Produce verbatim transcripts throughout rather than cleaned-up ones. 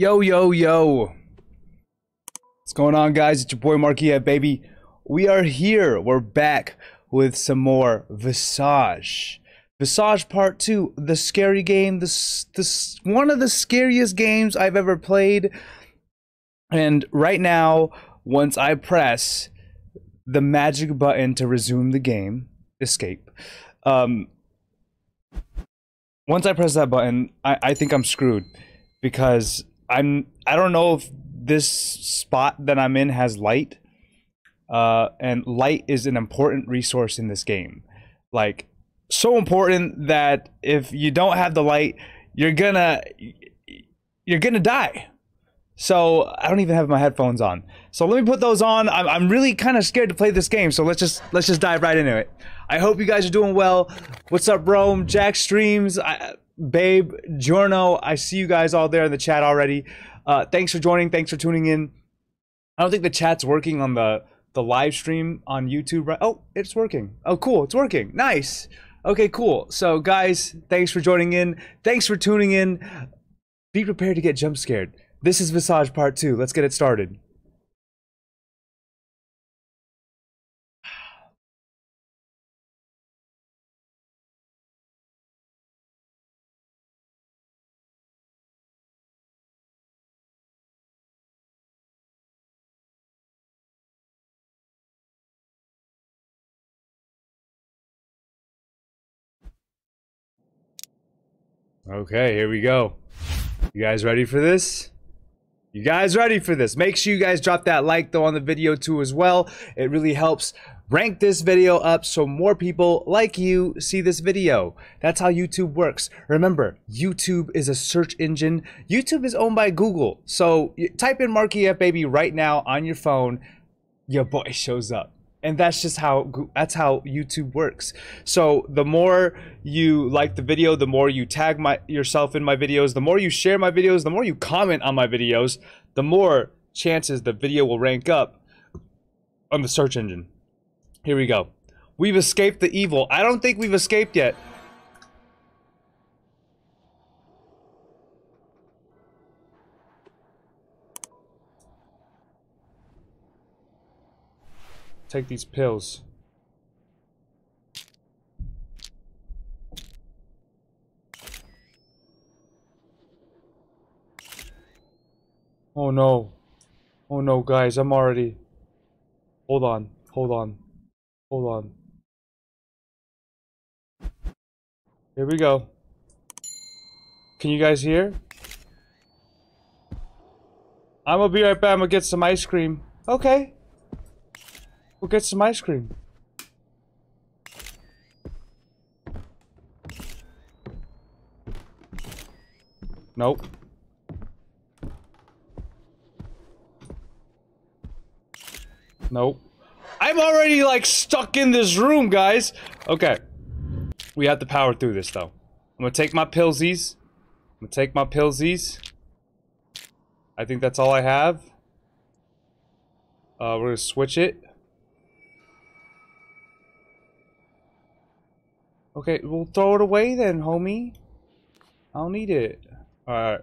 Yo, yo, yo. What's going on, guys? It's your boy Markyfbaby. We are here. We're back with some more Visage. Visage Part two, the scary game. This, this one of the scariest games I've ever played. And right now, once I press the magic button to resume the game, escape. Um, once I press that button, I, I think I'm screwed because I'm, I don't know if this spot that I'm in has light, uh, and light is an important resource in this game. Like, so important that if you don't have the light, you're gonna, you're gonna die. So I don't even have my headphones on. So let me put those on. I'm, I'm really kind of scared to play this game. So let's just, let's just dive right into it. I hope you guys are doing well. What's up, Rome, Jack Streams, I, Babe, Giorno, I see you guys all there in the chat already. Uh, thanks for joining. Thanks for tuning in. I don't think the chat's working on the, the live stream on YouTube, right? Oh, it's working. Oh, cool. It's working. Nice. Okay, cool. So, guys, thanks for joining in. Thanks for tuning in. Be prepared to get jump scared. This is Visage Part two. Let's get it started. Okay, here we go. You guys ready for this? You guys ready for this? Make sure you guys drop that like though on the video too as well. It really helps rank this video up so more people like you see this video. That's how YouTube works. Remember, YouTube is a search engine. YouTube is owned by Google. So type in Markyfbaby right now on your phone. Your boy shows up. And that's just how, that's how YouTube works. So the more you like the video, the more you tag my, yourself in my videos, the more you share my videos, the more you comment on my videos, the more chances the video will rank up on the search engine. Here we go. We've escaped the evil. I don't think we've escaped yet. Take these pills. Oh no. Oh no, guys, I'm already... Hold on, hold on, hold on. Here we go. Can you guys hear? I'm gonna be right back, I'm gonna get some ice cream. Okay. We'll get some ice cream. Nope. Nope. I'm already like stuck in this room, guys. Okay. We have to power through this though. I'm gonna take my pillsies. I'm gonna take my pillsies. I think that's all I have. Uh, we're gonna switch it. Okay, we'll throw it away then, homie. I don't need it. Alright.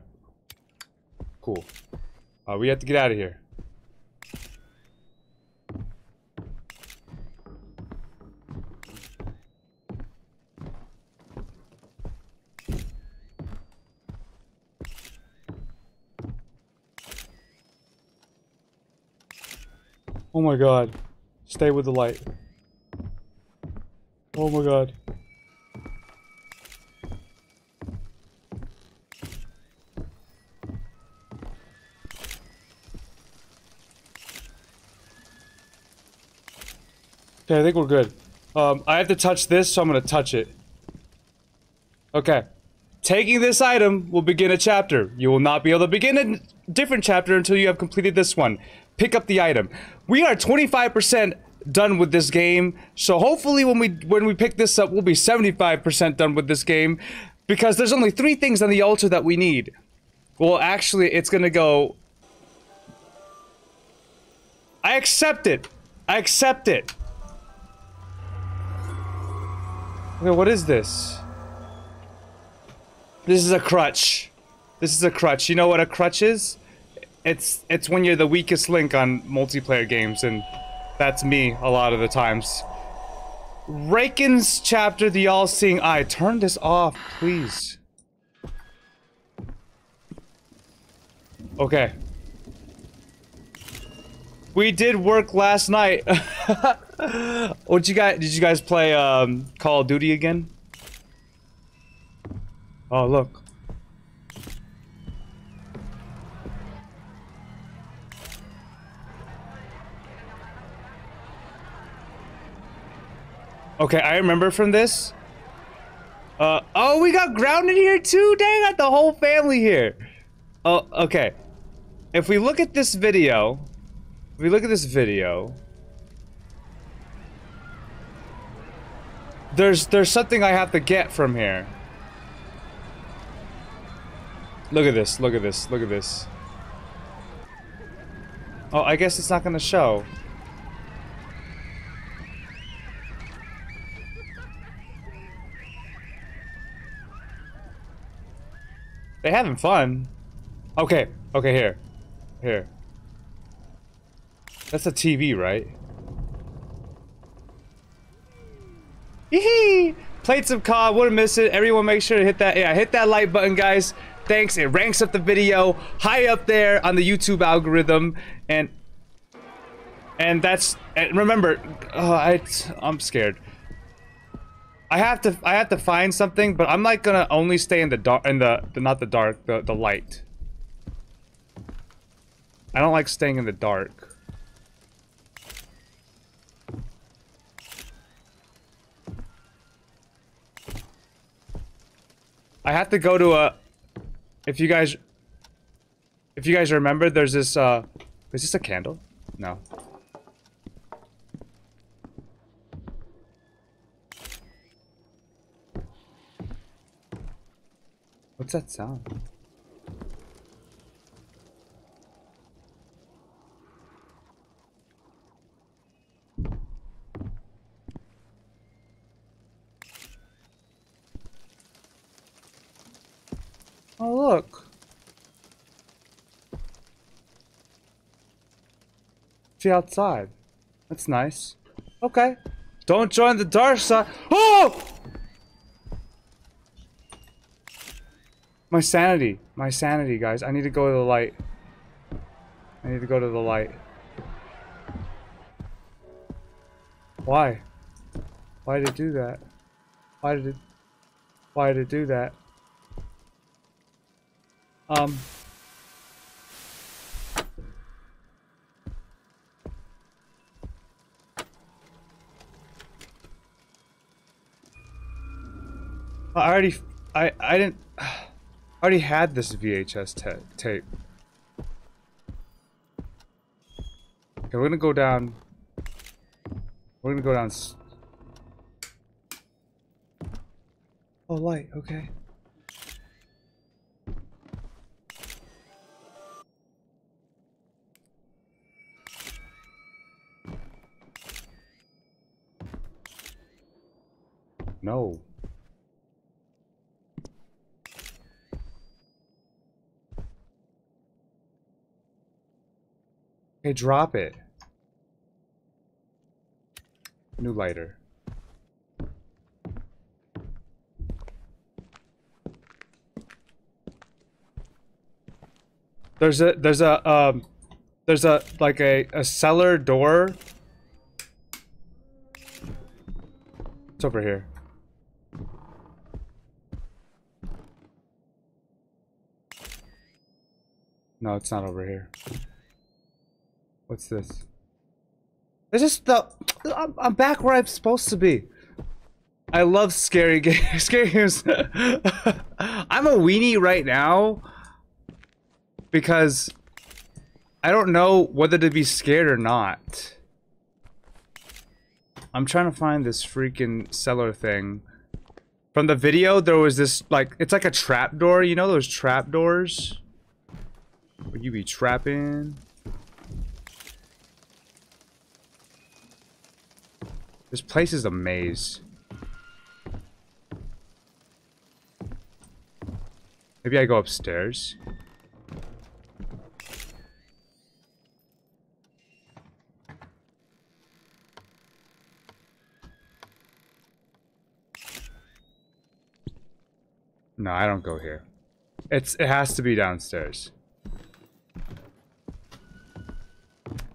Cool. Uh, we have to get out of here. Oh my god. Stay with the light. Oh my god. Okay, I think we're good. Um, I have to touch this, so I'm gonna touch it. Okay. Taking this item will begin a chapter. You will not be able to begin a different chapter until you have completed this one. Pick up the item. We are twenty-five percent done with this game, so hopefully when we when we pick this up, we'll be seventy-five percent done with this game, because there's only three things on the altar that we need. Well, actually, it's gonna go... I accept it! I accept it! Okay, what is this? This is a crutch. This is a crutch. You know what a crutch is? It's it's when you're the weakest link on multiplayer games, and that's me a lot of the times. Rakan's chapter, the all-seeing eye. Turn this off, please. Okay. We did work last night. What you guys? Did you guys play um, Call of Duty again? Oh look. Okay, I remember from this. Uh, oh, we got grounded here too? Dang, I got the whole family here. Oh, okay. If we look at this video, if we look at this video, there's there's something I have to get from here. Look at this, look at this, look at this. Oh, I guess it's not gonna show. They having fun. Okay, okay, here. Here. That's a T V, right? Yee-hee! Played some C O D, wouldn't miss it. Everyone make sure to hit that, yeah, hit that like button, guys. Thanks, it ranks up the video high up there on the YouTube algorithm. And, and that's, and remember, oh, I, I'm scared. I have to I have to find something, but I'm not gonna only stay in the dark in the, the not the dark the, the light. I don't like staying in the dark. I have to go to a if you guys if you guys remember there's this uh is this a candle? No. What's that sound? Oh, look. See outside. That's nice. Okay. Don't join the dark side. Oh! My sanity. My sanity, guys. I need to go to the light. I need to go to the light. Why? Why did it do that? Why did it... Why did it do that? Um... I already... I, I didn't... I already had this V H S ta tape. Okay, we're gonna go down. We're gonna go down. S oh, light. Okay. No. Hey, drop it. New lighter. There's a there's a um there's a like a a cellar door. It's over here. No, it's not over here. What's this? It's just the... I'm, I'm back where I'm supposed to be. I love scary games. Scary games. I'm a weenie right now. Because... I don't know whether to be scared or not. I'm trying to find this freaking cellar thing. From the video, there was this, like... It's like a trap door. You know those trap doors? Where you be trapping... This place is a maze. Maybe I go upstairs. No, I don't go here. It's it has to be downstairs.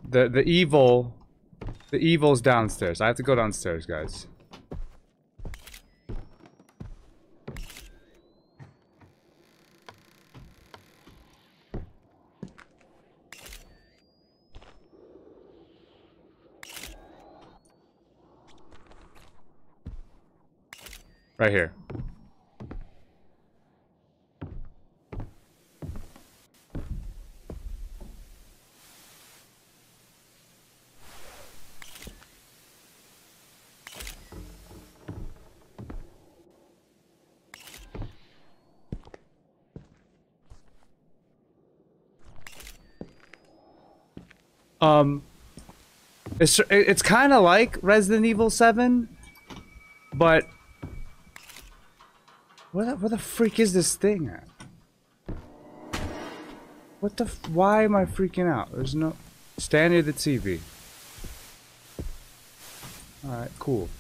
The the evil the evil's downstairs. I have to go downstairs, guys. Right here. Um, it's it's kind of like Resident Evil seven, but where the, where the freak is this thing at? What the? F why am I freaking out? There's no stand near the T V. All right, cool.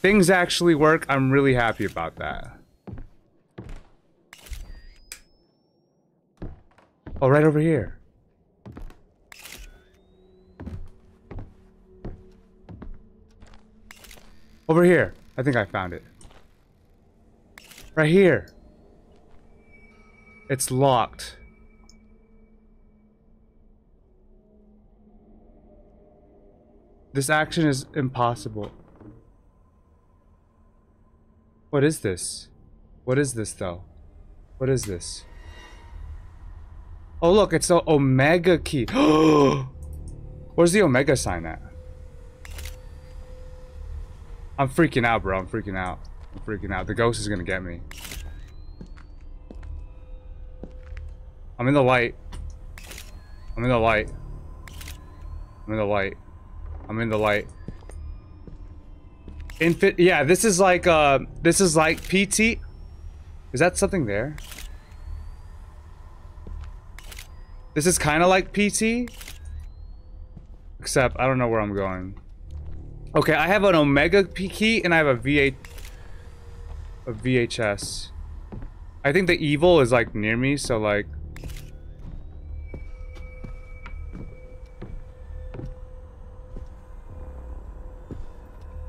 Things actually work. I'm really happy about that. Oh, right over here. Over here. I think I found it. Right here. It's locked. This action is impossible. What is this? What is this, though? What is this? Oh, look. It's the Omega key. Where's the Omega sign at? I'm freaking out, bro. I'm freaking out. I'm freaking out. The ghost is gonna get me. I'm in the light. I'm in the light. I'm in the light. I'm in the light. Infant. Yeah, this is like uh, this is like P T. Is that something there? This is kind of like P T, except I don't know where I'm going. Okay, I have an Omega key and I have a V H S. I think the evil is like near me, so like.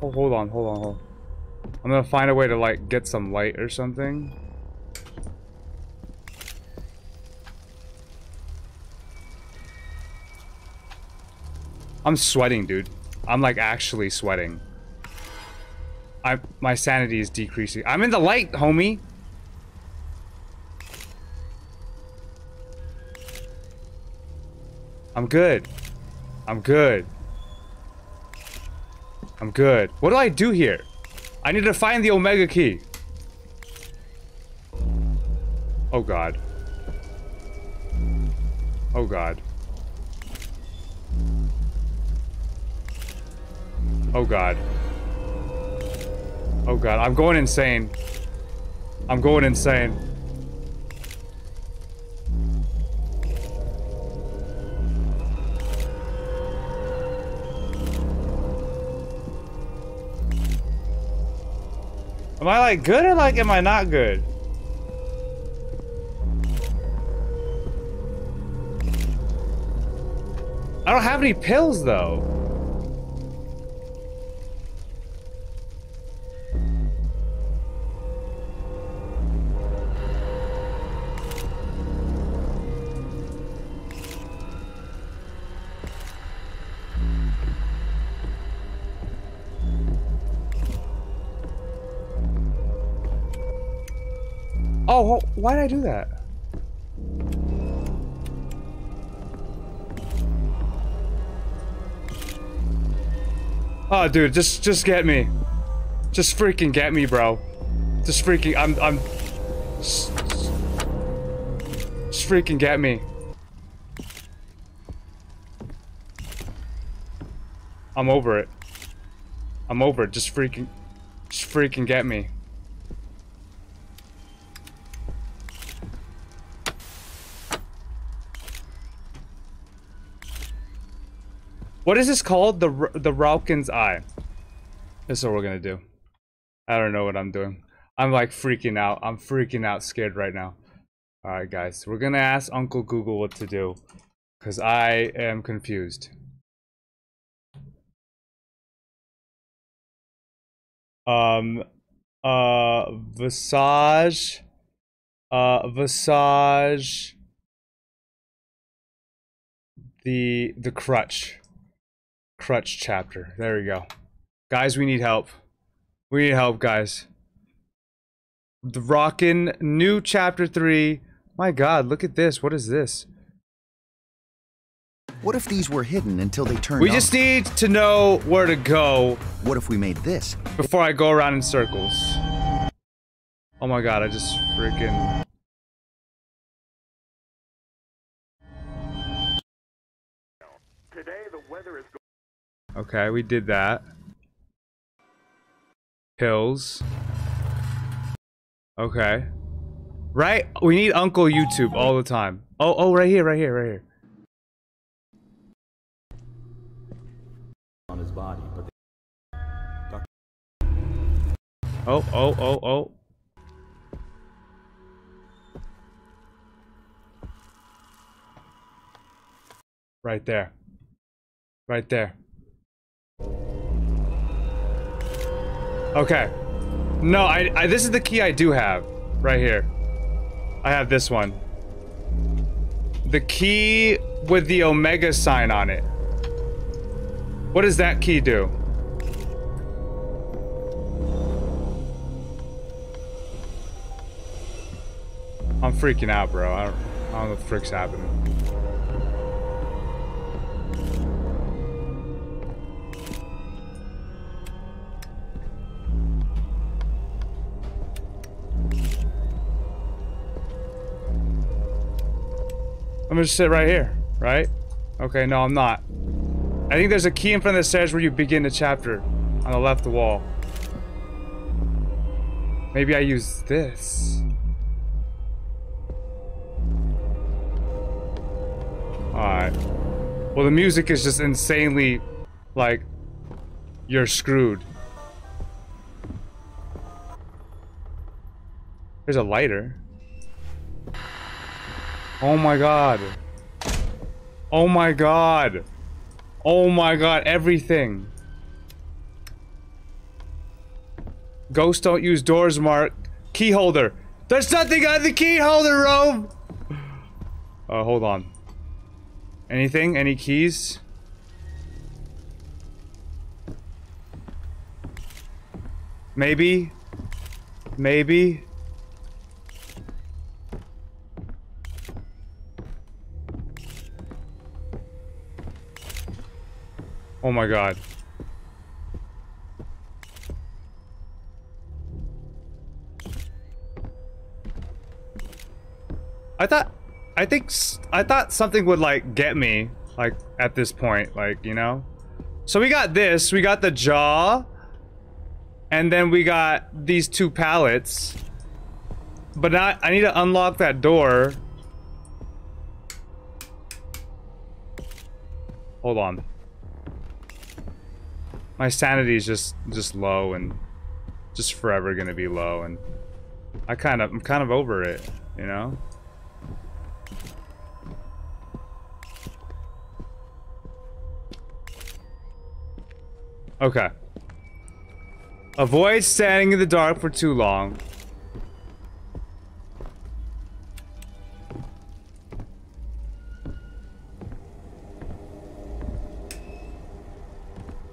Oh, hold on, hold on, hold on. I'm gonna find a way to like get some light or something. I'm sweating, dude. I'm like actually sweating. I my sanity is decreasing. I'm in the light, homie. I'm good. I'm good. I'm good. What do I do here? I need to find the Omega key. Oh god. Oh god. Oh god. Oh god, I'm going insane. I'm going insane. Am I like good or like am I not good? I don't have any pills though. Oh, why did I do that? Oh, dude, just just get me, just freaking get me, bro. Just freaking, I'm I'm just, just freaking get me. I'm over it. I'm over it. Just freaking, just freaking get me. What is this called? The the Rakan's Eye. That's what we're gonna do. I don't know what I'm doing. I'm like freaking out. I'm freaking out scared right now. Alright guys, we're gonna ask Uncle Google what to do, because I am confused. Um, uh, Visage, uh, Visage, the, the crutch, crutch chapter. There we go. Guys, we need help. We need help, guys. The Rakan, new chapter three. My God, look at this. What is this? What if these were hidden until they turned We off? Just need to know where to go. What if we made this? Before I go around in circles. Oh my God, I just freaking... Today the weather is going... Okay, we did that. Pills. Okay. Right? We need Uncle YouTube all the time. Oh, oh, right here, right here, right here. His body, but oh, oh, oh, oh. Right there. Right there. Okay. No, I, I this is the key I do have. Right here. I have this one. The key with the Omega sign on it. What does that key do? I'm freaking out, bro. I don't, I don't know what the frick's happening. I'm gonna sit right here, right? Okay, no, I'm not. I think there's a key in front of the stairs where you begin the chapter, on the left wall. Maybe I use this. Alright. Well, the music is just insanely, like, you're screwed. There's a lighter. Oh my God. Oh my God. Oh my God, everything. Ghosts don't use doors, Mark. Key holder. There's nothing on the key holder, Rome! Uh, hold on. Anything? Any keys? Maybe? Maybe? Oh my God. I thought, I think, I thought something would like get me, like at this point, like, you know? So we got this, we got the jaw, and then we got these two pallets. But now I need to unlock that door. Hold on. My sanity is just just low and just forever gonna be low, and I kind of I'm kind of over it, you know. Okay. Avoid standing in the dark for too long.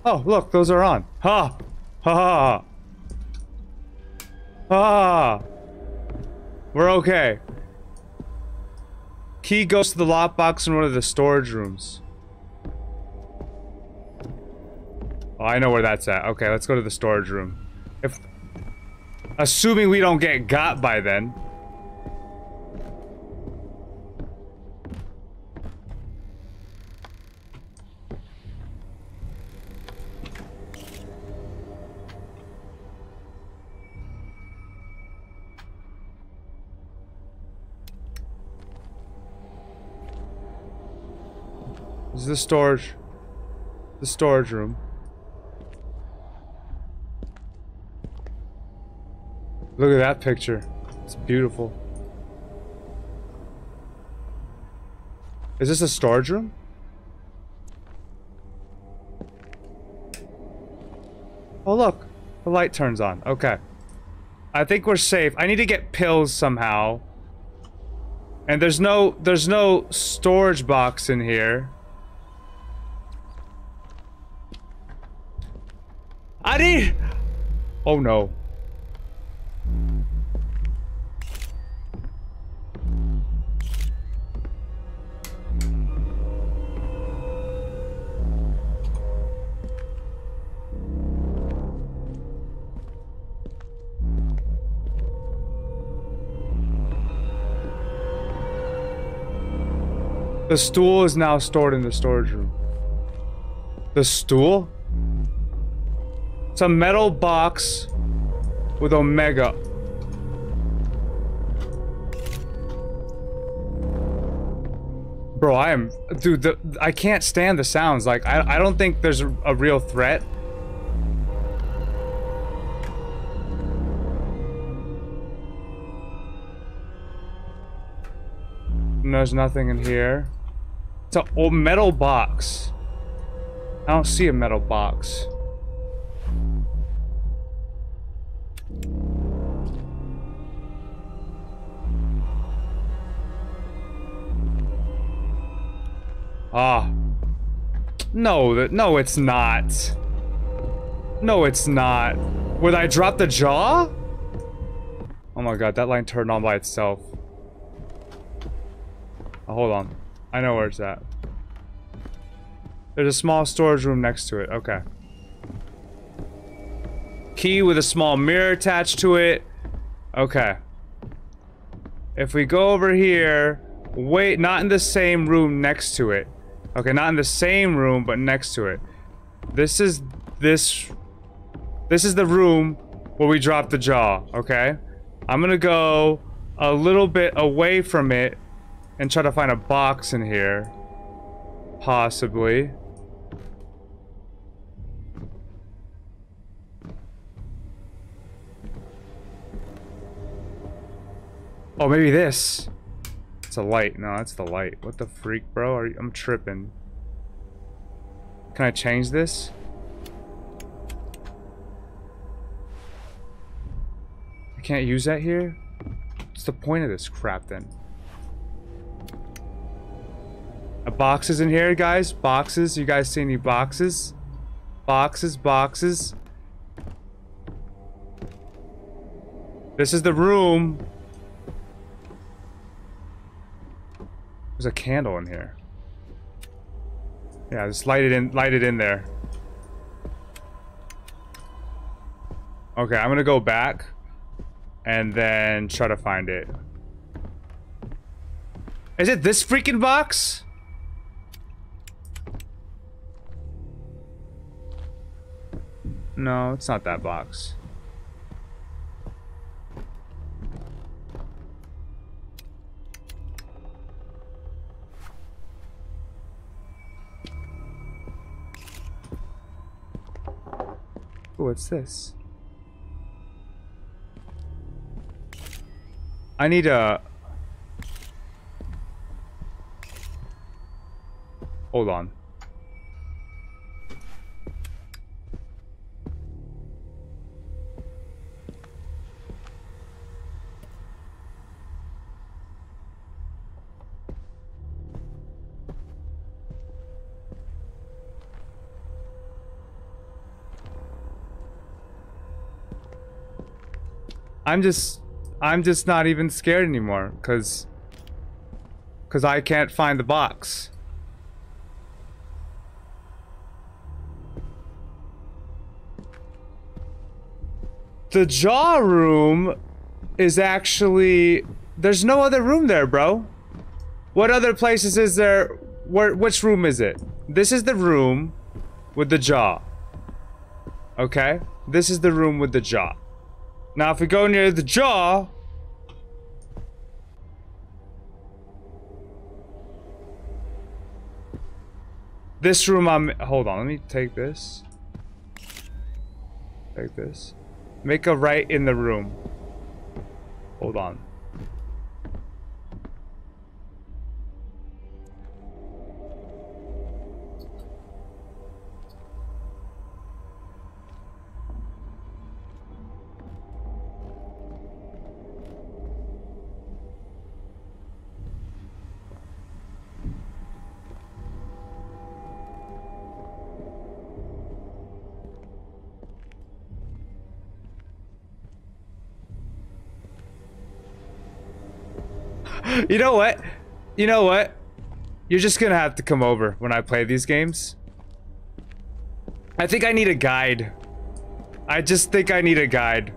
Oh, look, those are on. Ha! Ha ha! Ha! We're okay. Key goes to the lockbox in one of the storage rooms. Oh, I know where that's at. Okay, let's go to the storage room. If... Assuming we don't get got by then. This is the storage. the storage room. Look at that picture. It's beautiful. Is this a storage room? Oh look, the light turns on. Okay. I think we're safe. I need to get pills somehow. And there's no there's no storage box in here. I need Oh no. The stool is now stored in the storage room. The stool? It's a metal box with Omega. Bro, I am... Dude, the, I can't stand the sounds. Like, I, I don't think there's a, a real threat. No, there's nothing in here. It's an old metal box. I don't see a metal box. Ah. No, that no it's not. No, it's not. Would I drop the jaw? Oh my god, that line turned on by itself. Oh, hold on. I know where it's at. There's a small storage room next to it. Okay. Key with a small mirror attached to it. Okay. If we go over here... Wait, not in the same room next to it. Okay, not in the same room, but next to it. This is... This... This is the room where we dropped the jaw, okay? I'm gonna go a little bit away from it and try to find a box in here. Possibly. Oh, maybe this. It's a light. No, that's the light. What the freak, bro? Are you, I'm tripping. Can I change this? I can't use that here? What's the point of this crap then? Boxes in here, guys. Boxes. You guys see any boxes? Boxes, boxes. This is the room. There's a candle in here. Yeah, just light it in, light it in there. Okay, I'm gonna go back and then try to find it. Is it this freaking box? No, it's not that box. Oh, what's this? I need a... Hold on. I'm just, I'm just not even scared anymore, cause, cause I can't find the box. The jaw room is actually, there's no other room there, bro. What other places is there? Where, which room is it? This is the room with the jaw. Okay, this is the room with the jaw. Now, if we go near the jaw... This room I'm... Hold on, let me take this. Take this. Make a right in the room. Hold on. You know what? You know what? You're just gonna have to come over when I play these games. I think I need a guide. I just think I need a guide.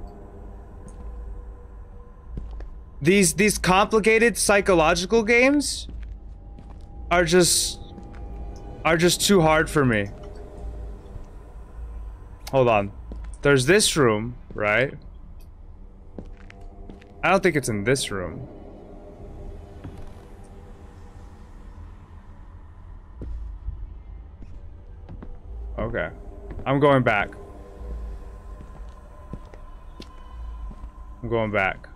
These these complicated psychological games are just are just too hard for me. Hold on. There's this room, right? I don't think it's in this room. Okay, I'm going back. I'm going back.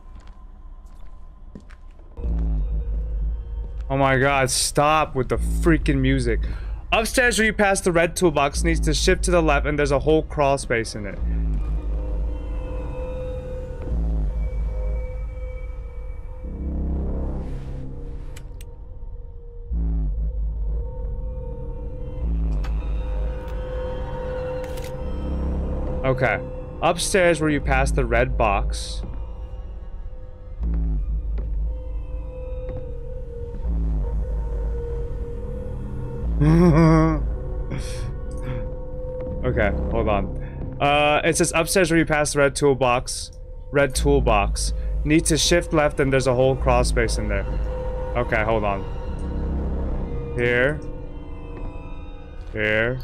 Oh my god, stop with the freaking music. Upstairs where you pass the red toolbox needs to shift to the left and there's a whole crawl space in it. Okay, upstairs where you pass the red box. Okay, hold on. Uh, it says upstairs where you pass the red toolbox. Red toolbox. Need to shift left and there's a whole crawl space in there. Okay, hold on. Here. Here.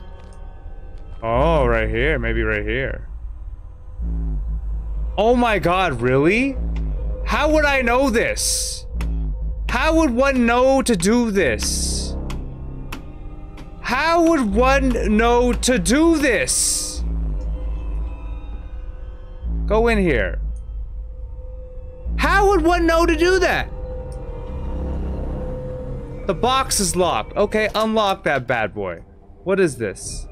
Oh, right here. Maybe right here. Oh my god, really? How would I know this? How would one know to do this? How would one know to do this? Go in here. How would one know to do that? The box is locked. Okay, unlock that bad boy. What is this?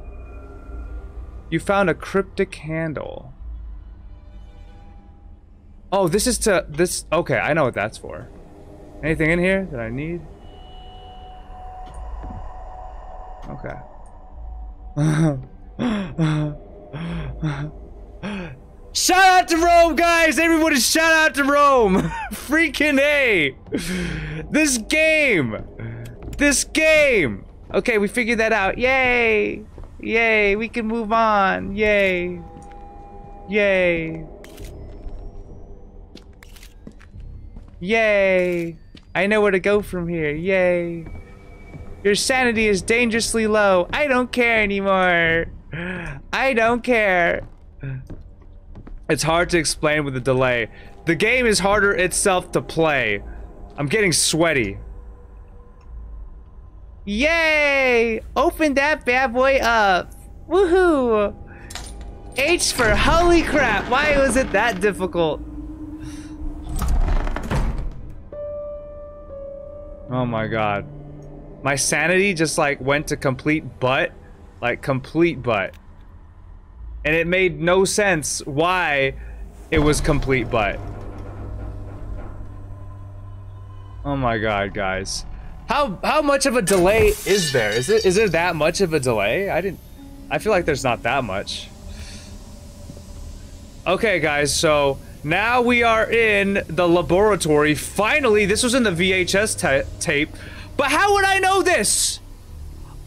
You found a cryptic handle. Oh, this is to this. Okay, I know what that's for. Anything in here that I need? Okay. Shout out to Rome, guys! Everybody, shout out to Rome! Freaking A! This game! This game! Okay, we figured that out. Yay! Yay, we can move on. Yay. Yay. Yay. I know where to go from here. Yay. Your sanity is dangerously low. I don't care anymore. I don't care. It's hard to explain with the delay. The game is harder itself to play. I'm getting sweaty. Yay! Open that bad boy up. Woohoo! H for holy crap! Why was it that difficult? Oh my god. My sanity just like went to complete butt. Like complete butt. And it made no sense why it was complete butt. Oh my god, guys. How how much of a delay is there? Is it is there that much of a delay? I didn't. I feel like there's not that much. Okay, guys. So now we are in the laboratory. Finally, this was in the V H S ta tape. But how would I know this?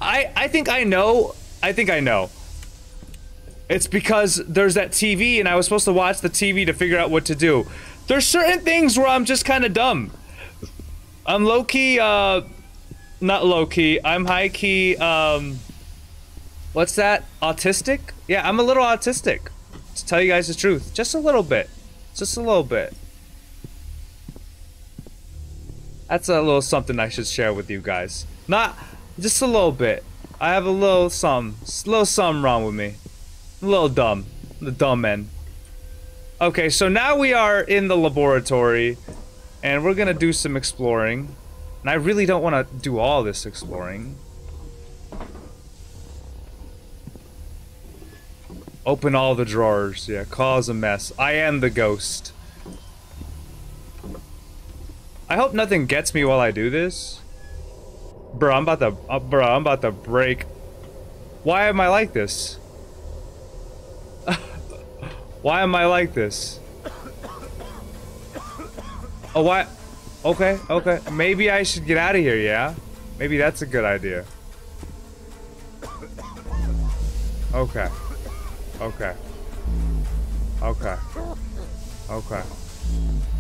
I I think I know. I think I know. It's because there's that T V, and I was supposed to watch the T V to figure out what to do. There's certain things where I'm just kind of dumb. I'm low-key, uh, not low-key, I'm high-key, um, what's that? Autistic? Yeah, I'm a little autistic, to tell you guys the truth. Just a little bit. Just a little bit. That's a little something I should share with you guys. Not, just a little bit. I have a little something, little something wrong with me. A little dumb, the dumb end. Okay, so now we are in the laboratory, and we're gonna do some exploring. And I really don't want to do all this exploring. Open all the drawers, yeah, cause a mess. I am the ghost. I hope nothing gets me while I do this. Bro, I'm about to, uh, bro, I'm about to break. Why am I like this? Why am I like this? Oh, why? Okay, okay. Maybe I should get out of here, yeah? Maybe that's a good idea. Okay. Okay. Okay. Okay.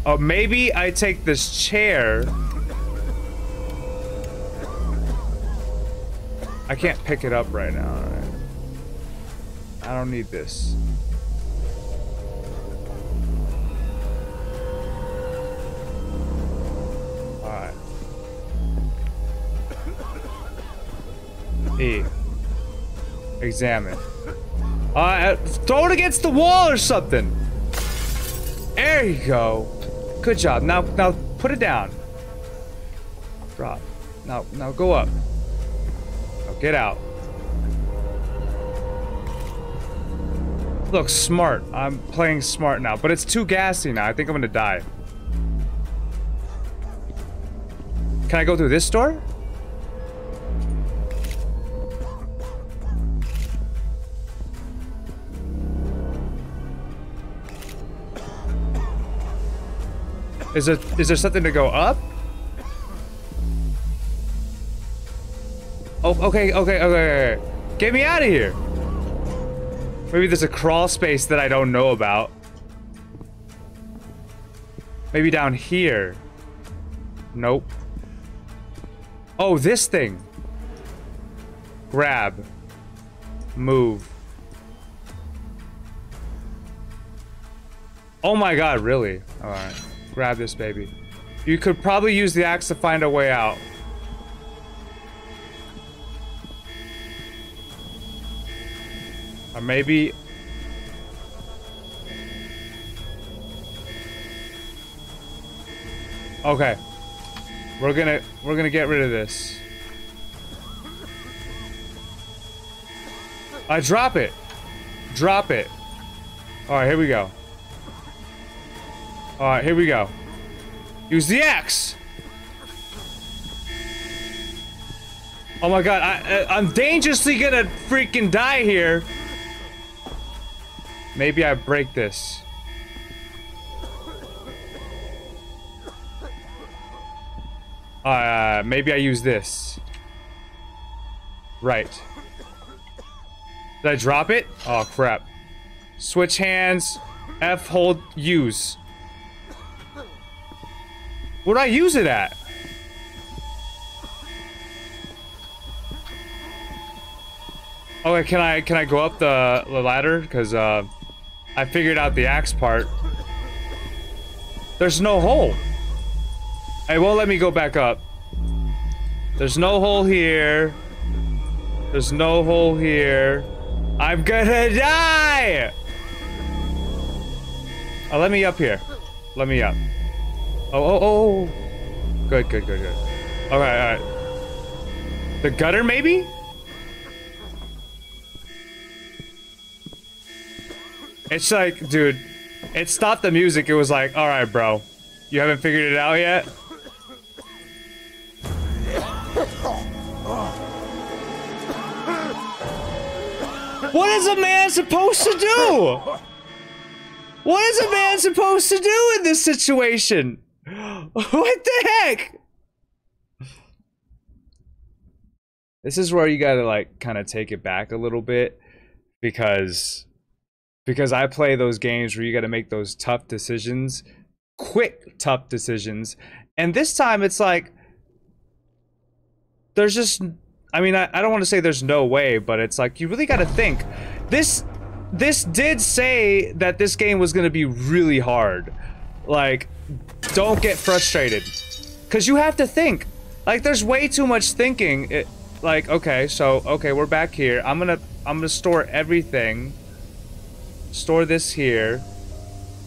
Oh, maybe I take this chair. I can't pick it up right now. All right. I don't need this. All right. E. Examine. Uh, throw it against the wall or something. There you go. Good job. Now, now put it down. Drop. Now, now go up. Now get out. Look, smart. I'm playing smart now, but it's too gassy now. I think I'm gonna die. Can I go through this door? Is there, is there something to go up? Oh, okay, okay, okay, okay. Get me out of here. Maybe there's a crawl space that I don't know about. Maybe down here. Nope. Oh, this thing. Grab. Move. Oh my god, really? All right. Grab this baby. You could probably use the axe to find a way out. Or maybe... Okay. We're gonna, we're gonna get rid of this. I drop it. Drop it. Alright, here we go. Alright, here we go. Use the axe! Oh my god, I, I, I'm dangerously gonna freaking die here! Maybe I break this. Uh, maybe I use this. Right. Did I drop it? Oh crap. Switch hands, F hold, use. What do I use it at? Okay, can I can I go up the, the ladder? Because uh, I figured out the axe part. There's no hole. It won't let me go back up. There's no hole here. There's no hole here. I'm gonna die! Oh, let me up here. Let me up. Oh, oh, oh, good, good, good, good. All right, all right. The gutter, maybe? It's like, dude, it stopped the music. It was like, all right, bro, you haven't figured it out yet? What is a man supposed to do? What is a man supposed to do in this situation? What the heck? This is where you gotta like kind of take it back a little bit, because because I play those games where you gotta make those tough decisions, quick tough decisions, and this time it's like there's just, I mean, I, I don't want to say there's no way, but it's like you really gotta think. This this did say that this game was gonna be really hard, like. Don't get frustrated, because you have to think. Like, there's way too much thinking. It, like, okay, so, okay, we're back here. I'm gonna, I'm gonna store everything. Store this here.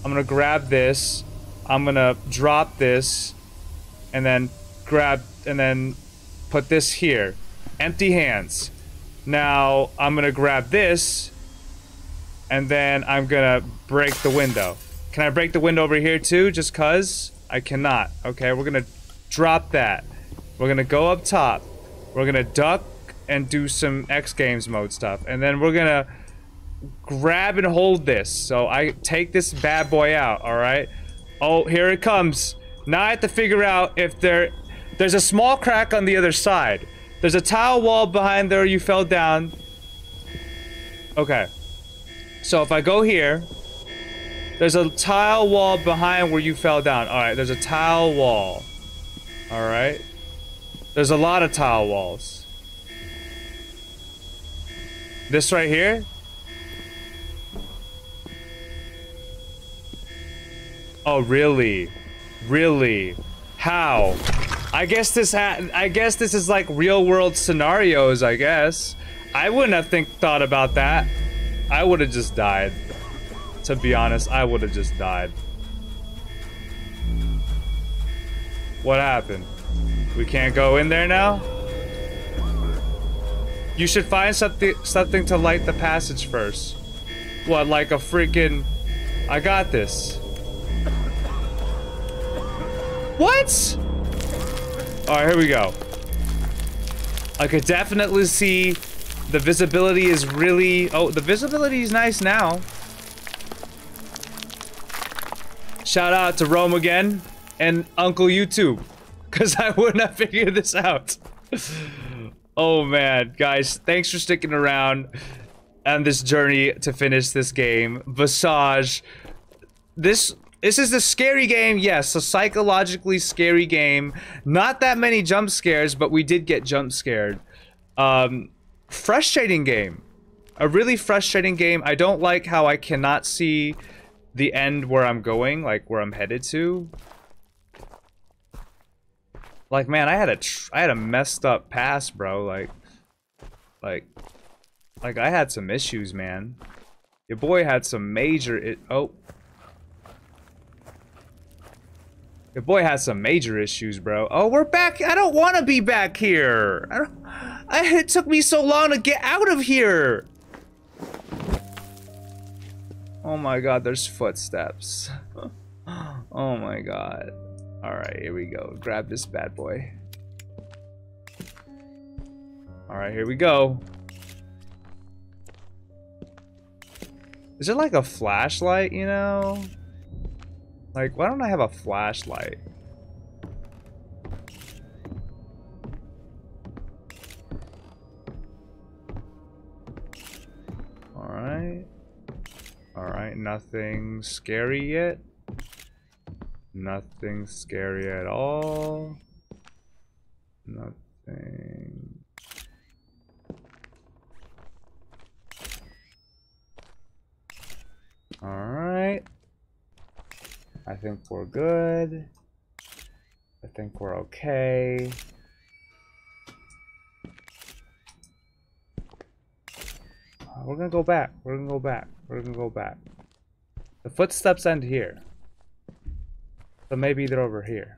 I'm gonna grab this. I'm gonna drop this. And then grab, and then put this here. Empty hands. Now, I'm gonna grab this. And then I'm gonna break the window. Can I break the window over here too, just cause? I cannot. Okay, we're gonna drop that. We're gonna go up top. We're gonna duck and do some X Games mode stuff. And then we're gonna grab and hold this. So I take this bad boy out, alright? Oh, here it comes. Now I have to figure out if there... There's a small crack on the other side. There's a tile wall behind there you fell down. Okay. So if I go here, there's a tile wall behind where you fell down. All right, there's a tile wall. All right. There's a lot of tile walls. This right here? Oh, really? Really? How? I guess this ha- I guess this is like real world scenarios, I guess. I wouldn't have think thought about that. I would have just died. To be honest, I would have just died. What happened? We can't go in there now? You should find something something to light the passage first. What, like a freaking... I got this. What? Alright, here we go. I could definitely see... The visibility is really... Oh, the visibility is nice now. Shout out to Rome again and Uncle YouTube, because I would not figure this out. Oh, man. Guys, thanks for sticking around on this journey to finish this game. Visage. This... This is a scary game, yes, a psychologically scary game. Not that many jump scares, but we did get jump scared. Um... Frustrating game. A really frustrating game. I don't like how I cannot see the end where I'm going, like where I'm headed to. Like, man, I had a tr I had a messed up pass, bro. Like, like, like I had some issues, man. Your boy had some major it. Oh, your boy had some major issues, bro. Oh, we're back. I don't want to be back here. I don't. I, it took me so long to get out of here! Oh my god, there's footsteps. Oh my god. Alright, here we go. Grab this bad boy. Alright, here we go. Is it like a flashlight, you know? Like, why don't I have a flashlight? Alright. Alright, nothing scary yet. Nothing scary at all. Nothing. Alright. I think we're good. I think we're okay. We're gonna go back. We're gonna go back. We're gonna go back. The footsteps end here. So maybe they're over here.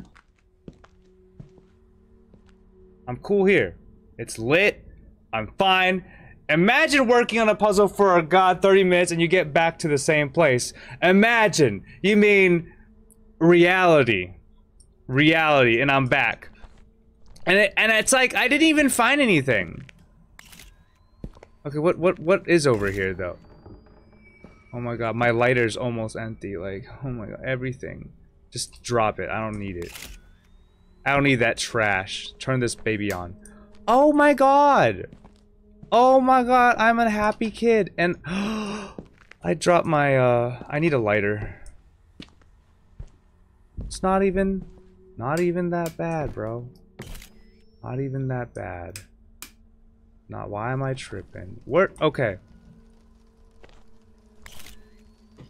I'm cool here. It's lit. I'm fine. Imagine working on a puzzle for a god thirty minutes and you get back to the same place. Imagine. You mean reality. Reality. And I'm back. And it, and it's like I didn't even find anything. Okay, what what what is over here though? Oh my god, my lighter's almost empty. Like, oh my god, everything. Just drop it. I don't need it. I don't need that trash. Turn this baby on. Oh my god. Oh my god, I'm a happy kid. And I dropped my uh I need a lighter. It's not even not even that bad, bro. Not even that bad. Not why am I tripping? Where? Okay.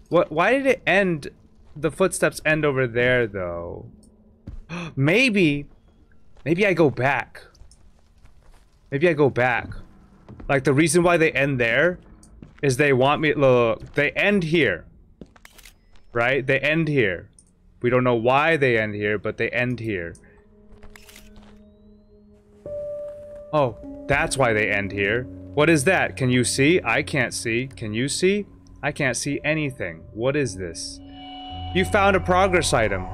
What? Why did it end? The footsteps end over there, though. maybe, maybe I go back. Maybe I go back. Like, the reason why they end there is they want me... Look, they end here. Right? They end here. We don't know why they end here, but they end here. Oh, that's why they end here. What is that? Can you see? I can't see. Can you see? I can't see anything. What is this? You found a progress item.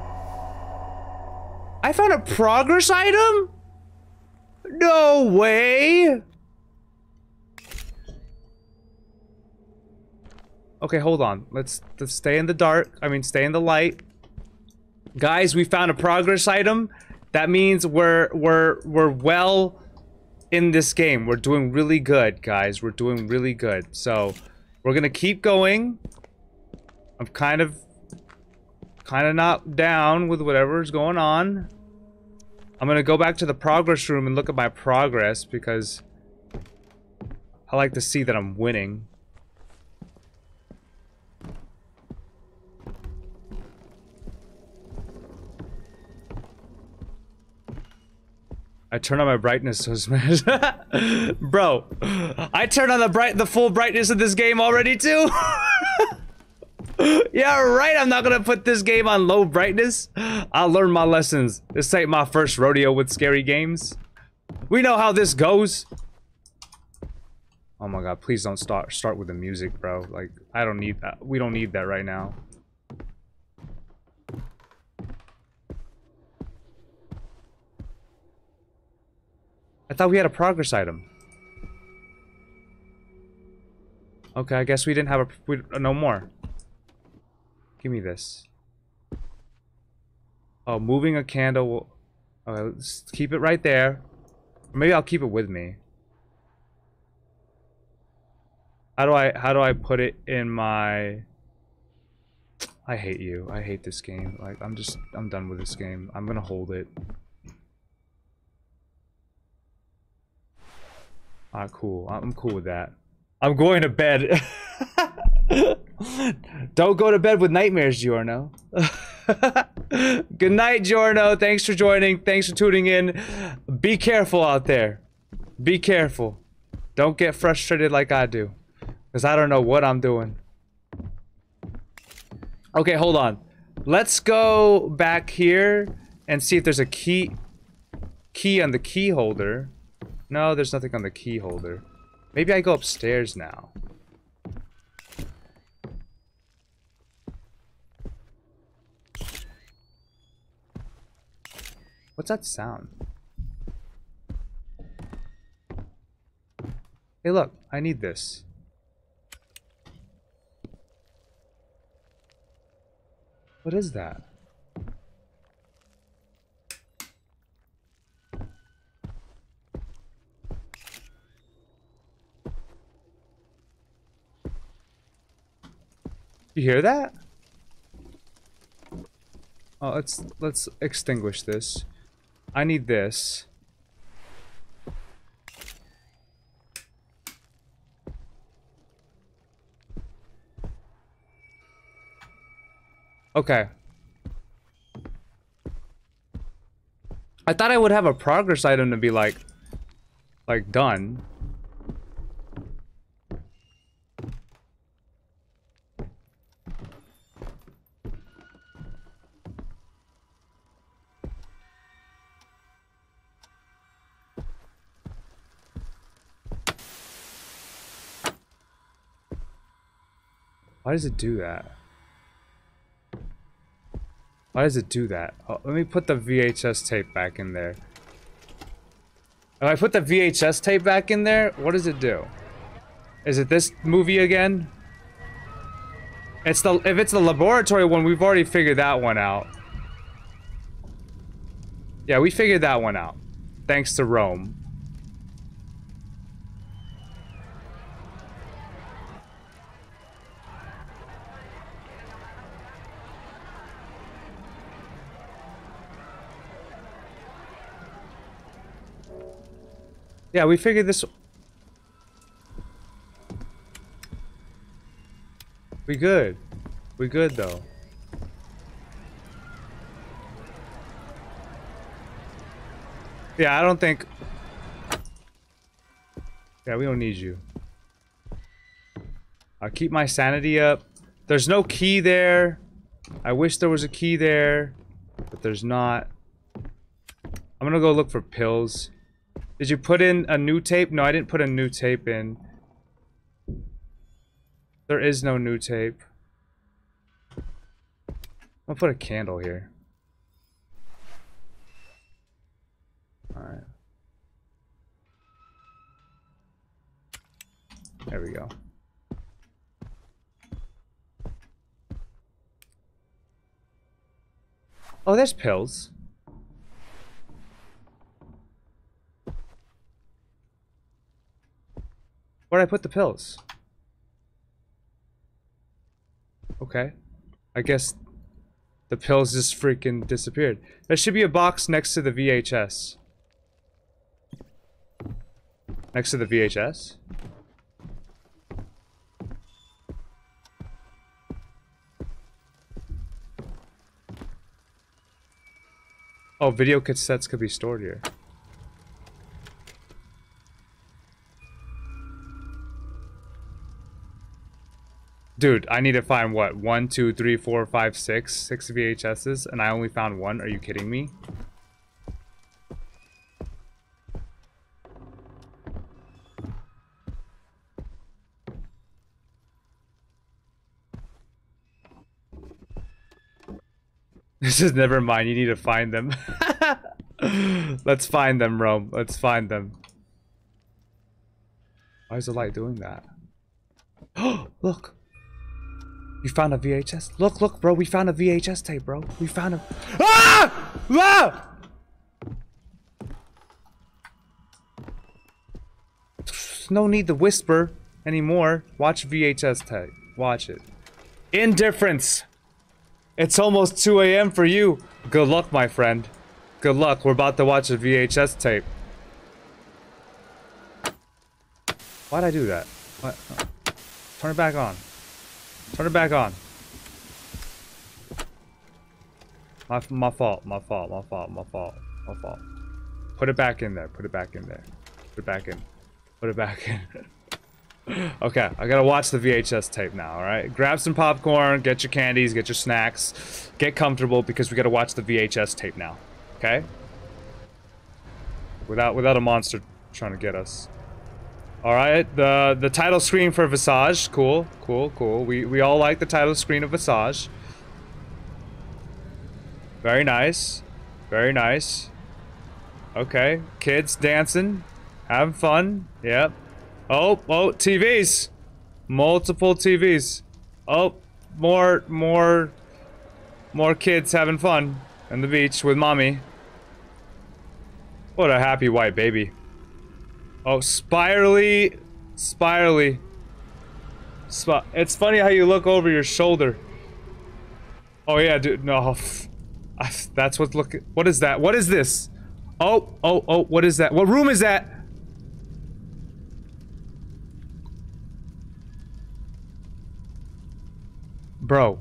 I found a progress item? No way! Okay, hold on. Let's, let's stay in the dark. I mean, stay in the light. Guys, we found a progress item. That means we're we're we're well in this game. We're doing really good, guys. We're doing really good. So we're gonna keep going. I'm kind of kind of not down with whatever's going on. I'm gonna go back to the progress room and look at my progress because I like to see that I'm winning. I turn on my brightness so smash. Bro, I turn on the bright the full brightness of this game already too. Yeah, right. I'm not gonna put this game on low brightness. I learned my lessons. This ain't my first rodeo with scary games. We know how this goes. Oh my god, please don't start start with the music, bro. Like, I don't need that. We don't need that right now. I thought we had a progress item. Okay, I guess we didn't have a... We, no more. Give me this. Oh, moving a candle will... Okay, let's keep it right there. Or maybe I'll keep it with me. How do I... How do I put it in my... I hate you. I hate this game. Like, I'm just... I'm done with this game. I'm gonna hold it. Ah, cool. I'm cool with that. I'm going to bed. Don't go to bed with nightmares, Giorno. Good night, Giorno. Thanks for joining. Thanks for tuning in. Be careful out there. Be careful. Don't get frustrated like I do. Because I don't know what I'm doing. Okay, hold on. Let's go back here and see if there's a key, key on the key holder. No, there's nothing on the key holder. Maybe I go upstairs now. What's that sound? Hey, look, I need this. What is that? You hear that? Oh, let's let's extinguish this. I need this. Okay. I thought I would have a progress item to be like like done. Why does it do that? Why does it do that? Oh, let me put the V H S tape back in there. If I put the V H S tape back in there, what does it do? Is it this movie again? It's the if it's the laboratory one, we've already figured that one out. Yeah, we figured that one out. Thanks to Rome. Yeah, we figured this... We good. We good, though. Yeah, I don't think... Yeah, we don't need you. I'll keep my sanity up. There's no key there. I wish there was a key there, but there's not. I'm gonna go look for pills. Did you put in a new tape? No, I didn't put a new tape in. There is no new tape. I'll put a candle here. Alright. There we go. Oh, there's pills. Where'd I put the pills? Okay. I guess the pills just freaking disappeared. There should be a box next to the V H S. Next to the V H S? Oh, video cassettes could be stored here. Dude, I need to find what? One, two, three, four, five, six, six V H Ss, and I only found one. Are you kidding me? This is never mind. You need to find them. Let's find them, Rome. Let's find them. Why is the light doing that? Oh, look. You found a V H S. Look, look, bro. We found a V H S tape, bro. We found a. Ah! Ah! No need to whisper anymore. Watch V H S tape. Watch it. Indifference. It's almost two A M for you. Good luck, my friend. Good luck. We're about to watch a V H S tape. Why'd I do that? What? Oh. Turn it back on. Turn it back on. My, my fault, my fault, my fault, my fault, my fault. Put it back in there, put it back in there. Put it back in. Put it back in. Okay, I gotta watch the V H S tape now, alright? Grab some popcorn, get your candies, get your snacks. Get comfortable because we gotta watch the V H S tape now, okay? Without without a monster trying to get us. All right, the the title screen for Visage, cool, cool, cool. We we all like the title screen of Visage. Very nice, very nice. Okay, kids dancing, having fun. Yep. Oh, oh, T Vs, multiple T Vs. Oh, more, more, more kids having fun on the beach with mommy. What a happy white baby. Oh, spirally, spirally. Sp it's funny how you look over your shoulder. Oh yeah, dude. No, I, that's what's looking. What is that? What is this? Oh, oh, oh. What is that? What room is that? Bro,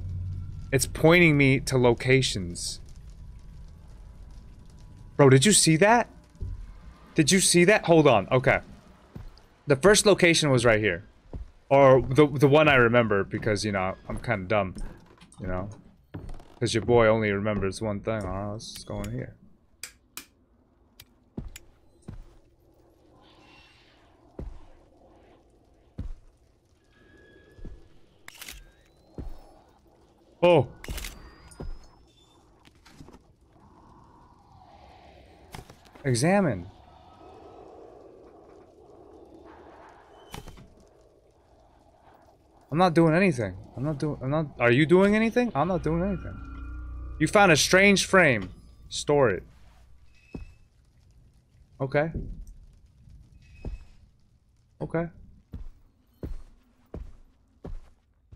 it's pointing me to locations. Bro, did you see that? Did you see that? Hold on. Okay. The first location was right here. Or the the one I remember because, you know, I'm kind of dumb. You know? Because your boy only remembers one thing. Alright, let's just go in here. Oh! Examine. I'm not doing anything. I'm not doing- I'm not- Are you doing anything? I'm not doing anything. You found a strange frame. Store it. Okay. Okay.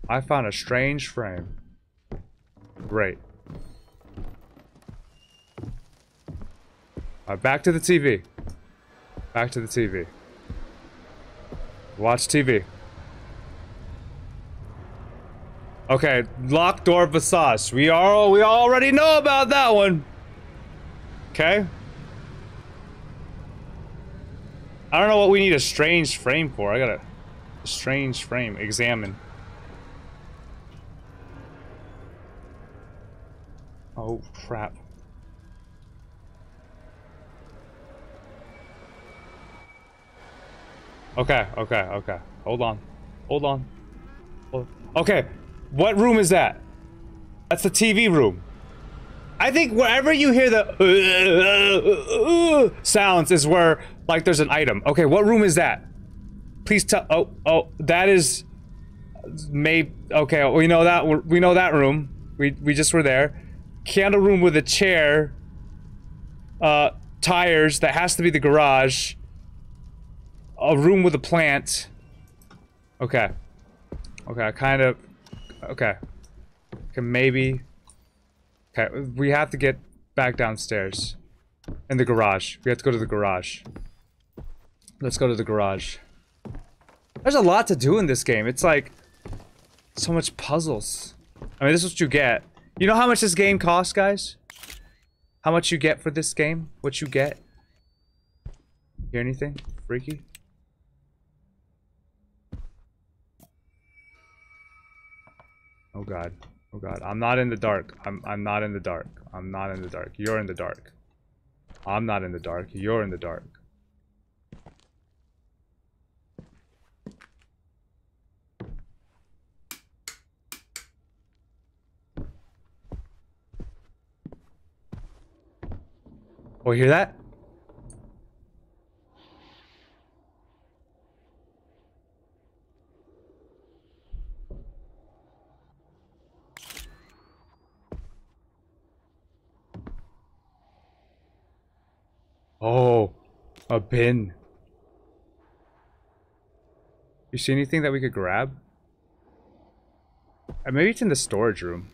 I found a strange frame. Great. Alright, back to the T V. Back to the T V. Watch T V. Okay, locked door Visage. We are we already know about that one. Okay. I don't know what we need a strange frame for. I got a strange frame. Examine. Oh, crap. Okay, okay, okay. Hold on. Hold on. Hold on. Okay, what room is that? That's the T V room. I think wherever you hear the uh, uh, uh, sounds is where, like, there's an item. Okay, what room is that? Please tell. Oh, oh, that is. Maybe. Okay, we know that. We know that room. We we just were there. Candle room with a chair. Uh, tires. That has to be the garage. A room with a plant. Okay. Okay, I kind of. Okay. Okay, maybe. Okay, we have to get back downstairs. In the garage. We have to go to the garage. Let's go to the garage. There's a lot to do in this game. It's like... so much puzzles. I mean, this is what you get. You know how much this game costs, guys? How much you get for this game? What you get? Hear anything? Freaky? Oh god. Oh god, I'm not in the dark. I'm I'm not in the dark. I'm not in the dark. You're in the dark. I'm not in the dark. You're in the dark. Oh, you hear that? Oh, a bin. You see anything that we could grab? Uh, maybe it's in the storage room.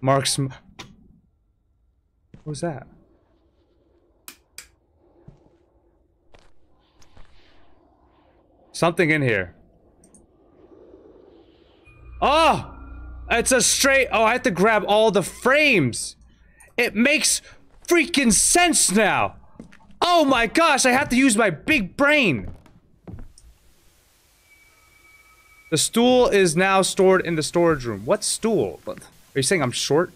Mark's... What was that? Something in here. Oh! It's a straight... Oh, I have to grab all the frames! It makes freaking sense now! Oh my gosh, I have to use my big brain! The stool is now stored in the storage room. What stool? Are you saying I'm short?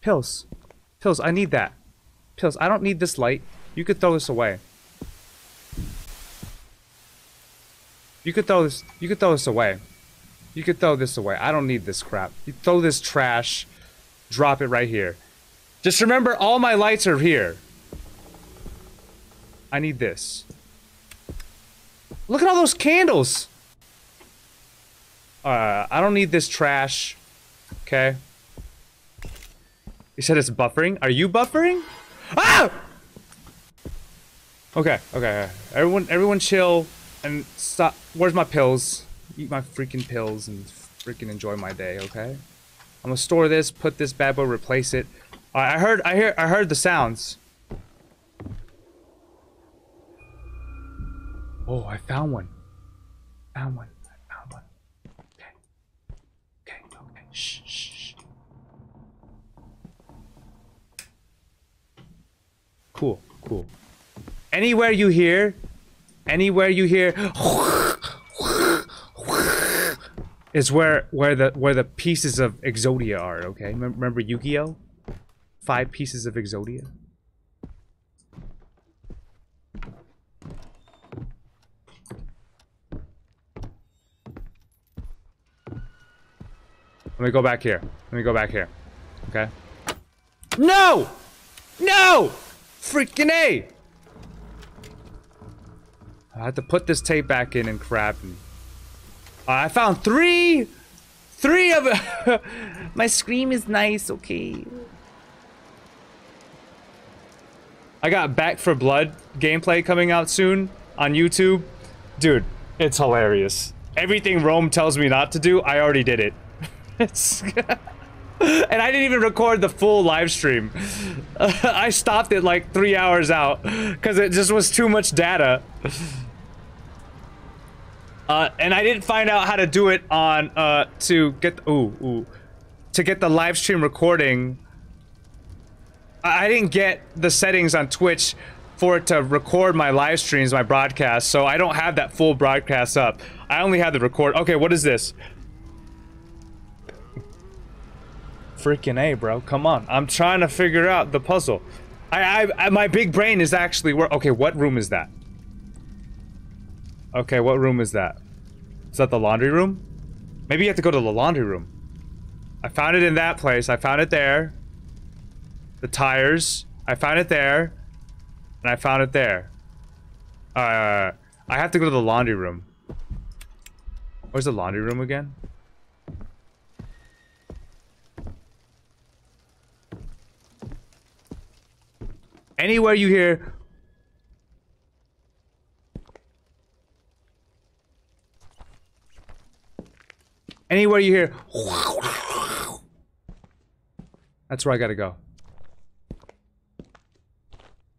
Pills. Pills, I need that. Pills, I don't need this light. You could throw this away. You could throw this- you could throw this away. You could throw this away. I don't need this crap. You throw this trash. Drop it right here. Just remember, all my lights are here. I need this. Look at all those candles! Uh, I don't need this trash. Okay. You said it's buffering? Are you buffering? Ah! Okay, okay. Everyone, everyone chill and stop. Where's my pills? Eat my freaking pills and freaking enjoy my day, okay? I'm gonna store this, put this bad boy, replace it. Alright, I heard, I hear, I heard the sounds. Oh, I found one. Found one. I found one. Okay. Okay. Okay. Shh. Shh. Cool. Cool. Anywhere you hear, anywhere you hear. It's where where the where the pieces of Exodia are, okay? Remember Yu-Gi-Oh? Five pieces of Exodia. Let me go back here. Let me go back here. Okay? No! No! Freaking A! I have to put this tape back in and crap and I found three, three of it. My scream is nice, okay. I got Back four Blood gameplay coming out soon on YouTube. Dude, it's hilarious. Everything Rome tells me not to do, I already did it. It's and I didn't even record the full live stream. I stopped it like three hours out because it just was too much data. Uh, and I didn't find out how to do it on, uh, to get- ooh, ooh. to get the live stream recording, I didn't get the settings on Twitch for it to record my live streams, my broadcast, so I don't have that full broadcast up. I only have the record. Okay, what is this? Freaking A, bro, come on. I'm trying to figure out the puzzle. I, I, I my big brain is actually wor- Okay, what room is that? Okay, what room is that? Is that the laundry room? Maybe you have to go to the laundry room. I found it in that place. I found it there. The tires. I found it there. And I found it there. Uh, I have to go to the laundry room. Where's the laundry room again? Anywhere you hear... Anywhere you hear... That's where I gotta go.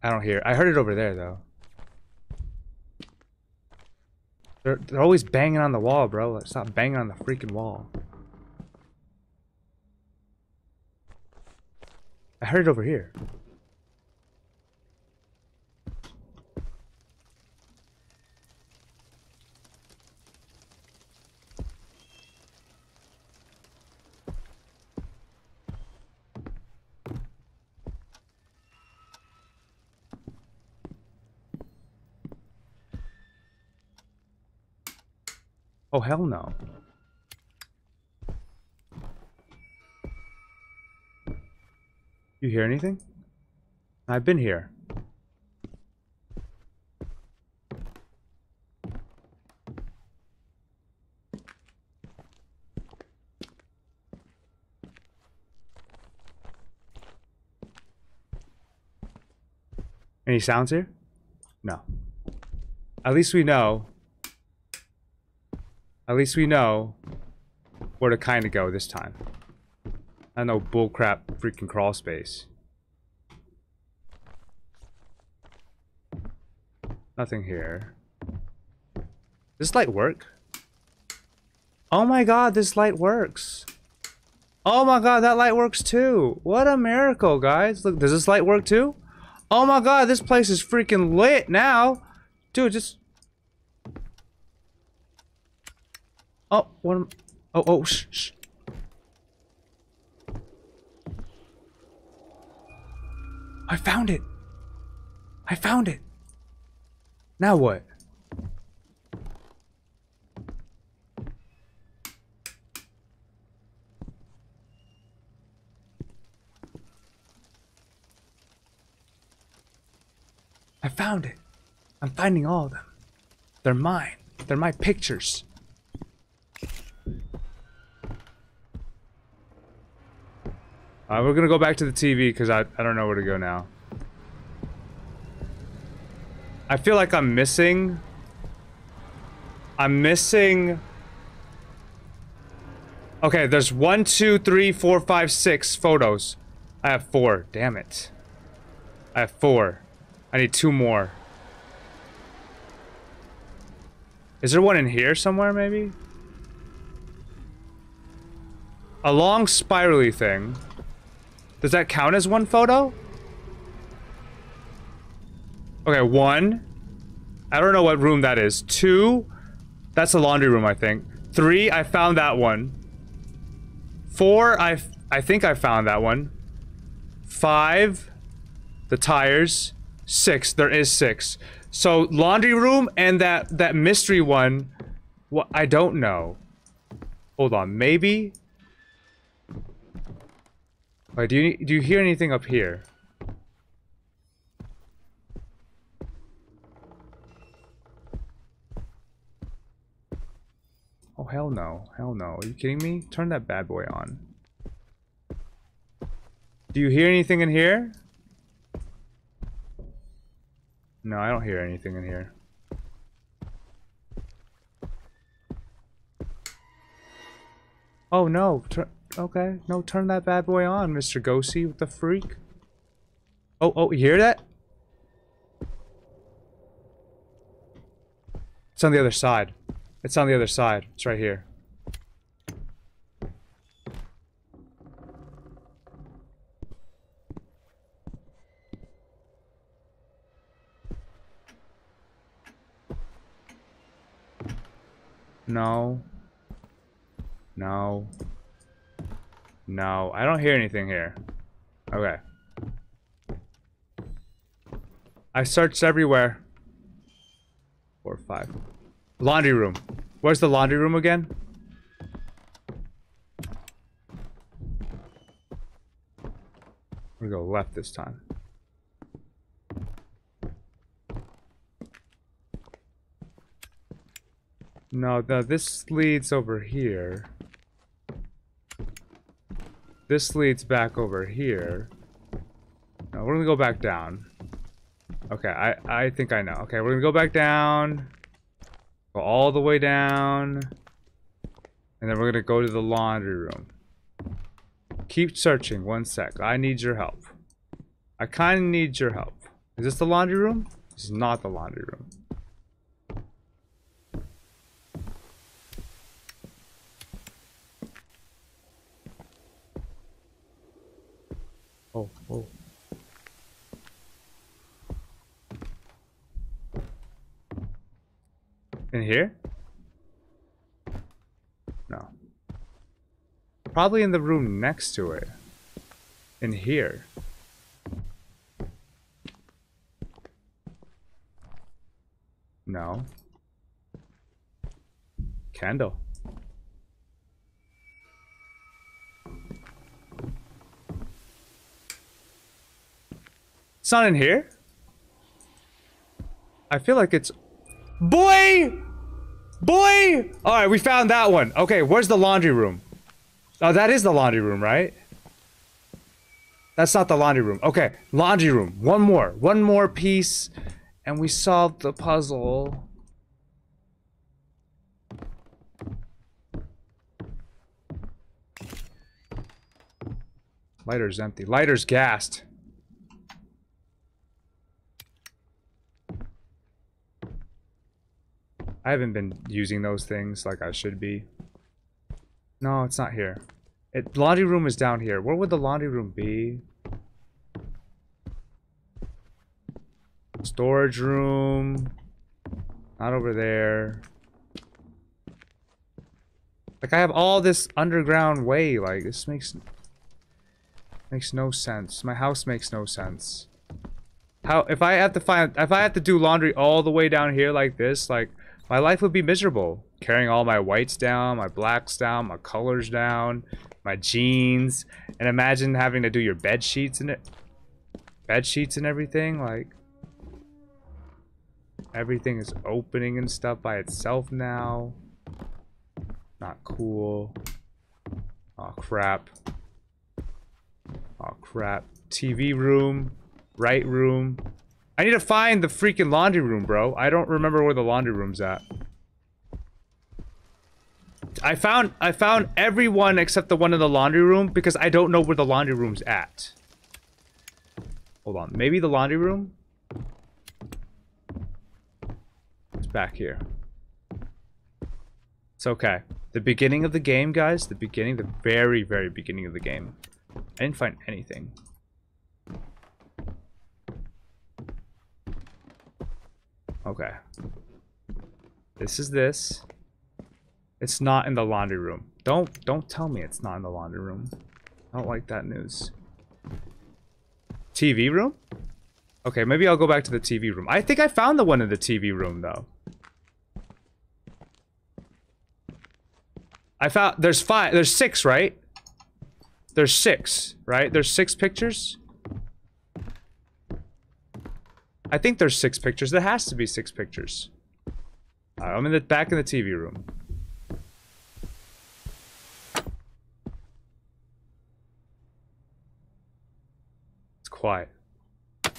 I don't hear. I heard it over there, though. They're, they're always banging on the wall, bro. Let's stop banging on the freaking wall. I heard it over here. Oh, hell no. You hear anything? I've been here. Any sounds here? No. At least we know. At least we know where to kind of go this time. I know bullcrap freaking crawl space. Nothing here. Does this light work? Oh my god, this light works. Oh my god, that light works too. What a miracle, guys. Look, does this light work too? Oh my god, this place is freaking lit now. Dude, just... Oh, what am I? Oh, oh, shh, shh. I found it. I found it. Now what? I found it. I'm finding all of them. They're mine. They're my pictures. Uh, we're gonna go back to the T V because I, I don't know where to go now. I feel like I'm missing... I'm missing... Okay, there's one, two, three, four, five, six photos. I have four. Damn it. I have four. I need two more. Is there one in here somewhere, maybe? A long spirally thing. Does that count as one photo? Okay, one. I don't know what room that is. Two. That's the laundry room, I think. Three. I found that one. Four. I, f I think I found that one. Five. The tires. Six. There is six. So, laundry room and that, that mystery one. What? I don't know. Hold on. Maybe... Wait, do you do you hear anything up here? Oh hell no, hell no. Are you kidding me? Turn that bad boy on. Do you hear anything in here? No, I don't hear anything in here. Oh no, turn... Okay, no, turn that bad boy on, Mister Gosey with the freak. Oh, oh, you hear that? It's on the other side. It's on the other side. It's right here. No. No. No. I don't hear anything here. Okay. I searched everywhere. Four, five. Laundry room. Where's the laundry room again? We're gonna go left this time. No, no, this leads over here. This leads back over here. No, we're gonna go back down. Okay, I, I think I know. Okay, we're gonna go back down. Go all the way down. And then we're gonna go to the laundry room. Keep searching, one sec. I need your help. I kinda need your help. Is this the laundry room? This is not the laundry room. Oh, oh. In here? No. Probably in the room next to it. In here. No. Candle. It's not in here? I feel like it's... Boy! Boy! Alright, we found that one. Okay, where's the laundry room? Oh, that is the laundry room, right? That's not the laundry room. Okay, laundry room. One more. One more piece. And we solved the puzzle. Lighter's empty. Lighter's gassed. I haven't been using those things like I should be. No, it's not here. It, laundry room is down here. Where would the laundry room be? Storage room. Not over there. Like I have all this underground way. Like this makes makes no sense. My house makes no sense. How if I have to find if I have to do laundry all the way down here like this, like. My life would be miserable, carrying all my whites down, my blacks down, my colors down, my jeans, and imagine having to do your bed sheets and it, bed sheets and everything. Like everything is opening and stuff by itself now. Not cool. Oh crap. Oh crap. T V room, right room. I need to find the freaking laundry room, bro. I don't remember where the laundry room's at. I found I found everyone except the one in the laundry room because I don't know where the laundry room's at. Hold on. Maybe the laundry room? It's back here. It's okay. The beginning of the game, guys. The beginning, the very, very beginning of the game. I didn't find anything. Okay. This is this. It's not in the laundry room. Don't don't tell me it's not in the laundry room. I don't like that news. T V room? Okay, maybe I'll go back to the T V room. I think I found the one in the T V room though. I found there's five there's six, right? There's six, right? There's six pictures. I think there's six pictures. There has to be six pictures. All right, I'm in the back in the T V room. It's quiet. I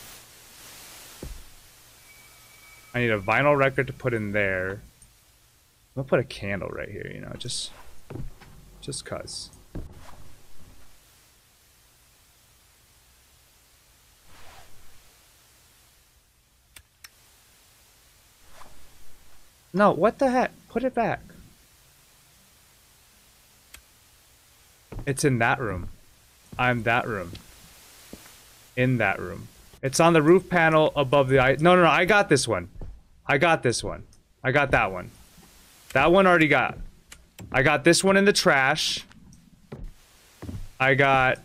need a vinyl record to put in there. I'm gonna put a candle right here, you know, just, just cause. No, what the heck? Put it back. It's in that room. I'm that room. In that room. It's on the roof panel above the eye. No, no, no. I got this one. I got this one. I got that one. That one already got. I got this one in the trash. I got...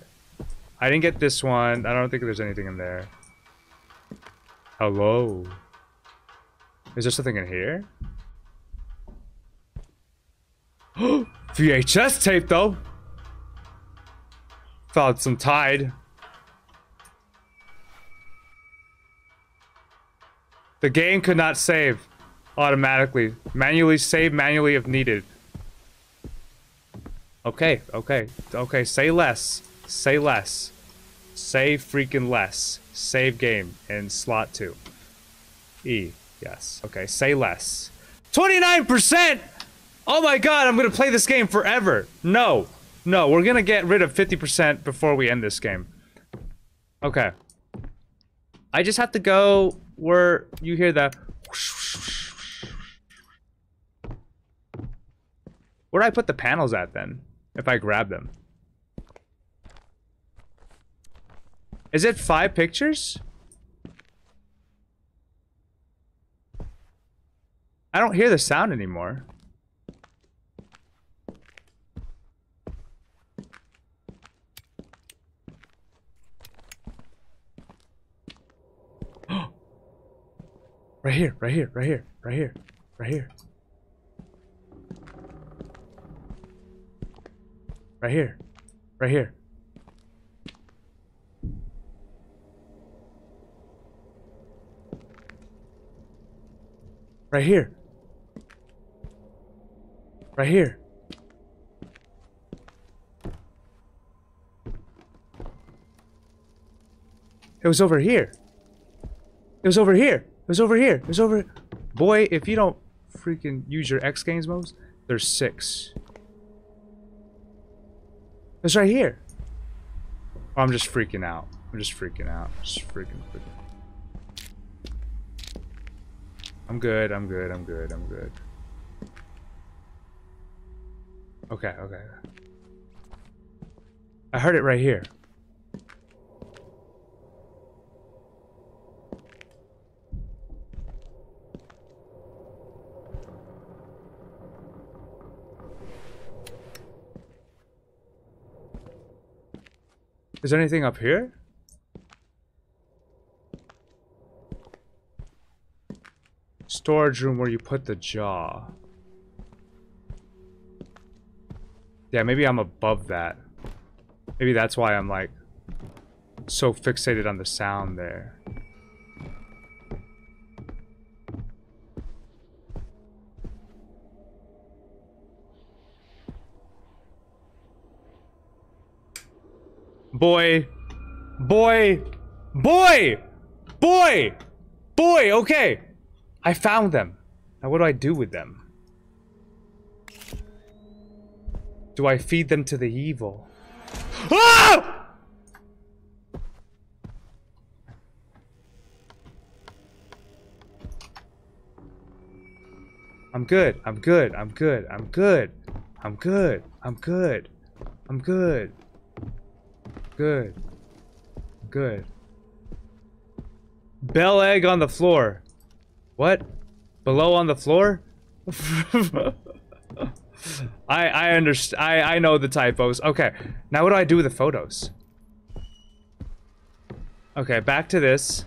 I didn't get this one. I don't think there's anything in there. Hello. Is there something in here? V H S tape, though. Found some Tide. The game could not save automatically. Manually save manually if needed. Okay, okay, okay. Say less. Say less. Say freaking less. Save game in slot two. E. Yes. Okay, say less. twenty-nine percent! Oh my god, I'm gonna play this game forever. No. No, we're gonna get rid of fifty percent before we end this game. Okay. I just have to go where you hear that. Where do I put the panels at then? If I grab them. Is it five pictures? I don't hear the sound anymore. Right here, right here, right here, right here, right here. Right here, right here. Right here. Right here. It was over here. It was over here. It was over here. It was over. Boy, if you don't freaking use your X Games modes, there's six. It's right here. Oh, I'm just freaking out. I'm just freaking out. Just freaking freaking. I'm good. I'm good. I'm good. I'm good. Okay, okay. I heard it right here. Is there anything up here? Storage room where you put the jaw. Yeah, maybe I'm above that. Maybe that's why I'm like so fixated on the sound there. Boy, boy, boy, boy, boy, okay. I found them. Now what do I do with them? Do I feed them to the evil? Ah! I'm good, I'm good, I'm good, I'm good, I'm good, I'm good, I'm good. Good. Good. Bell egg on the floor. What? Below on the floor? I I understand. I I know the typos. Okay. Now what do I do with the photos? Okay, back to this.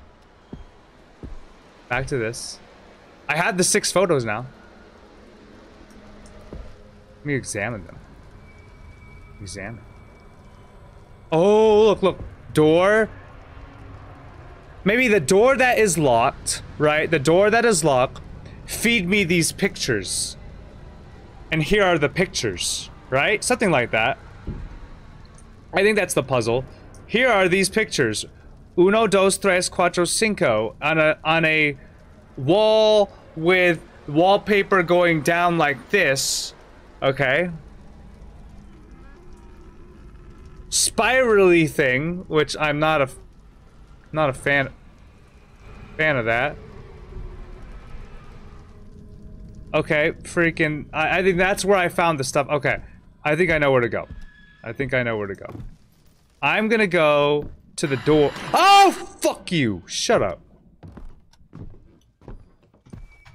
Back to this. I had the six photos now. Let me examine them. Examine. Oh, look, look. Door. Maybe the door that is locked, right? The door that is locked. Feed me these pictures. And here are the pictures, right? Something like that. I think that's the puzzle. Here are these pictures. Uno, dos, tres, cuatro, cinco. On a, on a wall with wallpaper going down like this. Okay. Spirally thing, which I'm not a not a fan fan of that. Okay, freaking I, I think that's where I found the stuff. Okay, I think I know where to go. I think I know where to go. I'm gonna go to the door. Oh, fuck you. Shut up.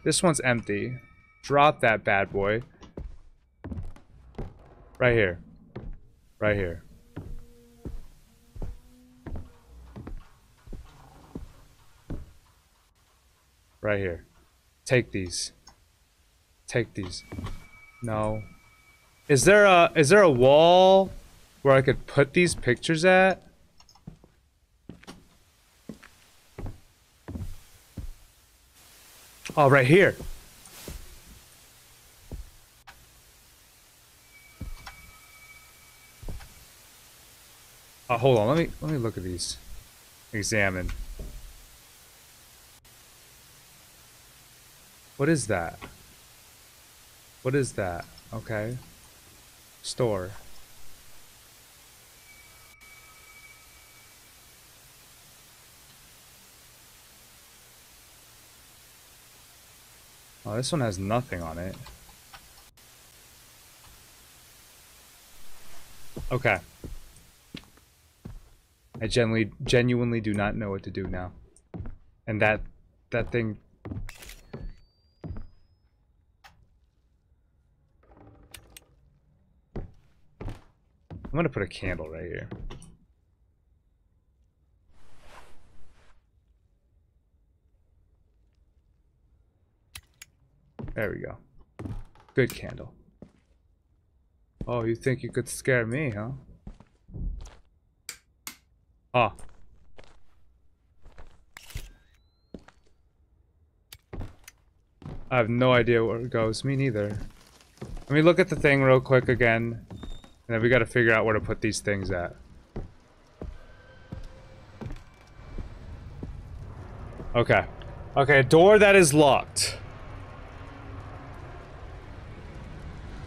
This one's empty. Drop that bad boy. Right here. Right here. Right here. Take these. Take these. No. Is there a is there a wall where I could put these pictures at? Oh, right here. Oh, hold on. Let me let me look at these. Examine. What is that? What is that? Okay. Store. Oh, this one has nothing on it. Okay. I genuinely, genuinely do not know what to do now. And that, that thing... I'm gonna put a candle right here. There we go. Good candle. Oh, you think you could scare me, huh? Ah. I have no idea where it goes. Me neither. Let me look at the thing real quick again. And then we gotta figure out where to put these things at. Okay. Okay, a door that is locked.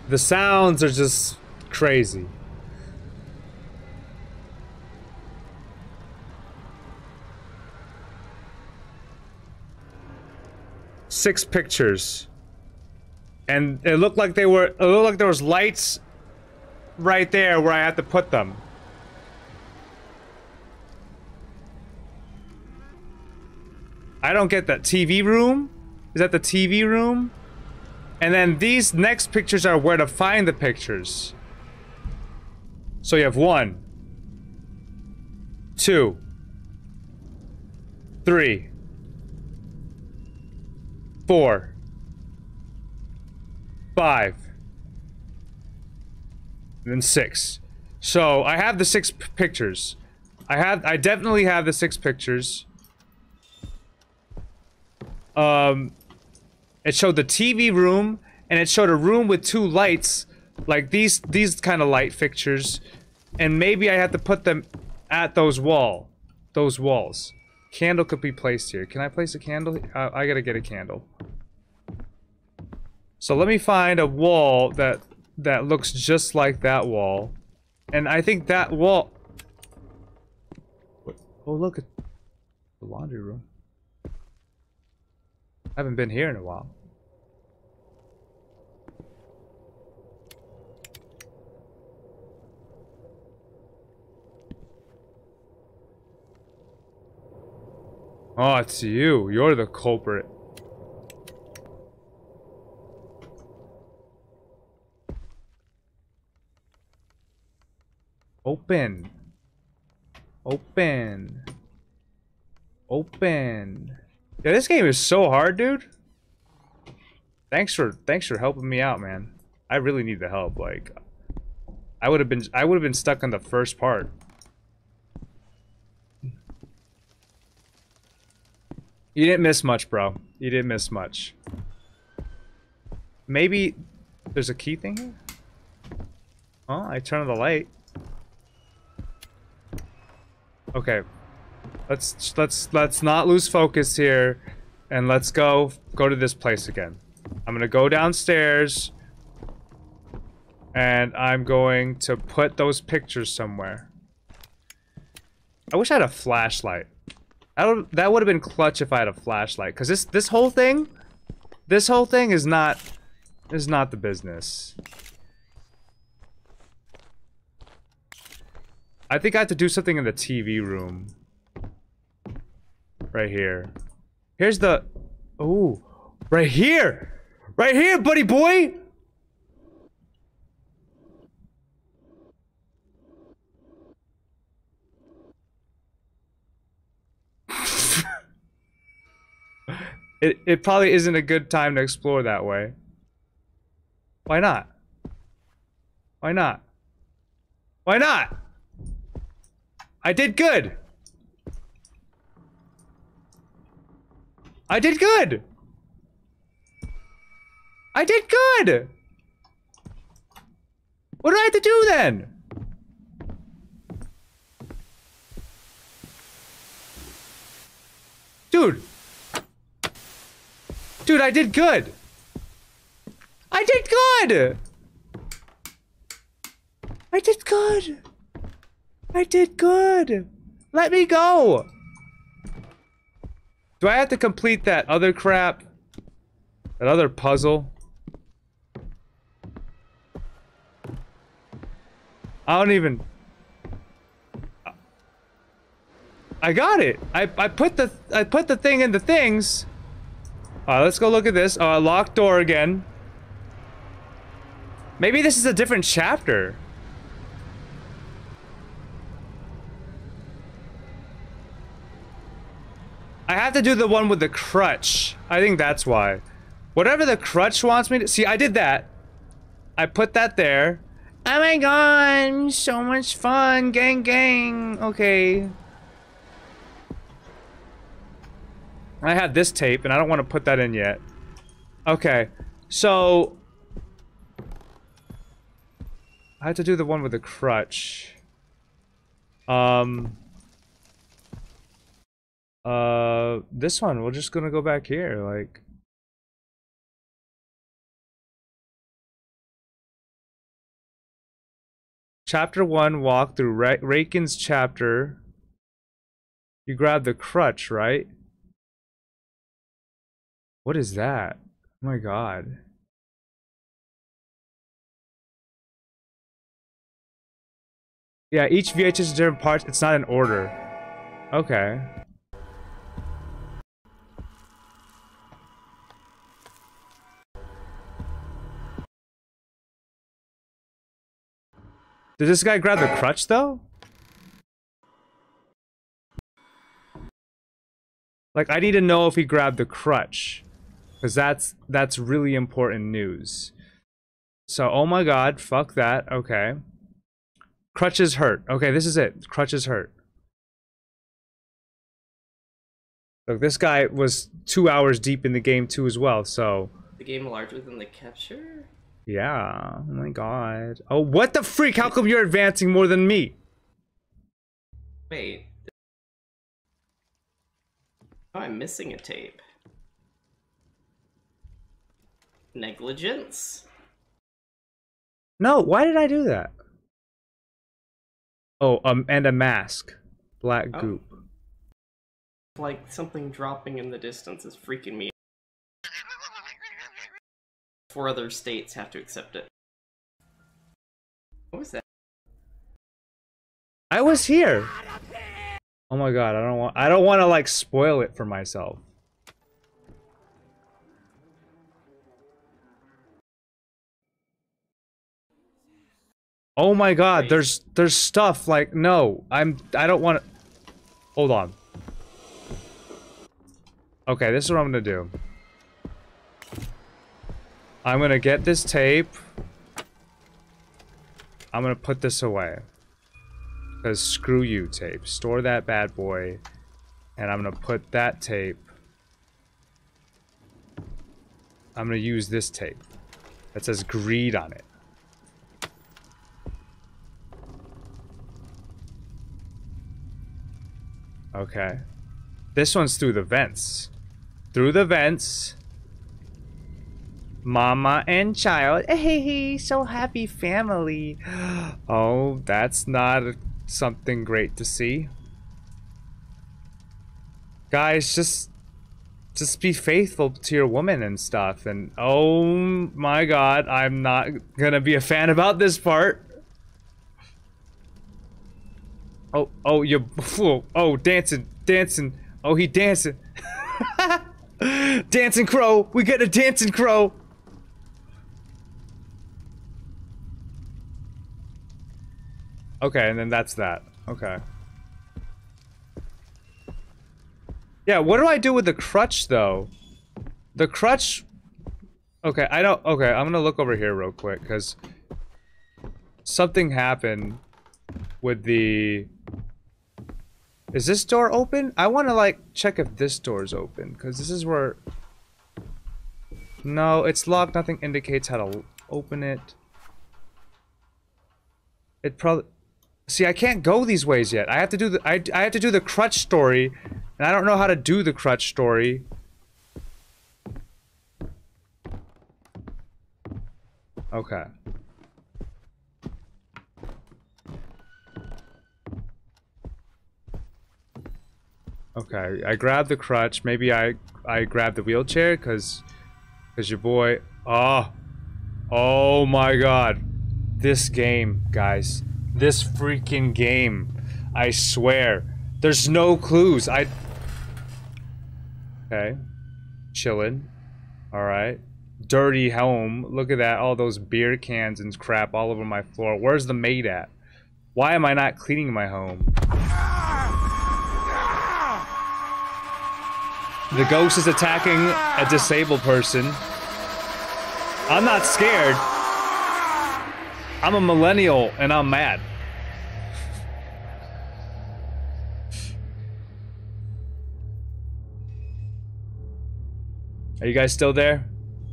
The sounds are just crazy. Six pictures. And it looked like they were it looked like there was lights right there where I had to put them. I don't get that. T V room? Is that the T V room? And then these next pictures are where to find the pictures. So you have one, two, three, four, five, and then six. So I have the six pictures. I have, I definitely have the six pictures. Um. It showed the T V room, and it showed a room with two lights, like these these kind of light fixtures, and maybe I had to put them at those wall, those walls. Candle could be placed here. Can I place a candle? Uh, I gotta get a candle. So let me find a wall that that looks just like that wall, and I think that wall. Oh look at the laundry room. I haven't been here in a while. Oh, it's you. You're the culprit. Open. Open. Open. Yeah, this game is so hard, dude. Thanks for thanks for helping me out, man. I really need the help. Like, I would have been I would have been stuck on the first part. You didn't miss much, bro. You didn't miss much. Maybe there's a key thing here? Oh, I turn on the light. Okay. Let's let's let's not lose focus here, and let's go go to this place again. I'm gonna go downstairs, and I'm going to put those pictures somewhere. I wish I had a flashlight. I don't. That would have been clutch if I had a flashlight, cause this this whole thing, this whole thing is not is not the business. I think I have to do something in the T V room. Right here. Here's the... Ooh. Right here! Right here, buddy boy. It, it probably isn't a good time to explore that way. Why not? Why not? Why not? I did good. I did good. I did good. What do I have to do then? Dude. Dude, I did good. I did good. I did good. I did good. Let me go. Do I have to complete that other crap? That other puzzle? I don't even... I got it. I, I put the I put the thing in the things. Alright, let's go look at this. Uh, locked door again. Maybe this is a different chapter. I have to do the one with the crutch. I think that's why. Whatever the crutch wants me to... See, I did that. I put that there. Oh my god, so much fun. Gang, gang. Okay. I have this tape, and I don't want to put that in yet. Okay, so... I had to do the one with the crutch. Um... Uh, this one, we're just gonna go back here, like... Chapter one, walkthrough, right? Rakan's chapter. You grab the crutch, right? What is that? Oh my god. Yeah, each V H S is different parts. It's not in order. Okay. Did this guy grab the crutch though? Like, I need to know if he grabbed the crutch. Because that's, that's really important news. So, oh my god, fuck that. Okay. Crutches hurt. Okay, this is it. Crutches hurt. Look, this guy was two hours deep in the game too as well, so... The game larger than the capture? Yeah. Oh my god. Oh, what the freak? How come you're advancing more than me? Wait. Oh, I'm missing a tape. Negligence? No, why did I do that? Oh, um, and a mask. Black goop. Oh. Like, something dropping in the distance is freaking me out. Four other states have to accept it. What was that? I was here! Oh my god, I don't want- I don't want to, like, spoil it for myself. Oh my god, there's- there's stuff, like, no, I'm- I don't want to- Hold on. Okay, this is what I'm gonna do. I'm gonna get this tape. I'm gonna put this away. Because screw you, tape. Store that bad boy. And I'm going to put that tape. I'm going to use this tape. That says greed on it. Okay. This one's through the vents. Through the vents. Mama and child. Hey, hey, so happy family. Oh, that's not... A something great to see. Guys, just just be faithful to your woman and stuff, and oh my god, I'm not gonna be a fan about this part. Oh, oh, you fool. Oh, dancing, dancing. Oh, he dancing. Dancing crow, we get a dancing crow. Okay, and then that's that. Okay. Yeah, what do I do with the crutch, though? The crutch... Okay, I don't... Okay, I'm gonna look over here real quick, because... Something happened with the... Is this door open? I want to, like, check if this door's open, because this is where... No, it's locked. Nothing indicates how to open it. It probably... See, I can't go these ways yet. I have to do the... I, I have to do the crutch story, and I don't know how to do the crutch story. Okay. Okay, I grabbed the crutch. Maybe I I grabbed the wheelchair, cause cause your boy. Oh, oh my God! This game, guys, this freaking game! I swear, there's no clues. I. Okay, chillin'. All right, dirty home. Look at that! All those beer cans and crap all over my floor. Where's the maid at? Why am I not cleaning my home? The ghost is attacking a disabled person. I'm not scared. I'm a millennial and I'm mad. Are you guys still there?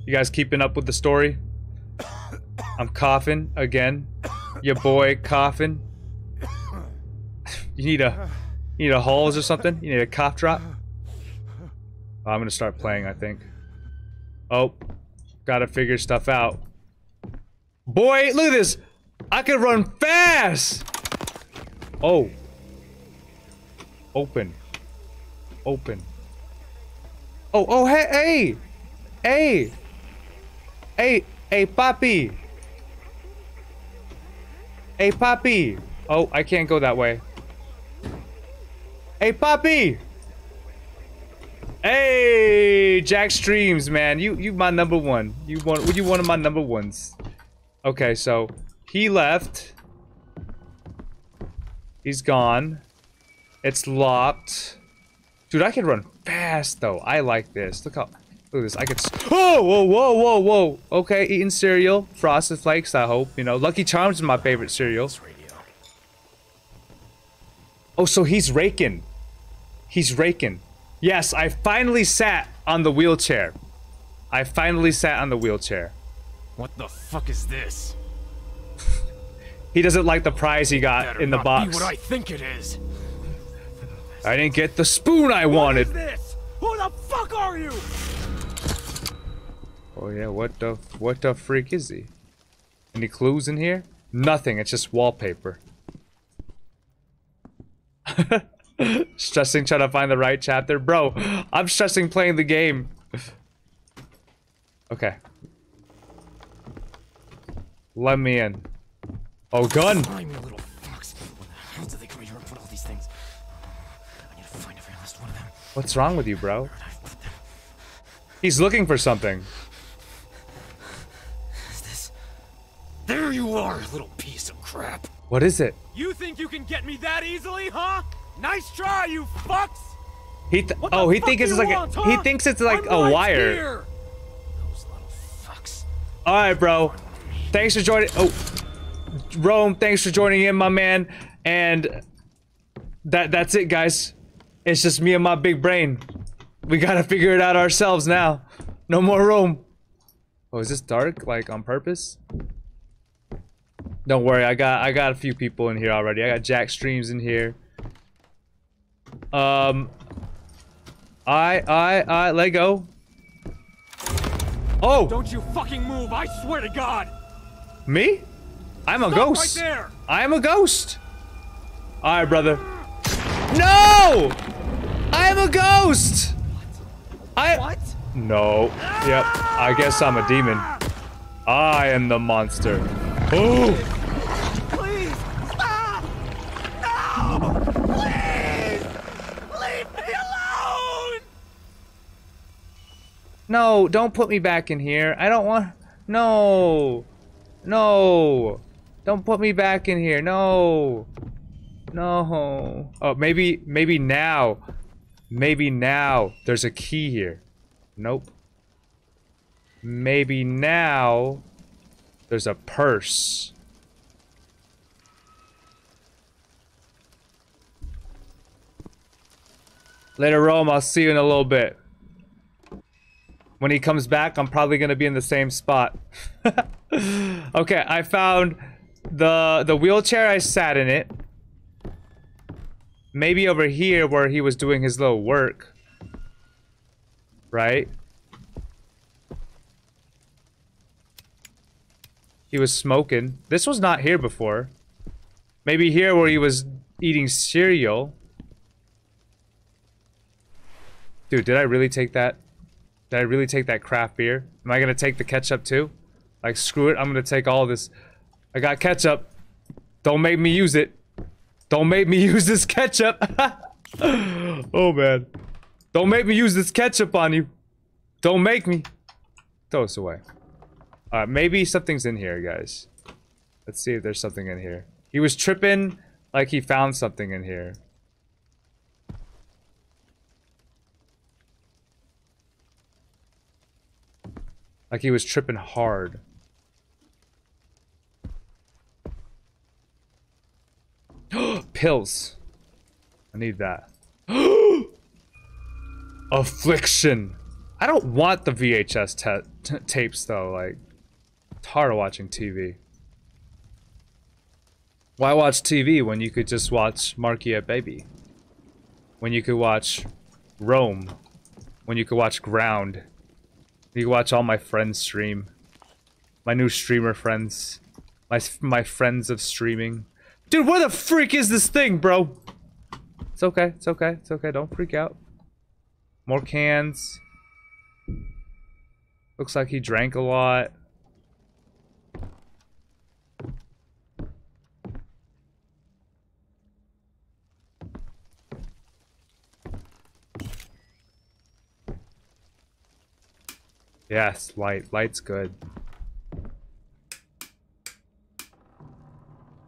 You guys keeping up with the story? I'm coughing again. Your boy coughing. You need a, you need a Halls or something? You need a cough drop? I'm gonna start playing, I think. Oh, gotta figure stuff out. Boy, look at this! I can run fast! Oh. Open. Open. Oh, oh, hey, hey! Hey! Hey, hey, papi! Hey, papi! Oh, I can't go that way. Hey, papi! Hey, Jack Streams, man, you you my number one. You want you one of my number ones. Okay, so he left. He's gone. It's locked. Dude, I can run fast though. I like this. Look how look at this. I could. Whoa, whoa, whoa, whoa, whoa. Okay, eating cereal, Frosted Flakes. I hope you know. Lucky Charms is my favorite cereal. Oh, so he's raking. He's raking. Yes, I finally sat on the wheelchair. I finally sat on the wheelchair. What the fuck is this? He doesn't like the prize he got in the box. What I think it is. I didn't get the spoon I wanted. What is this? Who the fuck are you? Oh yeah, what the what the freak is he? Any clues in here? Nothing. It's just wallpaper. Stressing trying to find the right chapter. Bro, I'm stressing playing the game. Okay. Let me in. Oh, gun! Find me, little fox. What the hell did they come here and put all these things? I need to find every last one of them. What's wrong with you, bro? He's looking for something. Is this... There you are, little piece of crap. What is it? You think you can get me that easily, huh? Nice try, you fucks! He th what oh, he thinks it's like want, a, huh? he thinks it's like I'm a wire. Here. Those little fucks. All right, bro. Thanks for joining. Oh, Rome. Thanks for joining in, my man. And that that's it, guys. It's just me and my big brain. We gotta figure it out ourselves now. No more Rome. Oh, is this dark? Like on purpose? Don't worry. I got I got a few people in here already. I got Jack Streams in here. Um, I, I, I, let go. Oh! Don't you fucking move, I swear to God! Me? I'm a Stop ghost. Right there. I'm a ghost. Alright, brother. No! I'm a ghost! What? I- What? No. Yep, I guess I'm a demon. I am the monster. Oh! Please! Stop! No! Please! No, don't put me back in here. I don't want... No. No. Don't put me back in here. No. No. Oh, maybe, maybe now. Maybe now there's a key here. Nope. Maybe now there's a purse. Later, Rome, I'll see you in a little bit. When he comes back, I'm probably gonna be in the same spot. Okay, I found the the wheelchair. I sat in it. Maybe over here where he was doing his little work. Right? He was smoking. This was not here before. Maybe here where he was eating cereal. Dude, did I really take that? Did I really take that craft beer? Am I gonna take the ketchup too? Like, screw it, I'm gonna take all this. I got ketchup. Don't make me use it. Don't make me use this ketchup. Oh, man. Don't make me use this ketchup on you. Don't make me. Throw this away. Uh, maybe something's in here, guys. Let's see if there's something in here. He was tripping like he found something in here. Like he was tripping hard. Pills. I need that. Affliction. I don't want the V H S ta tapes though. Like, it's hard watching T V. Why watch T V when you could just watch Markyfbaby? When you could watch Rome? When you could watch Ground? You can watch all my friends stream. My new streamer friends. My my friends of streaming. Dude, where the freak is this thing, bro? It's okay, it's okay, it's okay. Don't freak out. More cans. Looks like he drank a lot. Yes, light. Light's good.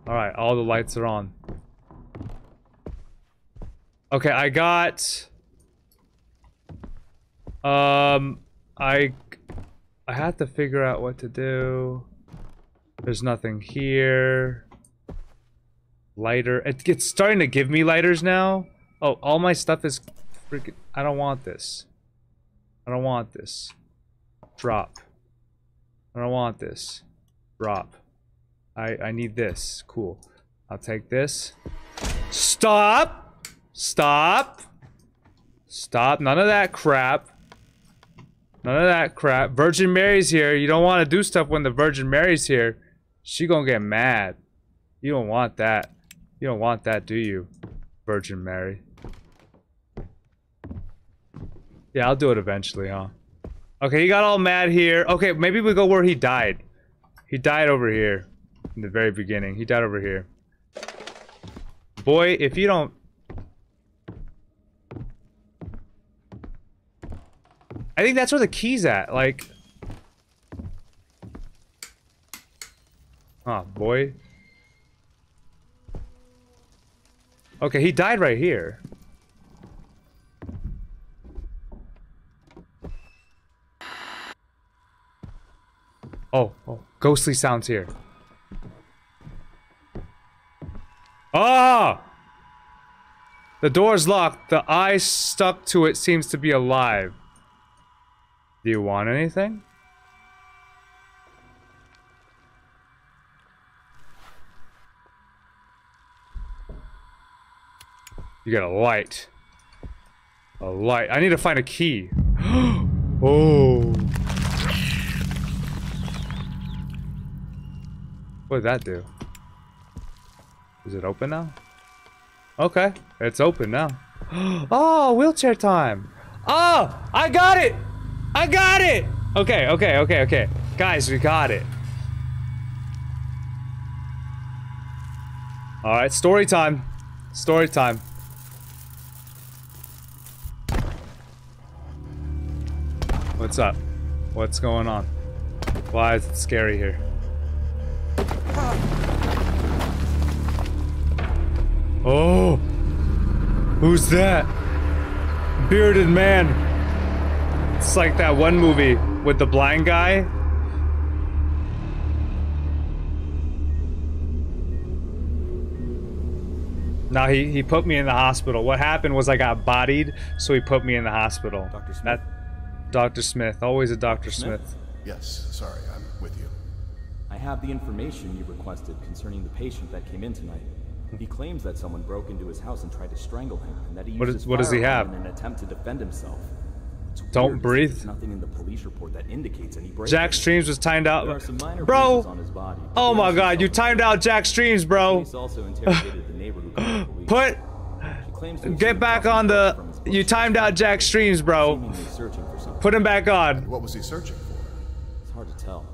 Alright, all the lights are on. Okay, I got... Um... I... I had to figure out what to do. There's nothing here. Lighter. It, it's starting to give me lighters now. Oh, all my stuff is... freaking. I don't want this. I don't want this. Drop. I don't want this. Drop. I, I need this. Cool. I'll take this. Stop! Stop! Stop. None of that crap. None of that crap. Virgin Mary's here. You don't want to do stuff when the Virgin Mary's here. She gonna get mad. You don't want that. You don't want that, do you? Virgin Mary. Yeah, I'll do it eventually, huh? Okay, he got all mad here. Okay, maybe we go where he died. He died over here in the very beginning. He died over here. Boy, if you don't... I think that's where the key's at, like... Oh, boy. Okay, he died right here. Oh, oh, ghostly sounds here. Ah! The door's locked. The eye stuck to it seems to be alive. Do you want anything? You got a light. A light. I need to find a key. Oh. What did that do? Is it open now? Okay, it's open now. Oh, wheelchair time! Oh, I got it! I got it! Okay, okay, okay, okay. Guys, we got it. Alright, story time. Story time. What's up? What's going on? Why is it scary here? Oh! Who's that? Bearded man. It's like that one movie with the blind guy. Now he, he put me in the hospital. What happened was I got bodied, so he put me in the hospital. Doctor Smith. That, Doctor Smith. Always a Doctor Smith. Smith. Yes, sorry, I'm with you. I have the information you requested concerning the patient that came in tonight. He claims that someone broke into his house and tried to strangle him, and that he used what is, his what does he have? in an attempt to defend himself. It's Don't weird, breathe. There's nothing in the police report that indicates any break. Jack Streams was timed out. There are some minor bruises on his body. Oh my God, you timed out Jack Streams, bro. Police also interrogated the neighbor who called the police. Put, get back on the. You timed out Jack Streams, bro. Put him back on. And what was he searching for? It's hard to tell.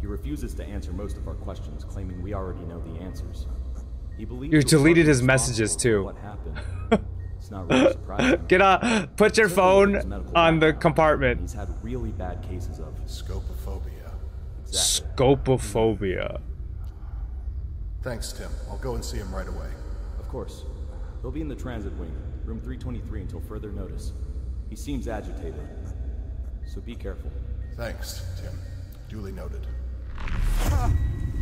He refuses to answer most of our questions, claiming we already know the answers. You deleted his messages too. What happened? It's not really surprising. Get up. Put your phone on the compartment. He's had really bad cases of scopophobia. Exactly. Scopophobia. Thanks, Tim. I'll go and see him right away. Of course. He'll be in the transit wing, room three twenty-three, until further notice. He seems agitated, so be careful. Thanks, Tim. Duly noted.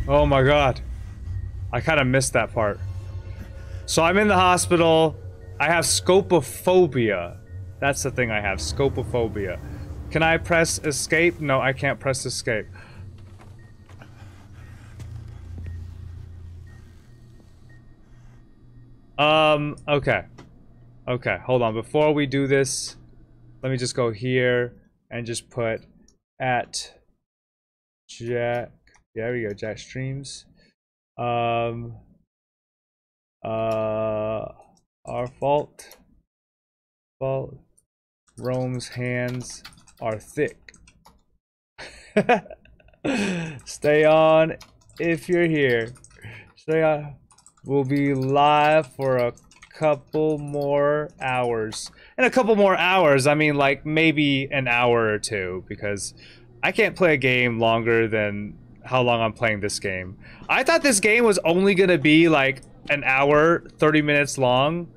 Oh my God. I kind of missed that part. So I'm in the hospital. I have scopophobia. That's the thing I have, scopophobia. Can I press escape? No, I can't press escape. Um, okay. Okay, hold on. Before we do this, let me just go here and just put at Jack. There we go, Jack Streams. Um, uh, our fault, fault, Rome's hands are thick. Stay on if you're here. Stay on. We'll be live for a couple more hours. And a couple more hours, I mean like maybe an hour or two, because I can't play a game longer than how long I'm playing this game. I thought this game was only gonna be like an hour, thirty minutes long.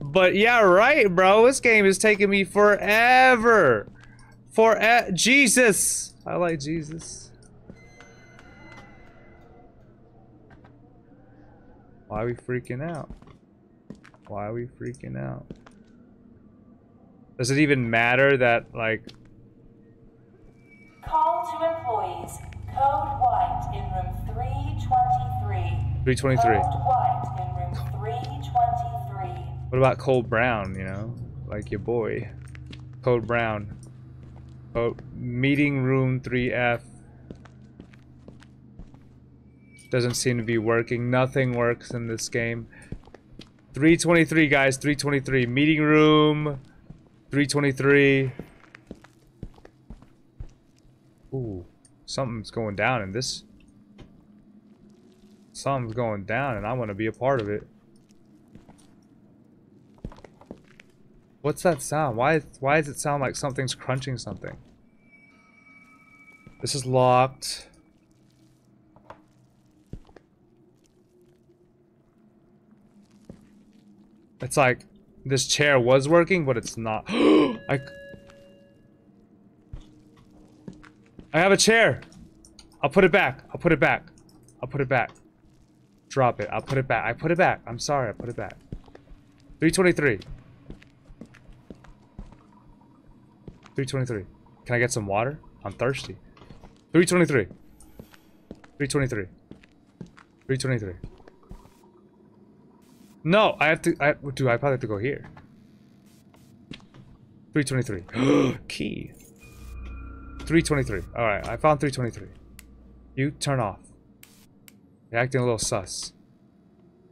But yeah, right, bro. This game is taking me forever. For Jesus. I like Jesus. Why are we freaking out? Why are we freaking out? Does it even matter that, like... Call to employees. Code white in room three twenty-three. three twenty-three. Code white in room three twenty-three. What about Code Brown, you know? Like your boy. Code Brown. Oh, meeting room three F. Doesn't seem to be working. Nothing works in this game. three twenty-three, guys. three twenty-three. Meeting room three twenty-three. Ooh. Something's going down in this. Something's going down and I want to be a part of it. What's that sound? Why, why does it sound like something's crunching something? This is locked. It's like this chair was working, but it's not. I... I have a chair. I'll put it back. I'll put it back. I'll put it back. Drop it. I'll put it back. I put it back. I'm sorry. I put it back. three twenty-three. three twenty-three. Can I get some water? I'm thirsty. three twenty-three. three twenty-three. three twenty-three. No, I have to. I, dude, I probably have to go here. three twenty-three. Key. three twenty-three. Alright, I found three twenty-three. You turn off. You're acting a little sus.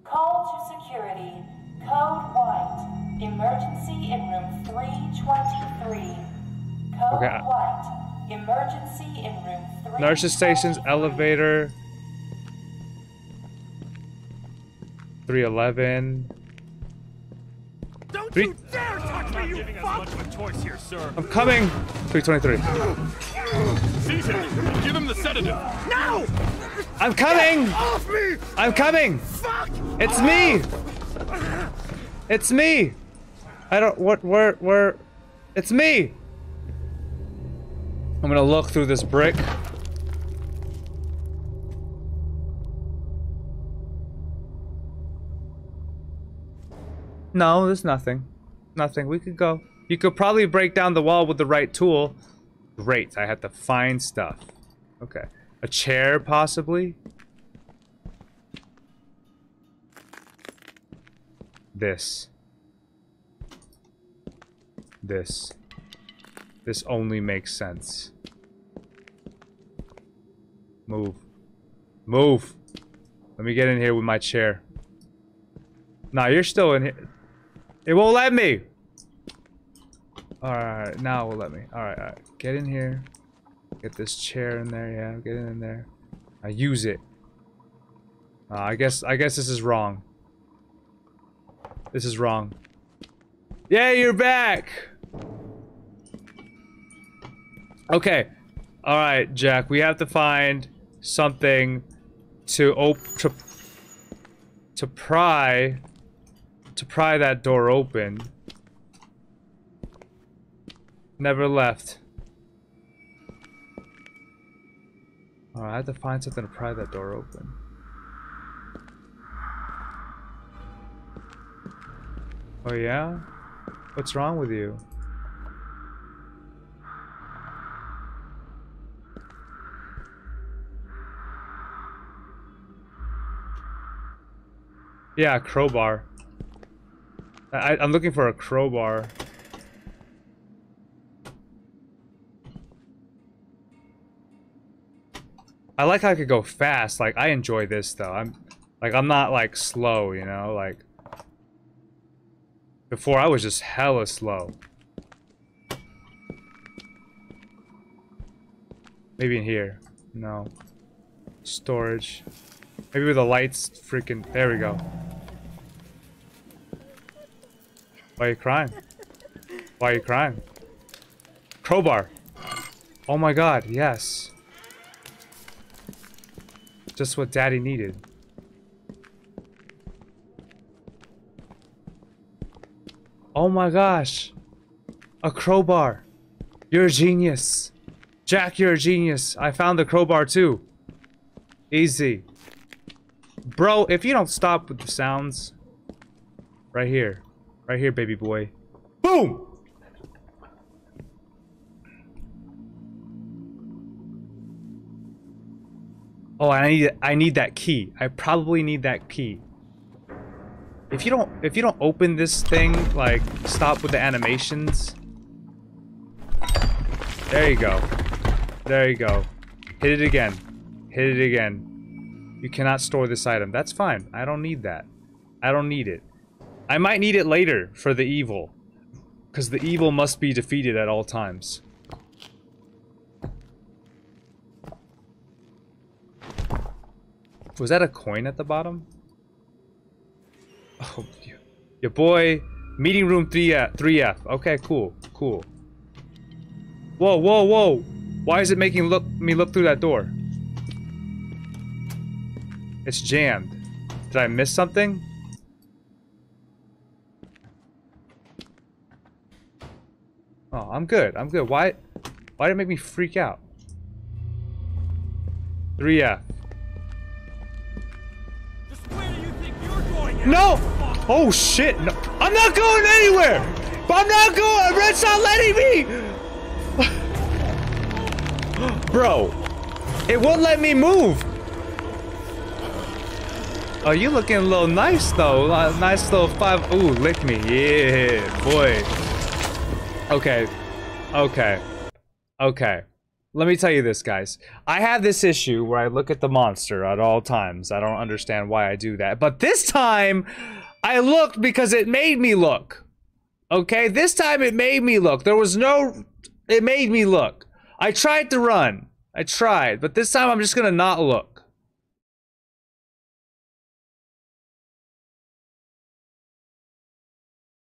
Call to security. Code white. Emergency in room three twenty-three. Code okay, I... white. Emergency in room three twenty-three. Nurses stations, elevator. three eleven. Don't Three. you dare touch me, you fuck! I'm coming! three twenty-three. Seize him! Give him the sedative! No! I'm coming! Get off me! I'm coming! Fuck! It's me! It's me! I don't- what- where- where- It's me! I'm gonna look through this brick. No, there's nothing. Nothing. We could go. You could probably break down the wall with the right tool. Great, I have to find stuff. Okay. A chair, possibly? This. This. This only makes sense. Move. Move! Let me get in here with my chair. Nah, you're still in here. It won't let me! Alright, now it will let me. Alright, alright. Get in here. Get this chair in there, yeah. Get it in there. I use it. Uh, I guess I guess this is wrong. This is wrong. Yeah, you're back! Okay. Alright, Jack. We have to find something to op- to, to pry... to pry that door open. Never left. Alright, I have to find something to pry that door open. Oh yeah? What's wrong with you? Yeah, crowbar. I, I'm looking for a crowbar. I like how I could go fast. Like, I enjoy this though. I'm like, I'm not like slow, you know? Like, before I was just hella slow. Maybe in here. No. Storage. Maybe with the lights freaking. There we go. Why are you crying? Why are you crying? Crowbar! Oh my god, yes. Just what daddy needed. Oh my gosh! A crowbar! You're a genius! Jack, you're a genius! I found the crowbar too! Easy. Bro, if you don't stop with the sounds... Right here. Right here, baby boy. Boom! Oh, I need I need that key. I probably need that key. If you don't if you don't open this thing, like stop with the animations. There you go. There you go. Hit it again. Hit it again. You cannot store this item. That's fine. I don't need that. I don't need it. I might need it later for the evil, because the evil must be defeated at all times. Was that a coin at the bottom? Oh, your boy, meeting room three F. Okay, cool, cool. Whoa, whoa, whoa! Why is it making look me look through that door? It's jammed. Did I miss something? Oh, I'm good. I'm good. Why? Why did it make me freak out? three F. Just where do you think you're going? No! Oh shit! No! I'm not going anywhere. But I'm not going. Red's not letting me. Bro, it won't let me move. Oh, you looking a little nice though. Nice little five. Ooh, lick me. Yeah, boy. Okay, okay, okay. Let me tell you this, guys. I have this issue where I look at the monster at all times. I don't understand why I do that. But this time, I looked because it made me look. Okay, this time it made me look. There was no... It made me look. I tried to run. I tried. But this time I'm just gonna not look.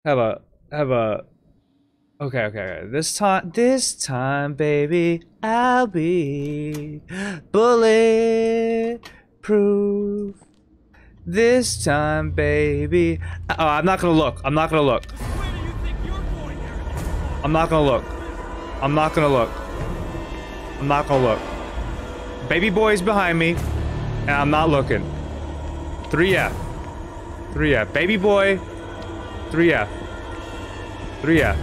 Have a... Have a... Okay, okay, okay. This time, this time, baby, I'll be bulletproof. This time, baby. Oh, I'm not gonna look. I'm not gonna look. I'm not gonna look. I'm not gonna look. I'm not gonna look. Baby boy's behind me, and I'm not looking. three F. three F. Baby boy. three F. three F.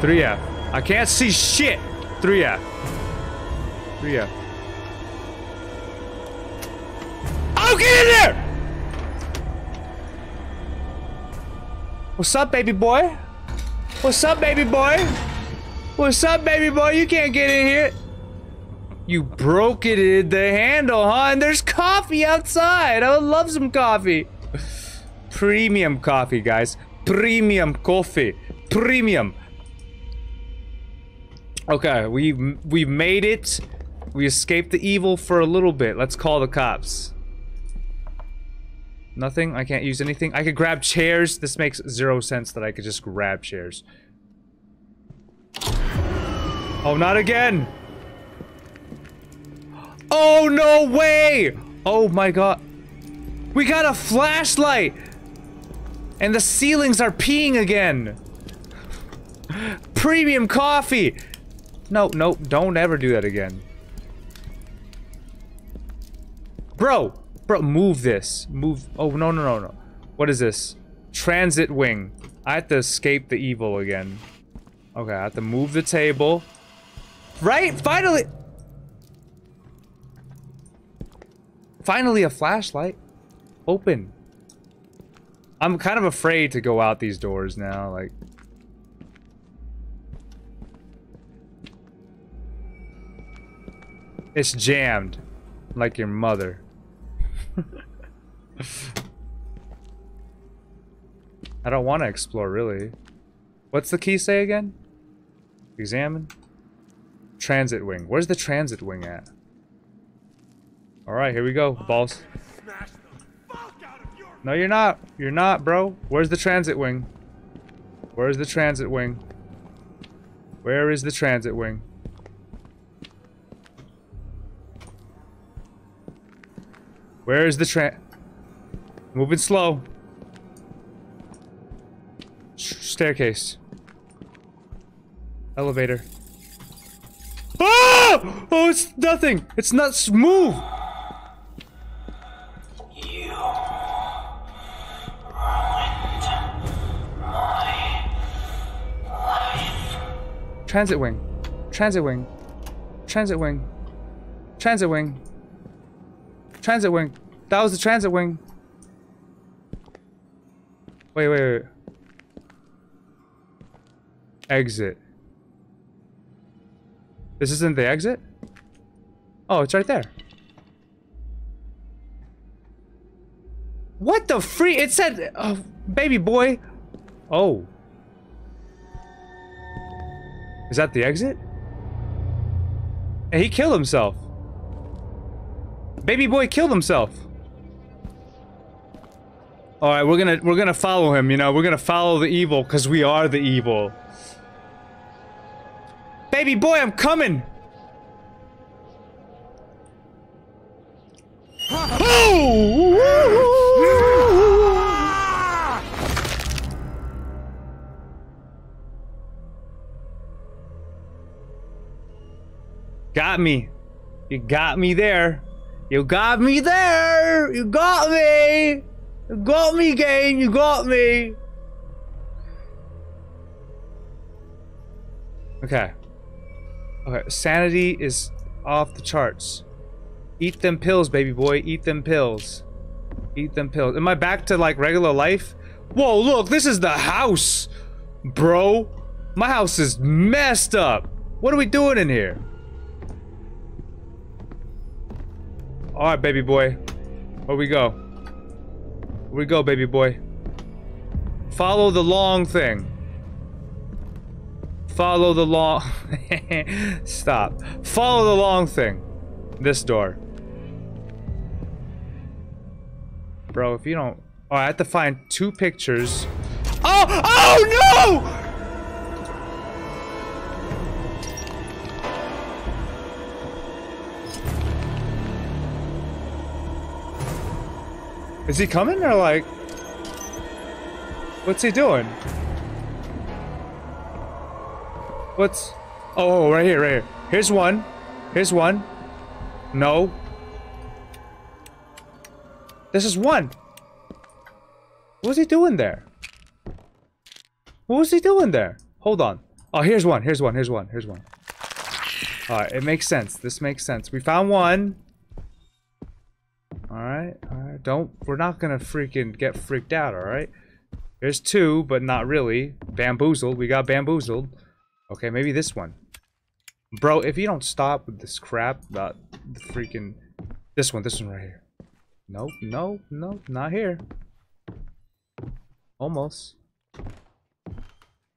three F. I can't see shit. three F. three F. Oh, get in there! What's up, baby boy? What's up, baby boy? What's up, baby boy? You can't get in here. You broke it, the handle, huh? And there's coffee outside. I would love some coffee. Premium coffee, guys. Premium coffee. Premium. Okay, we we made it. We escaped the evil for a little bit. Let's call the cops. Nothing. I can't use anything. I could grab chairs. This makes zero sense that I could just grab chairs. Oh, not again. Oh, no way. Oh, my God. We got a flashlight. And the ceilings are peeing again. Premium coffee. No, no, don't ever do that again. Bro, bro, move this. Move. Oh, no, no, no, no. What is this? Transit wing. I have to escape the evil again. Okay, I have to move the table. Right? Finally. Finally, a flashlight. Open. I'm kind of afraid to go out these doors now, like. It's jammed, like your mother. I don't want to explore, really. What's the key say again? Examine. Transit wing. Where's the transit wing at? Alright, here we go, balls. No, you're not. You're not, bro. Where's the transit wing? Where's the transit wing? Where is the transit wing? Where is the tra- Moving slow. Staircase. Elevator. Ah! Oh, it's nothing. It's not smooth. You ruined my life. Transit wing. Transit wing. Transit wing. Transit wing. Transit wing. That was the transit wing. Wait, wait, wait. Exit. This isn't the exit? Oh, it's right there. What the free? It said, oh, baby boy. Oh. Is that the exit? And he killed himself. Baby boy killed himself. All right, we're gonna we're gonna follow him. You know, we're gonna follow the evil because we are the evil. Baby boy, I'm coming. Oh! Got me. You got me there. You got me there! You got me! You got me, gang! You got me! Okay. Okay, sanity is off the charts. Eat them pills, baby boy. Eat them pills. Eat them pills. Am I back to, like, regular life? Whoa, look! This is the house! Bro! My house is messed up! What are we doing in here? All right, baby boy. Where we go? Where we go, baby boy? Follow the long thing. Follow the long... Stop. Follow the long thing. This door. Bro, if you don't... All right, I have to find two pictures. Oh! Oh, no! Is he coming or like... What's he doing? What's... Oh, right here, right here. Here's one. Here's one. No. This is one. What was he doing there? What was he doing there? Hold on. Oh, here's one. Here's one. Here's one. Here's one. Alright, it makes sense. This makes sense. We found one. Alright. Alright. Don't... We're not gonna freaking get freaked out, alright? There's two, but not really. Bamboozled. We got bamboozled. Okay, maybe this one. Bro, if you don't stop with this crap about the freaking... This one. This one right here. Nope. No. No. Not here. Almost.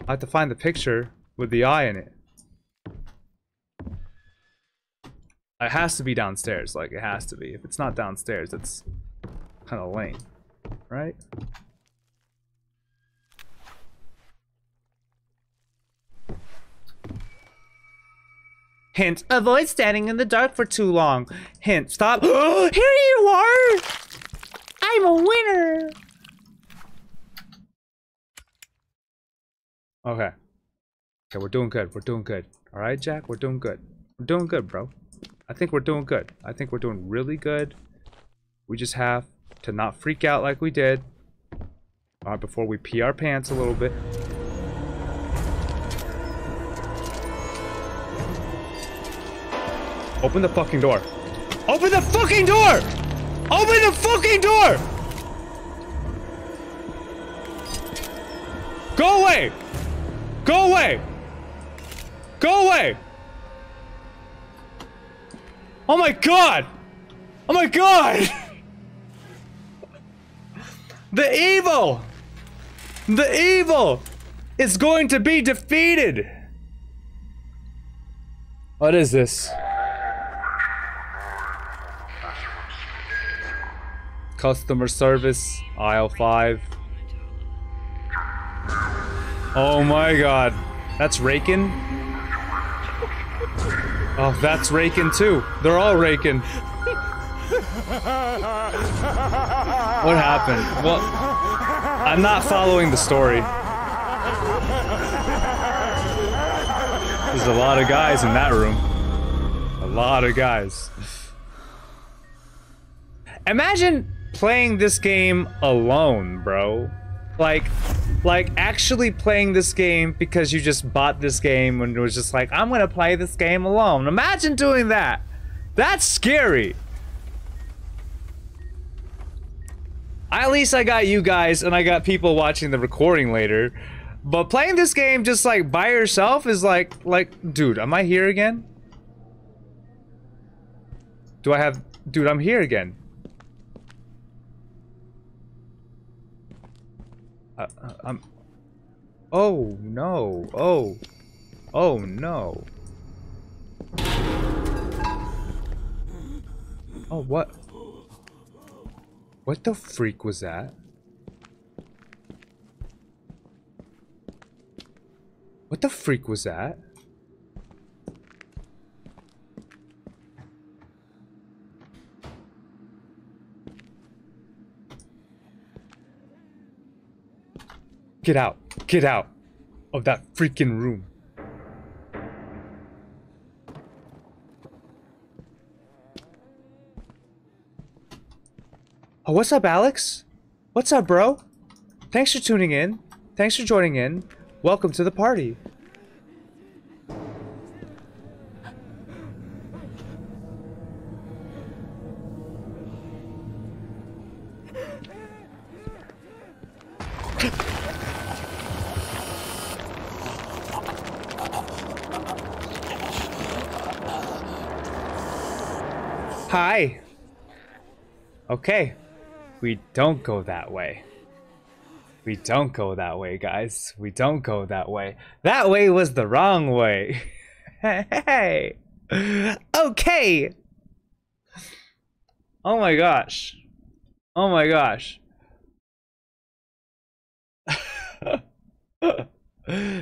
I have to find the picture with the eye in it. It has to be downstairs, like it has to be. If it's not downstairs, it's kind of lame, right? Hint, avoid standing in the dark for too long. Hint, stop. Here you are! I'm a winner! Okay. Okay, we're doing good. We're doing good. All right, Jack, we're doing good. We're doing good, bro. I think we're doing good. I think we're doing really good. We just have to not freak out like we did. All right, before we pee our pants a little bit. Open the fucking door. Open the fucking door! Open the fucking door! Go away! Go away! Go away! Oh my god! Oh my god! The evil! The evil is going to be defeated! What is this? Customer service, aisle five. Oh my god. That's Rakan? Oh, that's Rakan too. They're all Rakan. What happened? Well, I'm not following the story. There's a lot of guys in that room. A lot of guys. Imagine playing this game alone, bro. Like, like actually playing this game because you just bought this game and it was just like, I'm gonna play this game alone. Imagine doing that. That's scary. At least I got you guys and I got people watching the recording later. But playing this game just like by yourself is like, like, dude, am I here again? Do I have, dude, I'm here again. Uh, I'm. Oh no! Oh, oh no! Oh what? What the freak was that? What the freak was that? Get out. Get out of that freaking room. Oh, what's up, Alex? What's up, bro? Thanks for tuning in. Thanks for joining in. Welcome to the party. Hi. Okay. We don't go that way. We don't go that way, guys. We don't go that way. That way was the wrong way. Hey. Okay. Oh my gosh. Oh my gosh.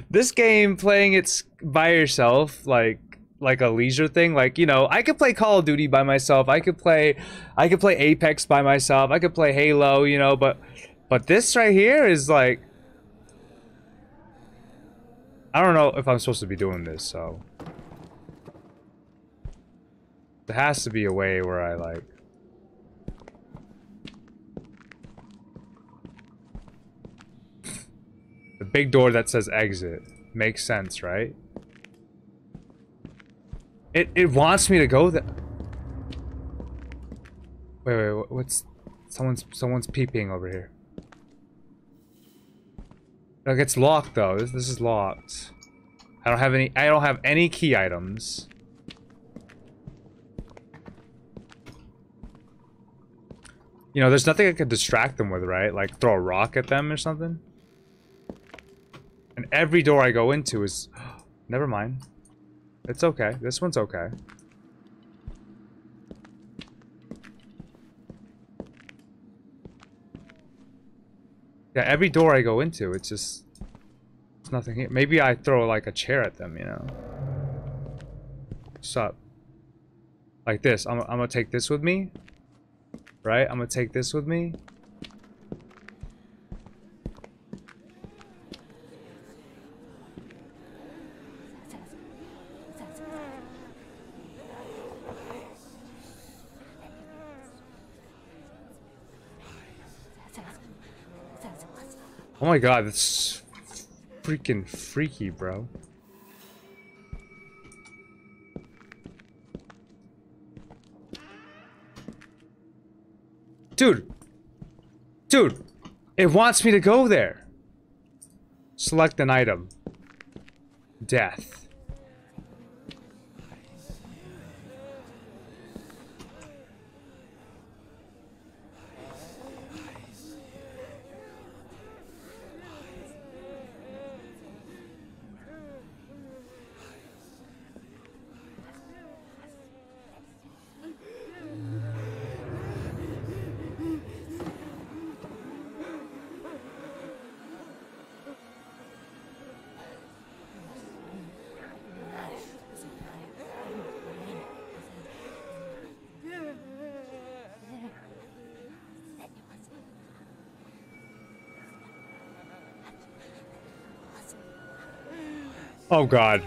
This game, playing it by yourself, like like a leisure thing. Like, you know, I could play Call of Duty by myself. I could play, I could play Apex by myself. I could play Halo, you know, but, but this right here is like, I don't know if I'm supposed to be doing this, so. There has to be a way where I like. The big door that says exit. Makes sense, right? It, it wants me to go there. Wait, wait, what's... Someone's, someone's peeping over here. Like, it's locked though. This, this is locked. I don't have any. I don't have any key items. You know, there's nothing I could distract them with, right? Like throw a rock at them or something. And every door I go into is. Never mind. It's okay. This one's okay. Yeah, every door I go into, it's just... It's nothing here. Maybe I throw, like, a chair at them, you know? What's up? Like this. I'm, I'm gonna take this with me. Right? I'm gonna take this with me. Oh my god, that's freaking freaky, bro. Dude. Dude. It wants me to go there. Select an item. Death. Oh god.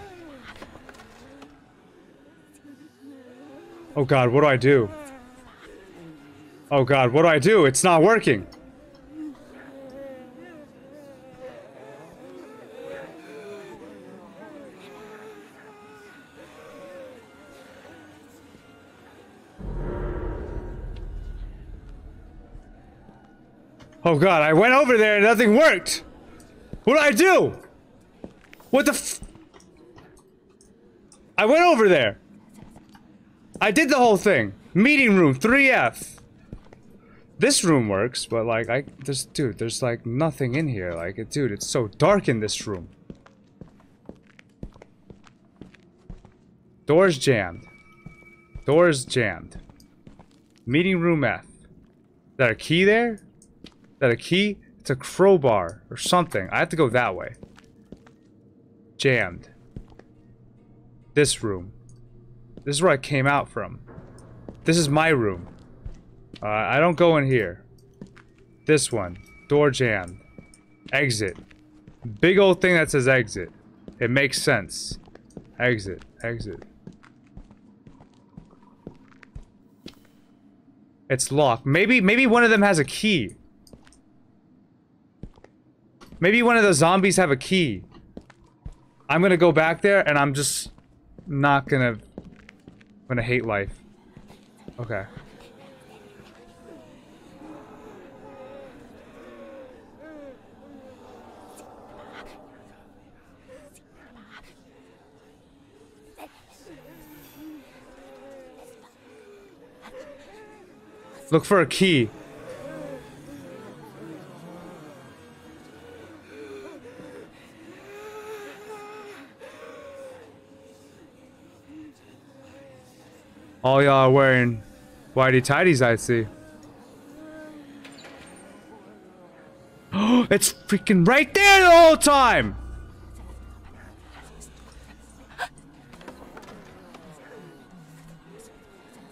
Oh god, what do I do? Oh god, what do I do? It's not working. Oh god, I went over there and nothing worked. What do I do? What the f- I went over there. I did the whole thing. Meeting room, three F. This room works, but like, I, there's, dude, there's like nothing in here. Like, dude, it's so dark in this room. Doors jammed. Doors jammed. Meeting room F. Is that a key there? Is that a key? It's a crowbar or something. I have to go that way. Jammed. This room. This is where I came out from. This is my room. Uh, I don't go in here. This one. Door jammed. Exit. Big old thing that says exit. It makes sense. Exit. Exit. It's locked. Maybe, maybe one of them has a key. Maybe one of the zombies have a key. I'm gonna go back there and I'm just... Not gonna... I'm gonna hate life. Okay. Look for a key. All y'all are wearing whitey tidies, I see. It's freaking right there the whole time!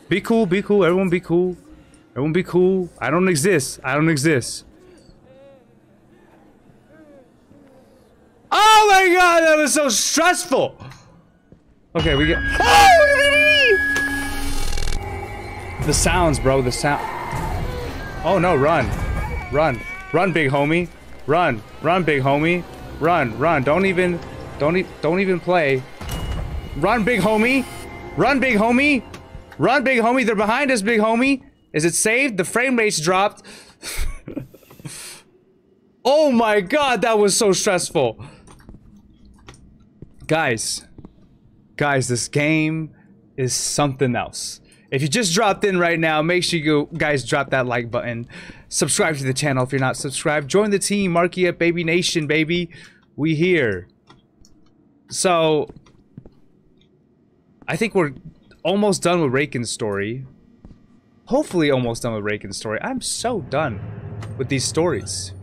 Be cool, be cool, everyone be cool. Everyone be cool. I don't exist. I don't exist. Oh my god, that was so stressful! Okay, we get- oh! The sounds, bro, the sound- oh no, run. Run. Run, big homie. Run. Run, big homie. Run, run. Don't even- Don't e- Don't even play. Run, big homie! Run, big homie! Run, big homie! They're behind us, big homie! Is it saved? The frame rate's dropped. Oh my god, that was so stressful! Guys. Guys, this game is something else. If you just dropped in right now, make sure you guys drop that like button. Subscribe to the channel if you're not subscribed. Join the team, Markyfbaby Nation, baby. We here. So... I think we're almost done with Rakan's story. Hopefully almost done with Rakan's story. I'm so done with these stories.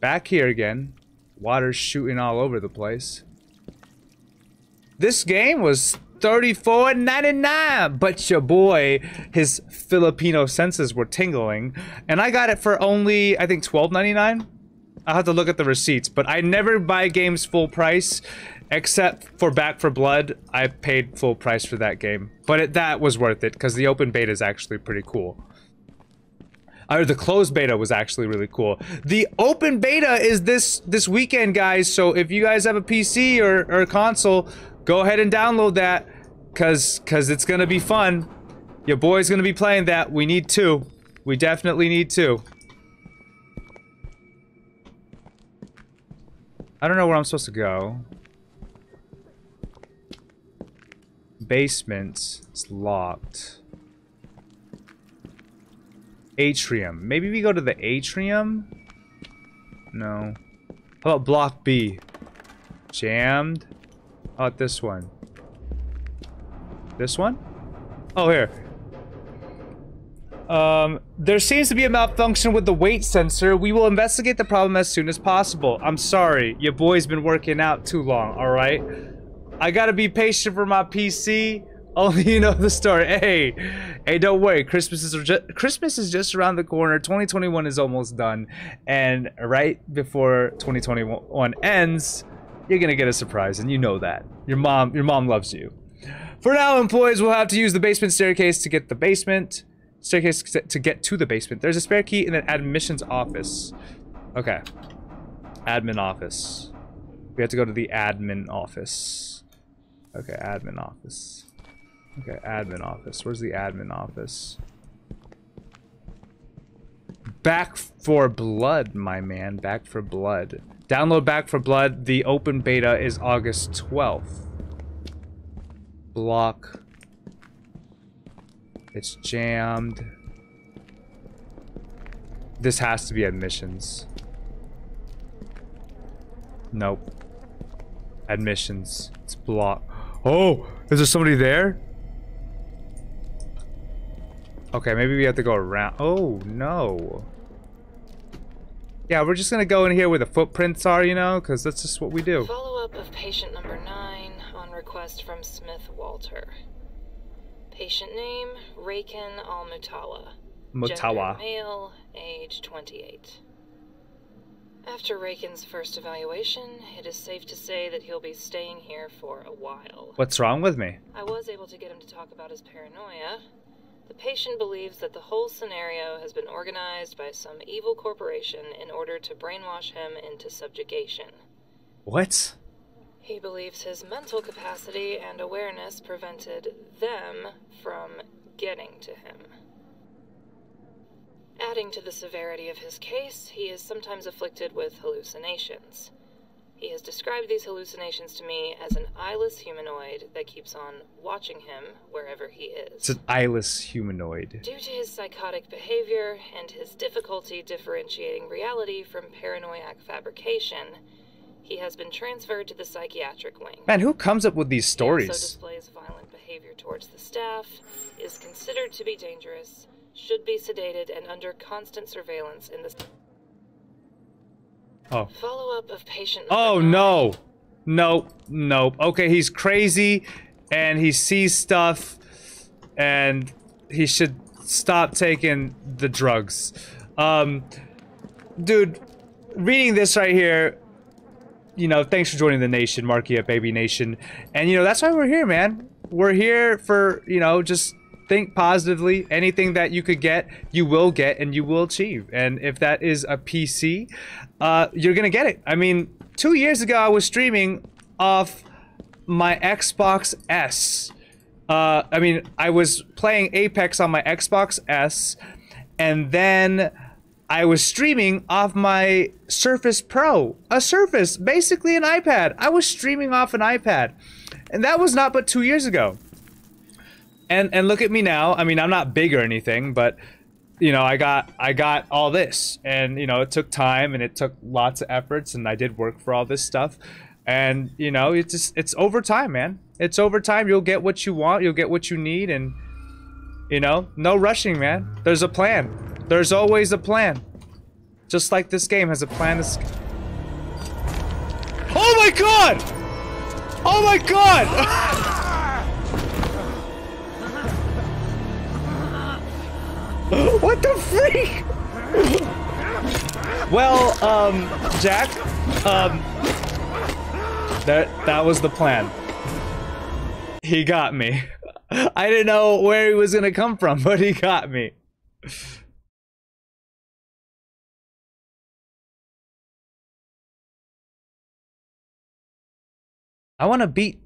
Back here again. Water's shooting all over the place. This game was thirty-four ninety-nine, but your boy, his Filipino senses were tingling. And I got it for only, I think, twelve ninety-nine? I'll have to look at the receipts, but I never buy games full price. Except for Back four Blood, I paid full price for that game. But it, that was worth it, because the open beta is actually pretty cool. Or the closed beta was actually really cool. The open beta is this this weekend, guys, so if you guys have a P C or, or a console, go ahead and download that, because because it's going to be fun. Your boy's going to be playing that. We need two. We definitely need two. I don't know where I'm supposed to go. Basement. It's locked. Atrium. Maybe we go to the atrium? No. How about block B? Jammed. Oh, this one. This one? Oh, here. Um, there seems to be a malfunction with the weight sensor. We will investigate the problem as soon as possible. I'm sorry. Your boy's been working out too long, alright? I gotta be patient for my P C. Only you know the story. Hey, hey, don't worry. Christmas is just, Christmas is just around the corner. twenty twenty-one is almost done, and right before twenty twenty-one ends, you're gonna get a surprise, and you know that. Your mom, your mom loves you. For now, employees will have to use the basement staircase to get the basement staircase to get to the basement. There's a spare key in an admissions office. Okay, admin office. We have to go to the admin office. Okay, admin office. Okay, admin office. Where's the admin office? Back four Blood, my man. Back four Blood. Download Back four Blood. The open beta is August twelfth. Block. It's jammed. This has to be admissions. Nope. Admissions. It's blocked. Oh, is there somebody there? Okay, maybe we have to go around. Oh, no. Yeah, we're just gonna go in here where the footprints are, you know, because that's just what we do. Follow-up of patient number nine on request from Smith Walter. Patient name, Rakan Al-Mutawa. Mutawa. Gender, male, age twenty-eight. After Rakan's first evaluation, it is safe to say that he'll be staying here for a while. What's wrong with me? I was able to get him to talk about his paranoia. The patient believes that the whole scenario has been organized by some evil corporation in order to brainwash him into subjugation. What? He believes his mental capacity and awareness prevented them from getting to him. Adding to the severity of his case, he is sometimes afflicted with hallucinations. He has described these hallucinations to me as an eyeless humanoid that keeps on watching him wherever he is. It's an eyeless humanoid. Due to his psychotic behavior and his difficulty differentiating reality from paranoiac fabrication, he has been transferred to the psychiatric wing. Man, who comes up with these stories? He also displays violent behavior towards the staff, is considered to be dangerous, should be sedated and under constant surveillance in the oh. Follow-up of patient. Oh, no. Nope. Nope. Okay, he's crazy. and he sees stuff, and he should stop taking the drugs. Um, dude, reading this right here, you know, thanks for joining the nation, Markyfbaby Nation. And, you know, that's why we're here, man. We're here for, you know, just think positively. Anything that you could get, you will get and you will achieve. And if that is a P C, uh, you're going to get it. I mean, two years ago, I was streaming off my Xbox S. Uh, I mean, I was playing Apex on my Xbox S, and then I was streaming off my Surface Pro. A Surface, basically an iPad. I was streaming off an iPad. And that was not but two years ago. And and look at me now. I mean, I'm not big or anything, but, you know, I got I got all this. And, you know, it took time and it took lots of efforts, and I did work for all this stuff. And, you know, it's just, it's over time, man. It's over time. You'll get what you want. You'll get what you need. And, you know, no rushing, man. There's a plan. There's always a plan. Just like this game has a plan to... Oh my god! Oh my god! What the freak? Well, um, Jack, um, that, that was the plan. He got me. I didn't know where he was gonna come from, but he got me. I want to beat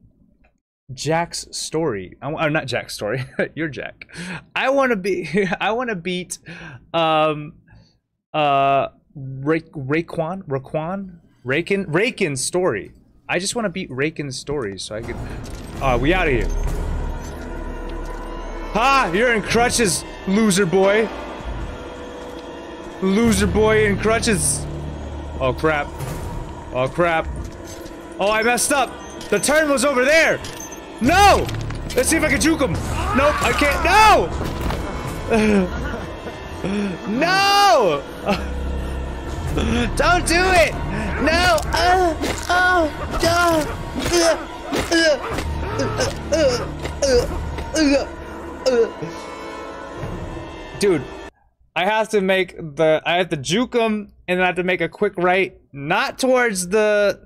Jack's story. I want, not Jack's story. You're Jack. I want to be. I want to beat, um, uh, Ray, Rakan, Rakan, Rakan, Rakan's story. I just want to beat Rakan's story so I can. Uh, we out of here. Ha! You're in crutches, loser boy. Loser boy in crutches. Oh crap! Oh crap! Oh, I messed up. The turn was over there! No! Let's see if I can juke him! Nope, I can't- No! No! Don't do it! No! Uh, oh! No! Dude, I have to make the- I have to juke him, and then I have to make a quick right, not towards the-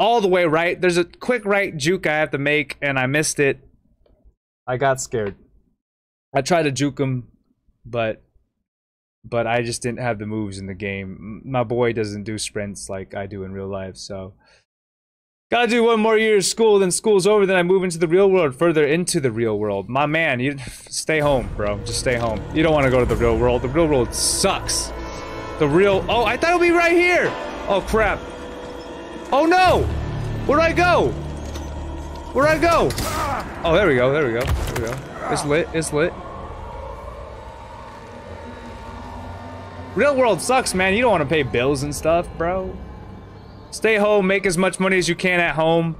all the way right. There's a quick right juke I have to make, and I missed it. I got scared. I tried to juke him, but but I just didn't have the moves in the game. My boy doesn't do sprints like I do in real life, so gotta do one more year of school, then school's over, then I move into the real world, further into the real world. My man, you stay home, bro. Just stay home. You don't want to go to the real world. The real world sucks. The real... Oh, I thought it would be right here! Oh, crap. Oh no! Where'd I go? Where'd I go? Oh, there we go, there we go, there we go. It's lit, it's lit. Real world sucks, man. You don't want to pay bills and stuff, bro. Stay home, make as much money as you can at home.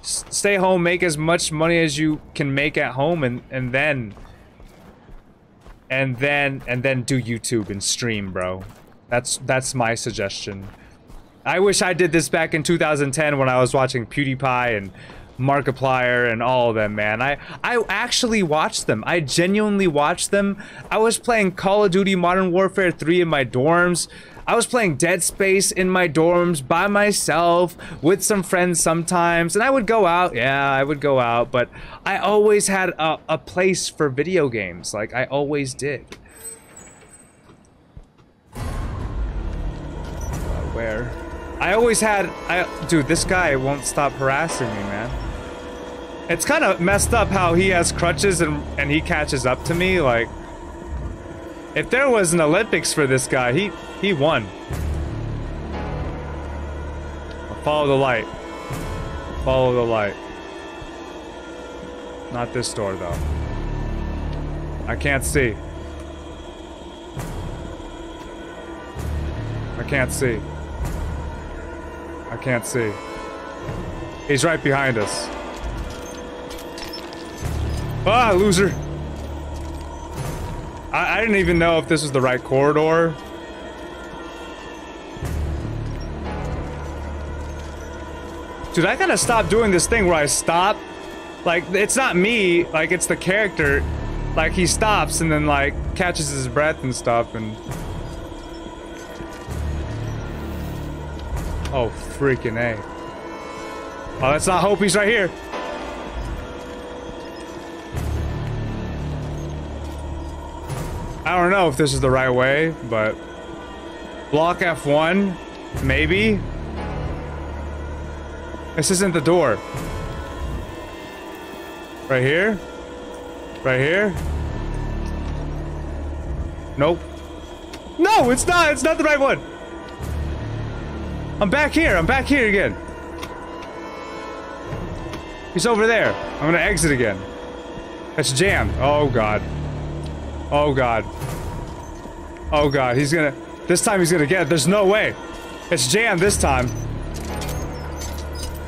S stay home, make as much money as you can make at home, and, and then... And then, and then do YouTube and stream, bro. That's, that's my suggestion. I wish I did this back in two thousand ten when I was watching PewDiePie and Markiplier and all of them, man. I, I actually watched them. I genuinely watched them. I was playing Call of Duty Modern Warfare three in my dorms. I was playing Dead Space in my dorms by myself with some friends sometimes. And I would go out. Yeah, I would go out. But I always had a, a place for video games. Like, I always did. Uh, where... I always had, I, dude, this guy won't stop harassing me, man. It's kind of messed up how he has crutches and, and he catches up to me, like... If there was an Olympics for this guy, he, he won. Follow the light. Follow the light. Not this door, though. I can't see. I can't see. I can't see. He's right behind us. Ah, loser! I, I didn't even know if this was the right corridor. Dude, I gotta stop doing this thing where I stop. Like, it's not me, like, it's the character. Like, he stops and then, like, catches his breath and stuff, and... Oh, freaking A. Oh, let's not hope he's right here. I don't know if this is the right way, but... Block F one? Maybe? This isn't the door. Right here? Right here? Nope. No, it's not! It's not the right one! I'm back here! I'm back here again! He's over there. I'm gonna exit again. It's jammed. Oh, God. Oh, God. Oh, God. He's gonna... This time he's gonna get it. There's no way. It's jammed this time.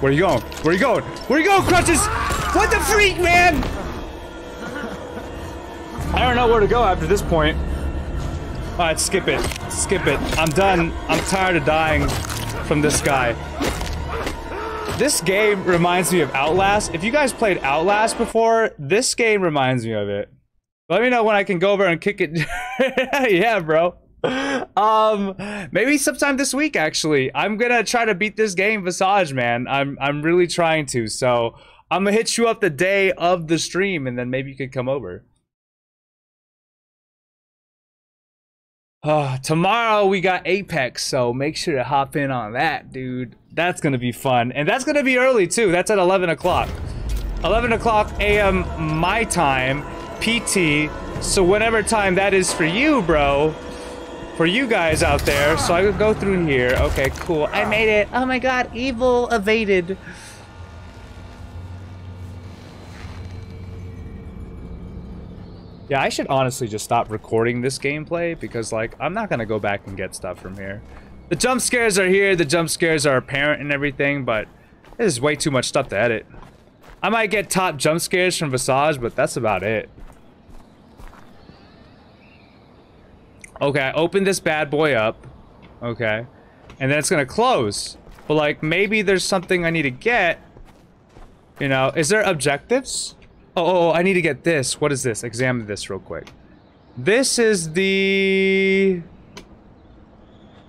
Where are you going? Where are you going? Where are you going, Crutches? What the freak, man? I don't know where to go after this point. All right, skip it. Skip it. I'm done. I'm tired of dying from this guy. This game reminds me of Outlast. If you guys played Outlast before, this game reminds me of it. Let me know when I can go over and kick it. Yeah, bro. Um, maybe sometime this week, actually. I'm gonna try to beat this game, Visage, man. I'm, I'm really trying to, so... I'm gonna hit you up the day of the stream, and then maybe you could come over. Uh, tomorrow we got Apex, so make sure to hop in on that, dude. That's gonna be fun, and that's gonna be early too. That's at eleven o'clock, eleven o'clock a m my time, P T. So whatever time that is for you, bro, for you guys out there. So I could go through here. Okay, cool. I made it. Oh my God, evil evaded. Yeah, I should honestly just stop recording this gameplay because, like, I'm not gonna go back and get stuff from here. The jump scares are here, the jump scares are apparent and everything, but this is way too much stuff to edit. I might get top jump scares from Visage, but that's about it. Okay, I opened this bad boy up. Okay. And then it's gonna close. But, like, maybe there's something I need to get. You know, is there objectives? Oh, oh, I need to get this. What is this? Examine this real quick. This is the...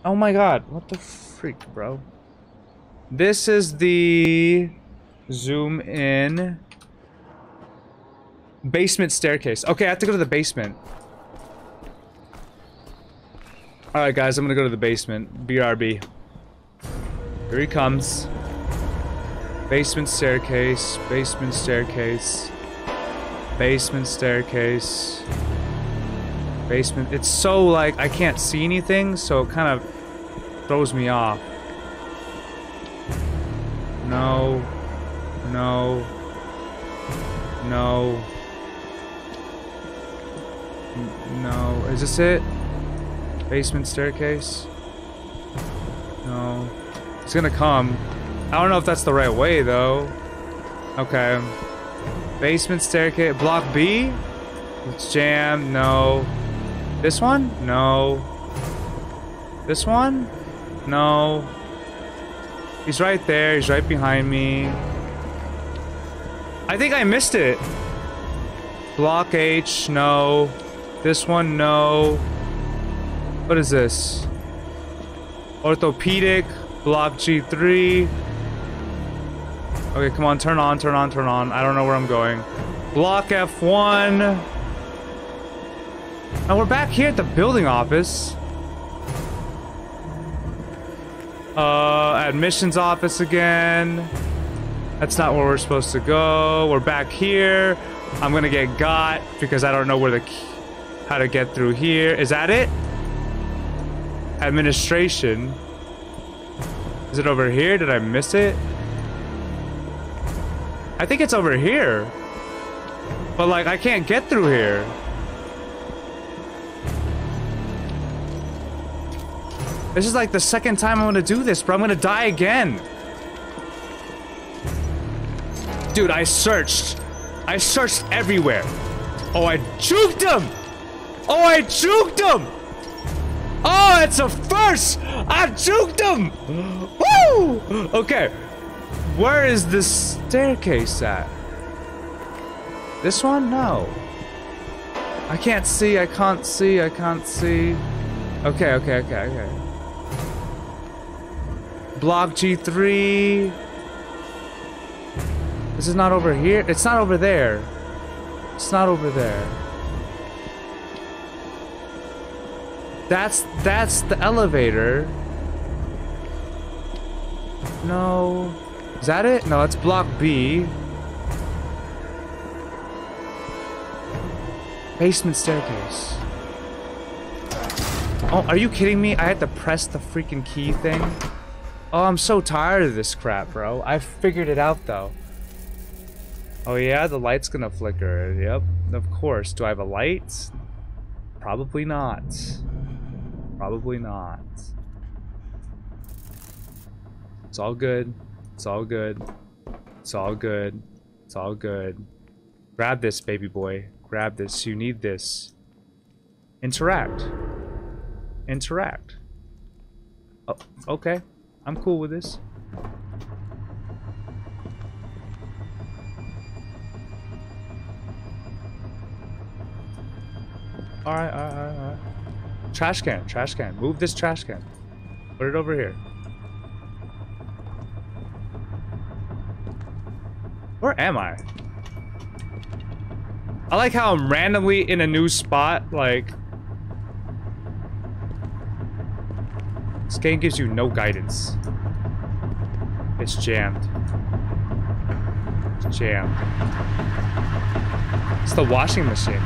Oh my God, what the freak, bro? This is the... Zoom in... Basement staircase. Okay, I have to go to the basement. Alright guys, I'm gonna go to the basement. B R B. Here he comes. Basement staircase, basement staircase. Basement staircase. Basement. It's so, like, I can't see anything, so it kind of throws me off. No. No. No. No. Is this it? Basement staircase? No. It's gonna come. I don't know if that's the right way, though. Okay. Basement staircase, block B? It's jammed, no. This one? No. This one? No. He's right there, he's right behind me. I think I missed it. Block H, no. This one, no. What is this? Orthopedic, block G three. Okay, come on, turn on, turn on, turn on. I don't know where I'm going. Block F one. And we're back here at the building office. Uh, admissions office again. That's not where we're supposed to go. We're back here. I'm gonna get got because I don't know where the key, how to get through here. Is that it? Administration. Is it over here? Did I miss it? I think it's over here. But, like, I can't get through here. This is, like, the second time I'm gonna do this, but I'm gonna die again. Dude, I searched. I searched everywhere. Oh, I juked him! Oh, I juked him! Oh, it's a first! I juked him! Woo! Okay. Where is this staircase at? This one? No. I can't see, I can't see, I can't see. Okay, okay, okay, okay. Block G three. This is not over here. It's not over there. It's not over there. That's, that's the elevator. No. Is that it? No, it's block B. Basement staircase. Oh, are you kidding me? I had to press the freaking key thing. Oh, I'm so tired of this crap, bro. I figured it out, though. Oh, yeah? The light's gonna flicker. Yep. Of course. Do I have a light? Probably not. Probably not. It's all good. It's all good. It's all good. It's all good. Grab this, baby boy. Grab this. You need this. Interact. Interact. Oh, okay. I'm cool with this. Alright, alright, alright, alright. Trash can, trash can. Move this trash can. Put it over here. Where am I? I like how I'm randomly in a new spot, like... This game gives you no guidance. It's jammed. It's jammed. It's the washing machine.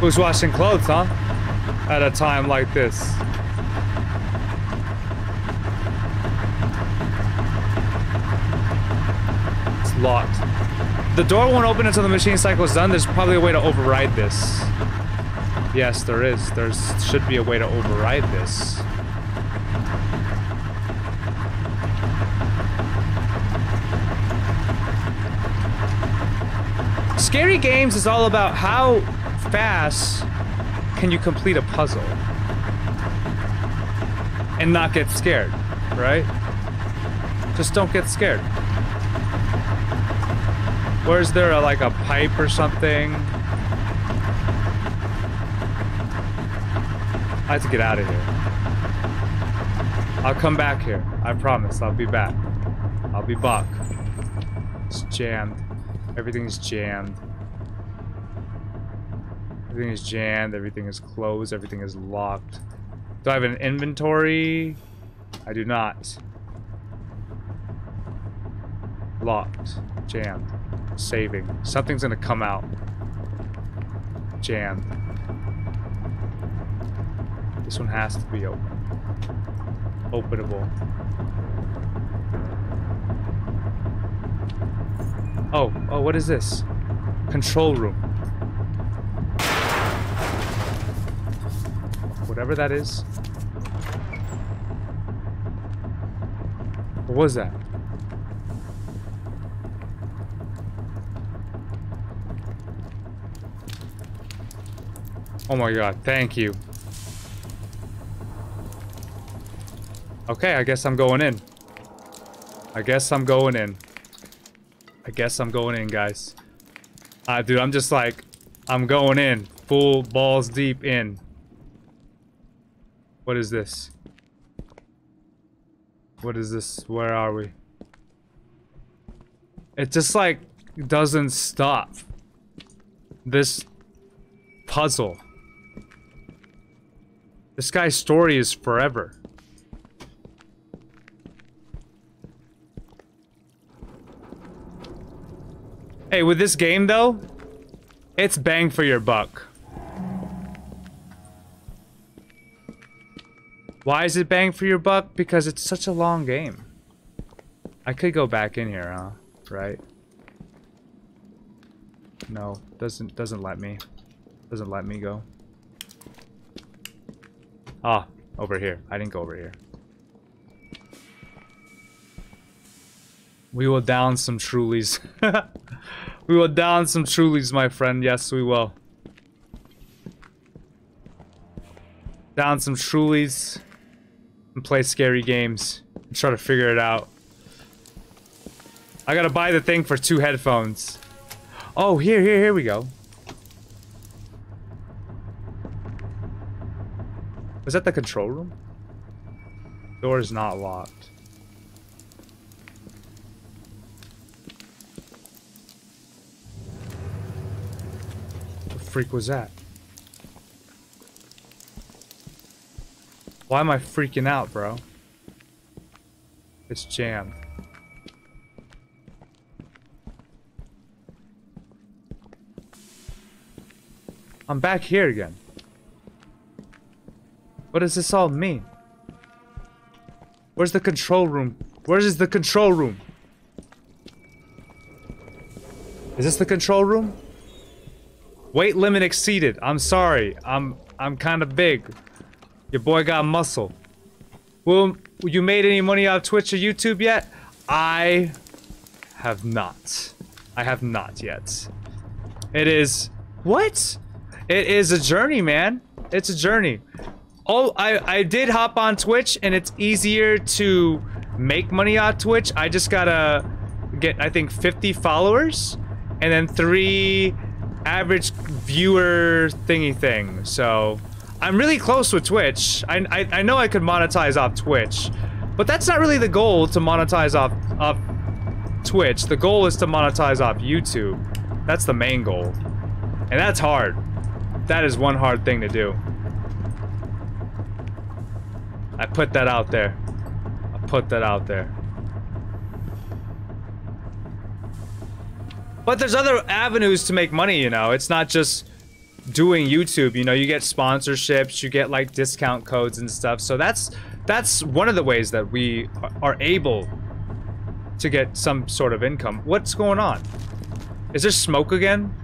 Who's washing clothes, huh? At a time like this. It's locked. The door won't open until the machine cycle is done. There's probably a way to override this. Yes, there is. There should be a way to override this. Scary Games is all about how fast can you complete a puzzle and not get scared, right? Just don't get scared. Or is there a, like a pipe or something? I have to get out of here. I'll come back here. I promise. I'll be back. I'll be back. It's jammed. Everything's jammed. Everything is jammed. Everything is closed. Everything is locked. Do I have an inventory? I do not. Locked. Jammed. Saving. Something's gonna come out. Jammed. This one has to be open. Openable. Oh, oh, what is this? Control room. Whatever that is. What was that? Oh my god, thank you. Okay, I guess I'm going in. I guess I'm going in. I guess I'm going in, guys. Ah, uh, dude, I'm just like, I'm going in. Full balls deep in. What is this? What is this? Where are we? It just like doesn't stop. This puzzle. This guy's story is forever. Hey, with this game though, it's bang for your buck. Why is it bang for your buck? Because it's such a long game. I could go back in here, huh? Right? No, doesn't doesn't let me. Doesn't let me go. Ah, over here. I didn't go over here. We will down some Trulies. We will down some Trulies, my friend. Yes, we will. Down some Trulies and play scary games. and try to figure it out. I gotta buy the thing for two headphones. Oh, here, here, here we go. Was that the control room? Door is not locked. What the freak was that? Why am I freaking out, bro? It's jammed. I'm back here again. What does this all mean? Where's the control room? Where is the control room? Is this the control room? Weight limit exceeded. I'm sorry. I'm I'm kind of big. Your boy got muscle. Well, you made any money off Twitch or YouTube yet? I have not. I have not yet. It is... What? It is a journey, man. It's a journey. Oh, I, I did hop on Twitch, and it's easier to make money on Twitch. I just gotta get, I think, fifty followers, and then three average viewer thingy thing. So, I'm really close with Twitch. I, I, I know I could monetize off Twitch, but that's not really the goal, to monetize off, off Twitch. The goal is to monetize off YouTube. That's the main goal. And that's hard. That is one hard thing to do. I put that out there. I put that out there. But there's other avenues to make money, you know. It's not just doing YouTube, you know. You get sponsorships, you get like discount codes and stuff. So that's that's one of the ways that we are able to get some sort of income. What's going on? Is there smoke again?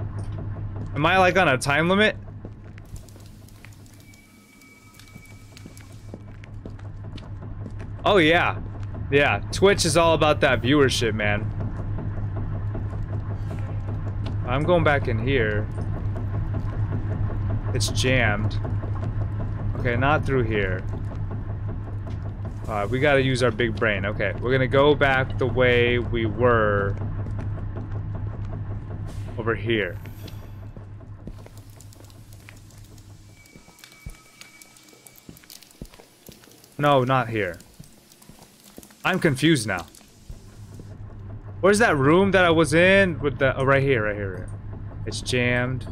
Am I like on a time limit? Oh yeah. Yeah, Twitch is all about that viewership, man. I'm going back in here. It's jammed. Okay, not through here. Uh, we gotta use our big brain. Okay, we're gonna go back the way we were over here. No, not here. I'm confused now. Where's that room that I was in with the... Oh, right here, right here, right here. It's jammed.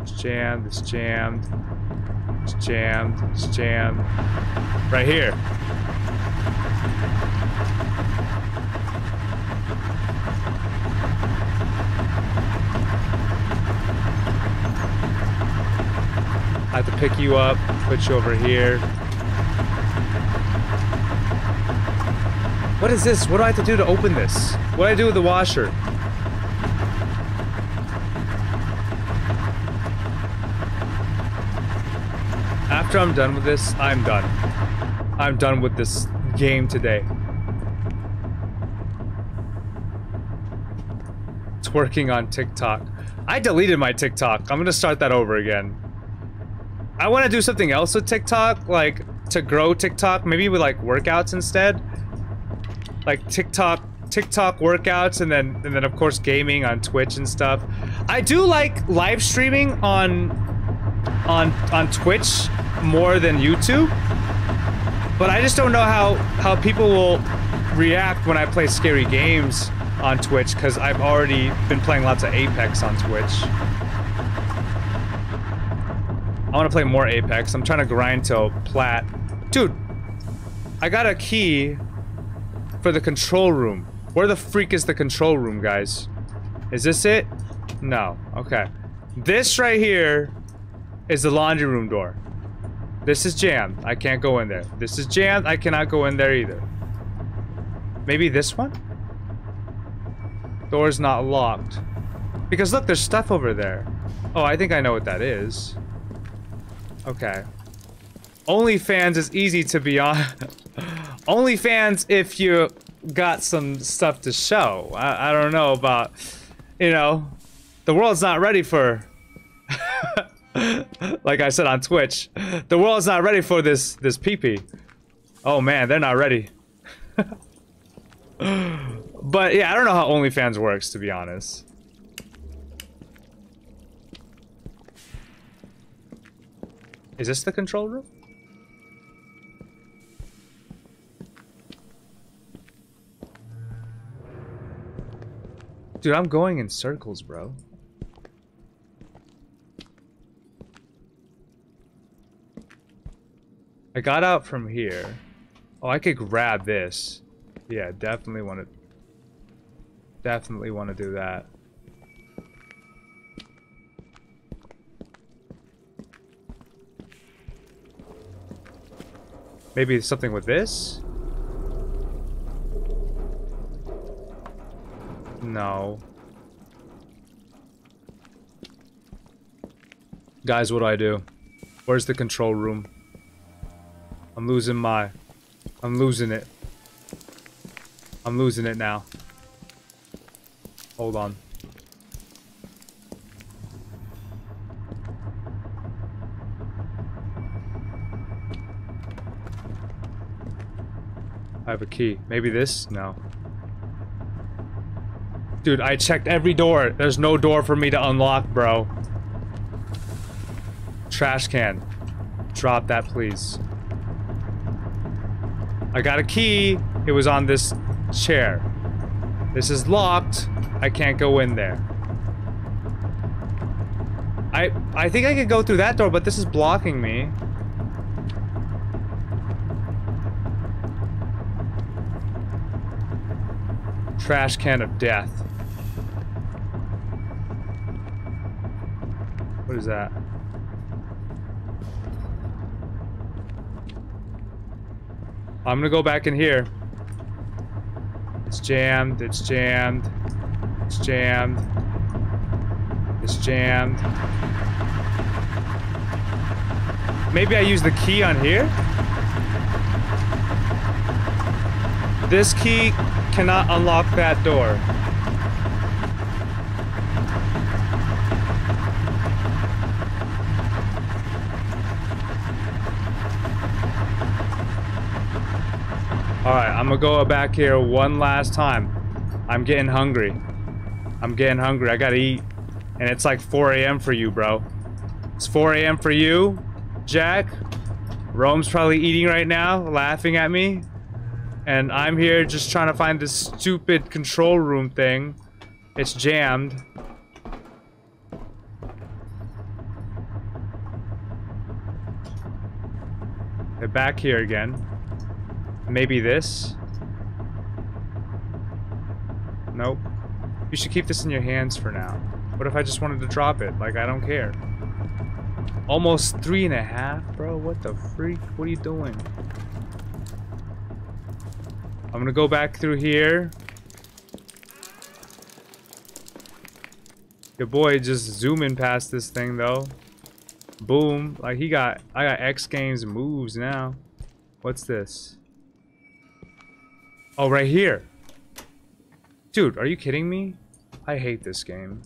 It's jammed, it's jammed. It's jammed, it's jammed. Right here. I have to pick you up, put you over here. What is this? What do I have to do to open this? What do I do with the washer? After I'm done with this, I'm done. I'm done with this game today. Twerking on TikTok. I deleted my TikTok. I'm gonna start that over again. I want to do something else with TikTok, like to grow TikTok, maybe with like workouts instead. Like TikTok, TikTok workouts, and then, and then of course gaming on Twitch and stuff. I do like live streaming on, on, on Twitch more than YouTube, but I just don't know how how people will react when I play scary games on Twitch, because I've already been playing lots of Apex on Twitch. I want to play more Apex. I'm trying to grind till plat, dude. I got a key for the control room. Where the freak is the control room, guys? Is this it? No. Okay. This right here is the laundry room door. This is jammed. I can't go in there. This is jammed. I cannot go in there either. Maybe this one? Door's not locked. Because look, there's stuff over there. Oh, I think I know what that is. Okay. OnlyFans is easy to be on. OnlyFans if you got some stuff to show. I, I don't know about, you know, the world's not ready for, like I said on Twitch, the world's not ready for this, this pee-pee. Oh man, they're not ready. But yeah, I don't know how OnlyFans works, to be honest. Is this the control room? Dude, I'm going in circles, bro. I got out from here. Oh, I could grab this. Yeah, definitely want to... Definitely want to do that. Maybe it's something with this? No. Guys, what do I do? Where's the control room? I'm losing my... I'm losing it. I'm losing it now. Hold on. I have a key. Maybe this? No. Dude, I checked every door. There's no door for me to unlock, bro. Trash can. Drop that, please. I got a key. It was on this chair. This is locked. I can't go in there. I I think I could go through that door, but this is blocking me. Trash can of death. What is that? I'm gonna go back in here. It's jammed, it's jammed, it's jammed, it's jammed. Maybe I use the key on here? This key cannot unlock that door. Alright, I'm gonna go back here one last time. I'm getting hungry. I'm getting hungry. I gotta eat. And it's like four A M for you, bro. It's four A M for you, Jack. Rome's probably eating right now, laughing at me. And I'm here just trying to find this stupid control room thing. It's jammed. They're back here again. Maybe this? Nope. You should keep this in your hands for now. What if I just wanted to drop it? Like, I don't care. Almost three and a half, bro. What the freak? What are you doing? I'm gonna go back through here. Your boy just zooming past this thing, though. Boom. Like, he got... I got X Games moves now. What's this? Oh, right here. Dude, are you kidding me? I hate this game.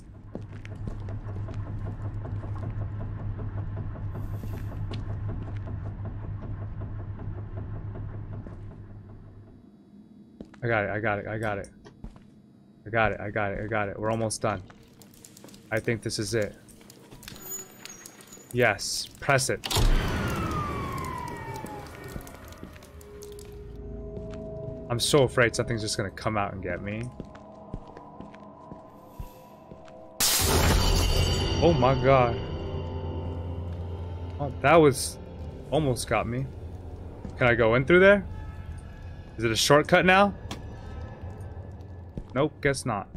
I got it, I got it, I got it. I got it, I got it, I got it. We're almost done. I think this is it. Yes, press it. I'm so afraid something's just gonna come out and get me. Oh my god. Oh, that was... almost got me. Can I go in through there? Is it a shortcut now? Nope, guess not.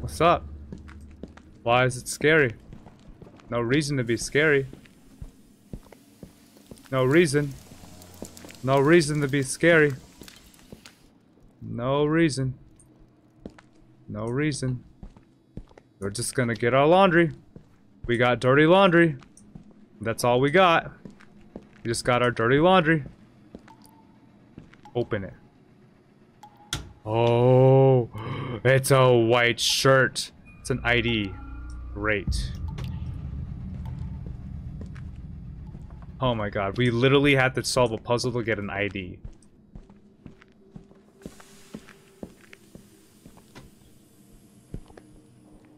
What's up? Why is it scary? No reason to be scary. No reason. No reason to be scary. No reason. No reason. We're just gonna get our laundry. We got dirty laundry. That's all we got. We just got our dirty laundry. Open it. Oh, it's a white shirt. It's an I D. Great. Oh my god, we literally had to solve a puzzle to get an I D.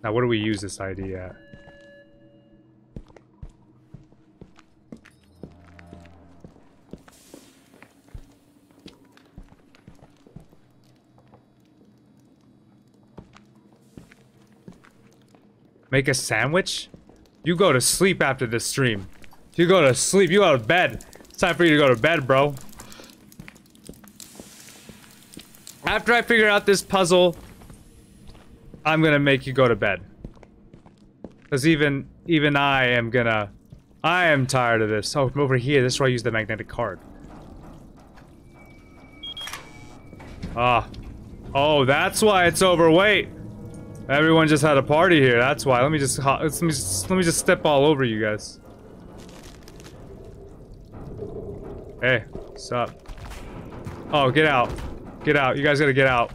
Now, what do we use this I D at? Make a sandwich? You go to sleep after this stream. You go to sleep. You go to bed. It's time for you to go to bed, bro. After I figure out this puzzle, I'm gonna make you go to bed. Cause even even I am gonna I am tired of this. Oh, over here, this is where I use the magnetic card. Ah. Oh, that's why it's overweight. Everyone just had a party here, that's why. Let me just let me just, let me just step all over you guys. Hey, what's up? Oh, get out. Get out. You guys gotta get out.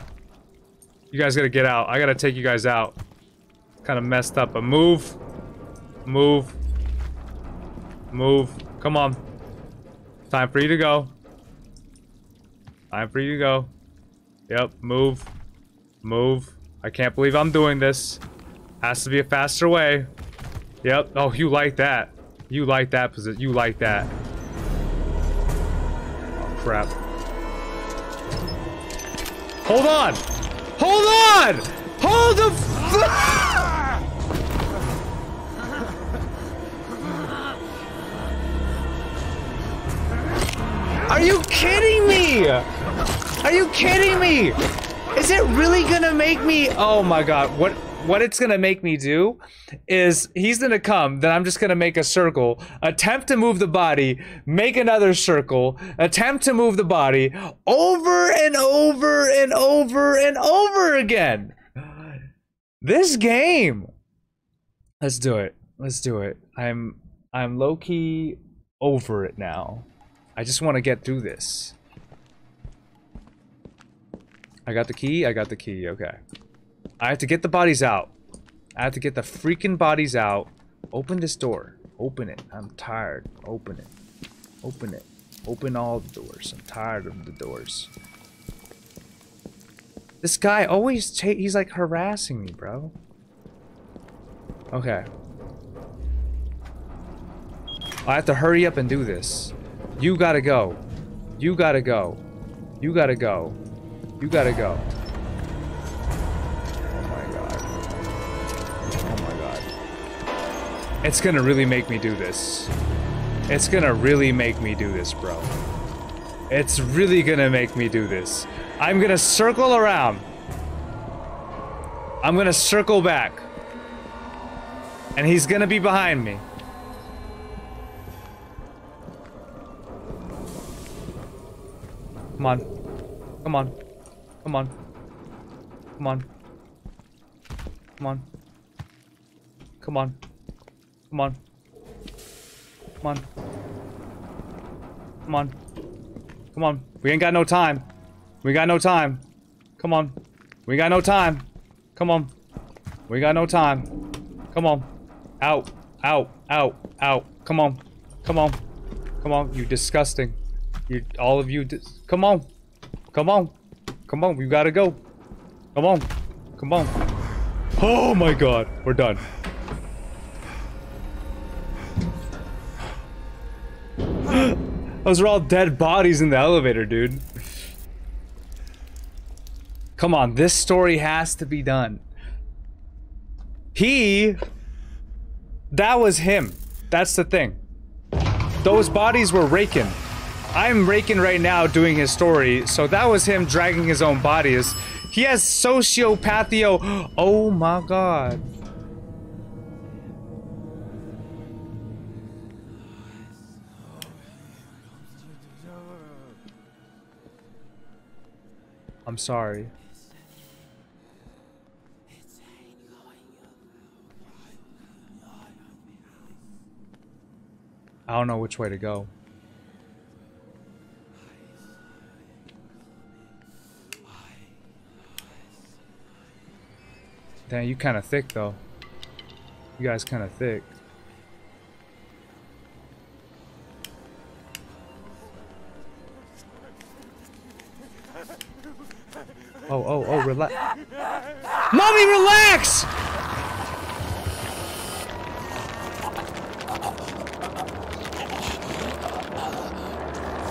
You guys gotta get out. I gotta take you guys out. It's kinda messed up, but move. Move. Move. Come on. Time for you to go. Time for you to go. Yep, move. Move. I can't believe I'm doing this. Has to be a faster way. Yep. Oh, you like that. You like that position. You like that. Oh, crap. Hold on! Hold on! Hold the f- Are you kidding me? Are you kidding me? Is it really gonna make me? Oh my god, what what it's gonna make me do is he's gonna come, then I'm just gonna make a circle, attempt to move the body, make another circle, attempt to move the body over and over and over and over again. This game. Let's do it. Let's do it. I'm I'm low-key over it now. I just wanna get through this. I got the key, I got the key, okay. I have to get the bodies out. I have to get the freaking bodies out. Open this door. Open it. I'm tired. Open it. Open it. Open all the doors. I'm tired of the doors. This guy always ta- he's like harassing me, bro. Okay. I have to hurry up and do this. You gotta go. You gotta go. You gotta go. You gotta go. Oh my god. Oh my god. It's gonna really make me do this. It's gonna really make me do this, bro. It's really gonna make me do this. I'm gonna circle around. I'm gonna circle back. And he's gonna be behind me. Come on. Come on. Come on. Come on. Come on. Come on. Come on. Come on. Come on. Come on. We ain't got no time. We got no time. Come on. We got no time. Come on. We got no time. Come on. Out. Out. Out. Out. Come on. Come on. Come on. You disgusting. You all of you dis- Come on. Come on. Come on, we gotta go. Come on. Come on. Oh my god, we're done. Those are all dead bodies in the elevator, dude. Come on, this story has to be done. He... That was him. That's the thing. Those bodies were raking. I'm raking right now doing his story, so that was him dragging his own bodies. He has sociopathia. Oh my god. I'm sorry. I don't know which way to go. Damn, you kind of thick, though. You guys kind of thick. Oh, oh, oh, relax. Mommy, relax!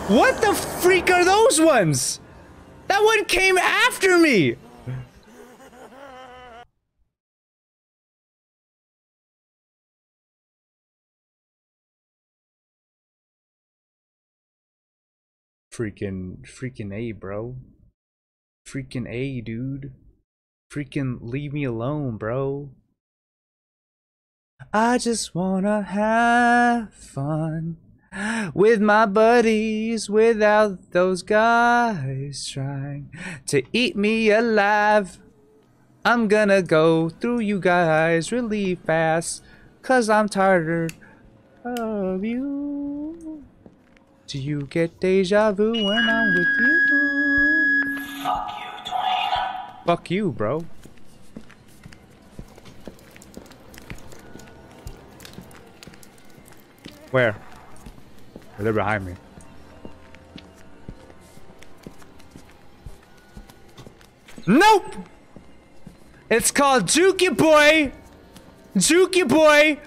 What the freak are those ones? That one came after me! Freaking, freaking A, bro. Freaking A, dude. Freaking leave me alone, bro. I just wanna have fun with my buddies without those guys trying to eat me alive. I'm gonna go through you guys really fast, cause I'm tired of you. Do you get deja vu when I'm with you? Fuck you, Dwayne. Fuck you, bro. Where? Oh, they're behind me. Nope! It's called juke your boy! Juke your boy!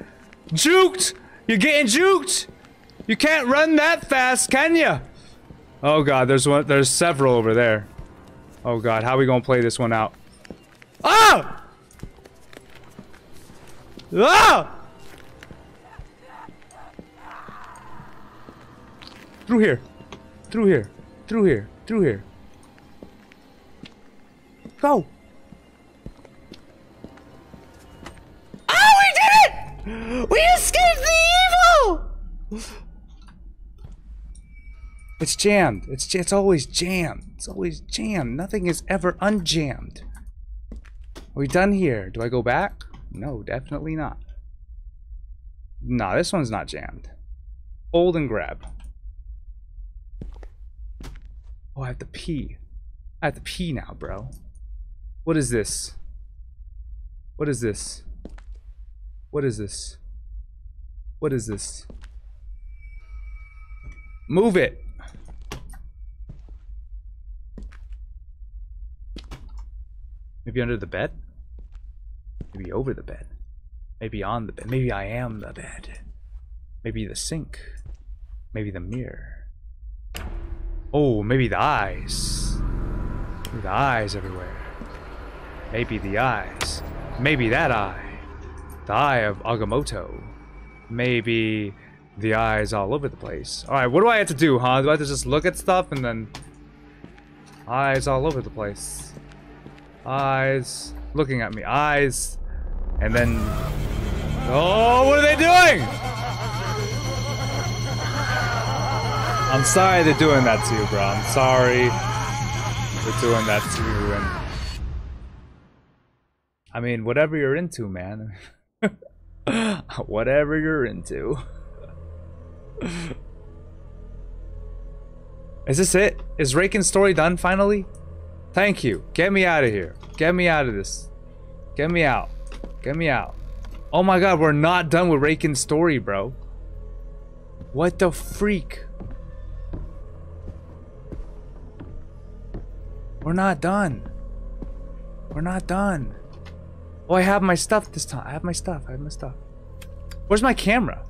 Juked! You're getting juked! You can't run that fast, can ya? Oh god, there's one. There's several over there. Oh god, how are we gonna play this one out? Oh! Oh! Through here, through here, through here, through here. Go! Oh, we did it! We escaped the evil! It's jammed. It's it's always jammed. It's always jammed. Nothing is ever unjammed. Are we done here? Do I go back? No, definitely not. Nah, this one's not jammed. Hold and grab. Oh, I have to pee. I have to pee now, bro. What is this? What is this? What is this? What is this? Move it! Maybe under the bed? Maybe over the bed? Maybe on the bed? Maybe I am the bed? Maybe the sink? Maybe the mirror? Oh, maybe the eyes. Maybe the eyes everywhere. Maybe the eyes. Maybe that eye. The Eye of Agamotto. Maybe the eyes all over the place. Alright, what do I have to do, huh? Do I have to just look at stuff and then... Eyes all over the place. Eyes looking at me. Eyes. And then... Oh, what are they doing? I'm sorry they're doing that to you, bro. I'm sorry they're doing that to you. And I mean, whatever you're into, man. Whatever you're into. Is this it? Is Rakan's story done finally? Thank you. Get me out of here. Get me out of this. Get me out. Get me out. Oh my god, we're not done with Rakan's story, bro. What the freak? We're not done. We're not done. Oh, I have my stuff this time. I have my stuff. I have my stuff. Where's my camera?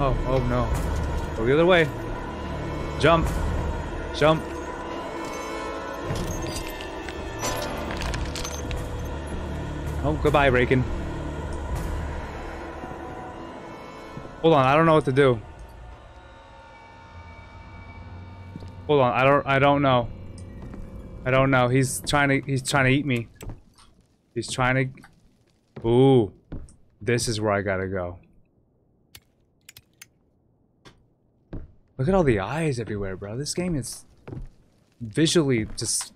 Oh, oh no. Go the other way. Jump. Jump. Oh, goodbye, Rakan. Hold on, I don't know what to do. Hold on, I don't I don't know. I don't know. He's trying to he's trying to eat me. He's trying to Ooh. This is where I gotta go. Look at all the eyes everywhere, bro. This game is visually just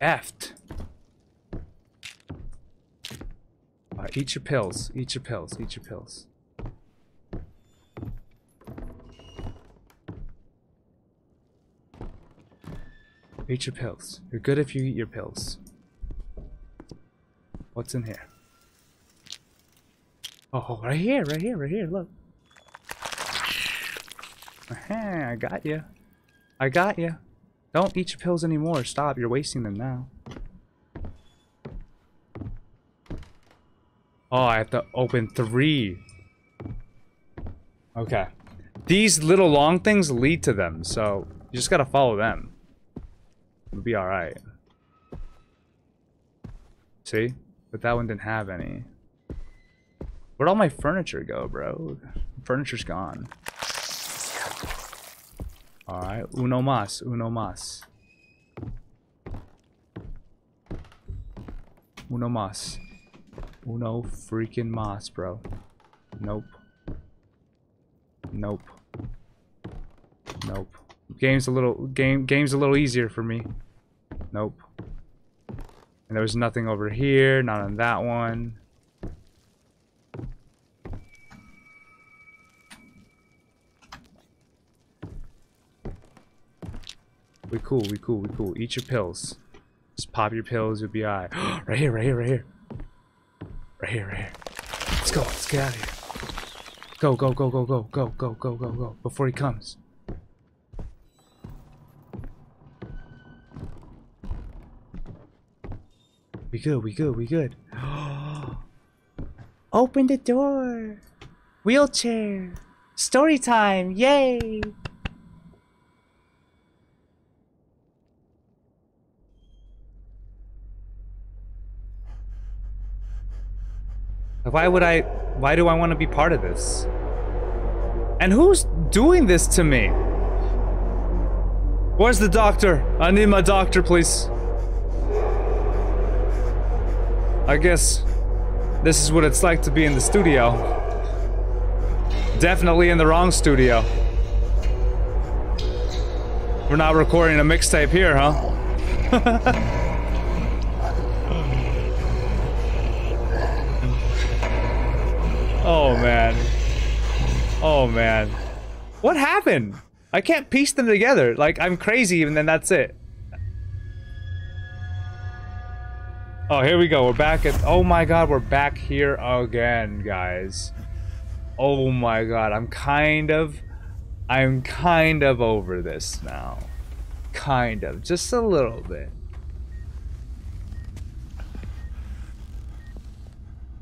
effed. Uh, eat your pills, eat your pills, eat your pills. Eat your pills. You're good if you eat your pills. What's in here? Oh, right here, right here, right here, look. Aha, I got you. I got you. Don't eat your pills anymore. Stop, you're wasting them now. Oh, I have to open three. Okay. These little long things lead to them, so you just gotta follow them. It'll be alright. See? But that one didn't have any. Where'd all my furniture go, bro? Furniture's gone. Alright, uno mas, uno mas. Uno mas. Uno freaking mas, bro. Nope. Nope. Nope. Game's a little game game's a little easier for me. Nope. And there was nothing over here, not on that one. We cool, we cool, we cool. Eat your pills. Just pop your pills, you'll be alright. Right here, right here, right here. Right here, right here. Let's go, let's get out of here. Go, go, go, go, go, go, go, go, go, go. Before he comes. We good, we good, we good. Open the door. Wheelchair. Story time, yay. Why would I, why do I want to be part of this? And who's doing this to me? Where's the doctor? I need my doctor, please. I guess this is what it's like to be in the studio. Definitely in the wrong studio. We're not recording a mixtape here, huh? Oh man. Oh man. What happened? I can't piece them together. Like, I'm crazy and then that's it. Oh, here we go. We're back at- oh my god, we're back here again, guys. Oh my god, I'm kind of- I'm kind of over this now. Kind of. Just a little bit.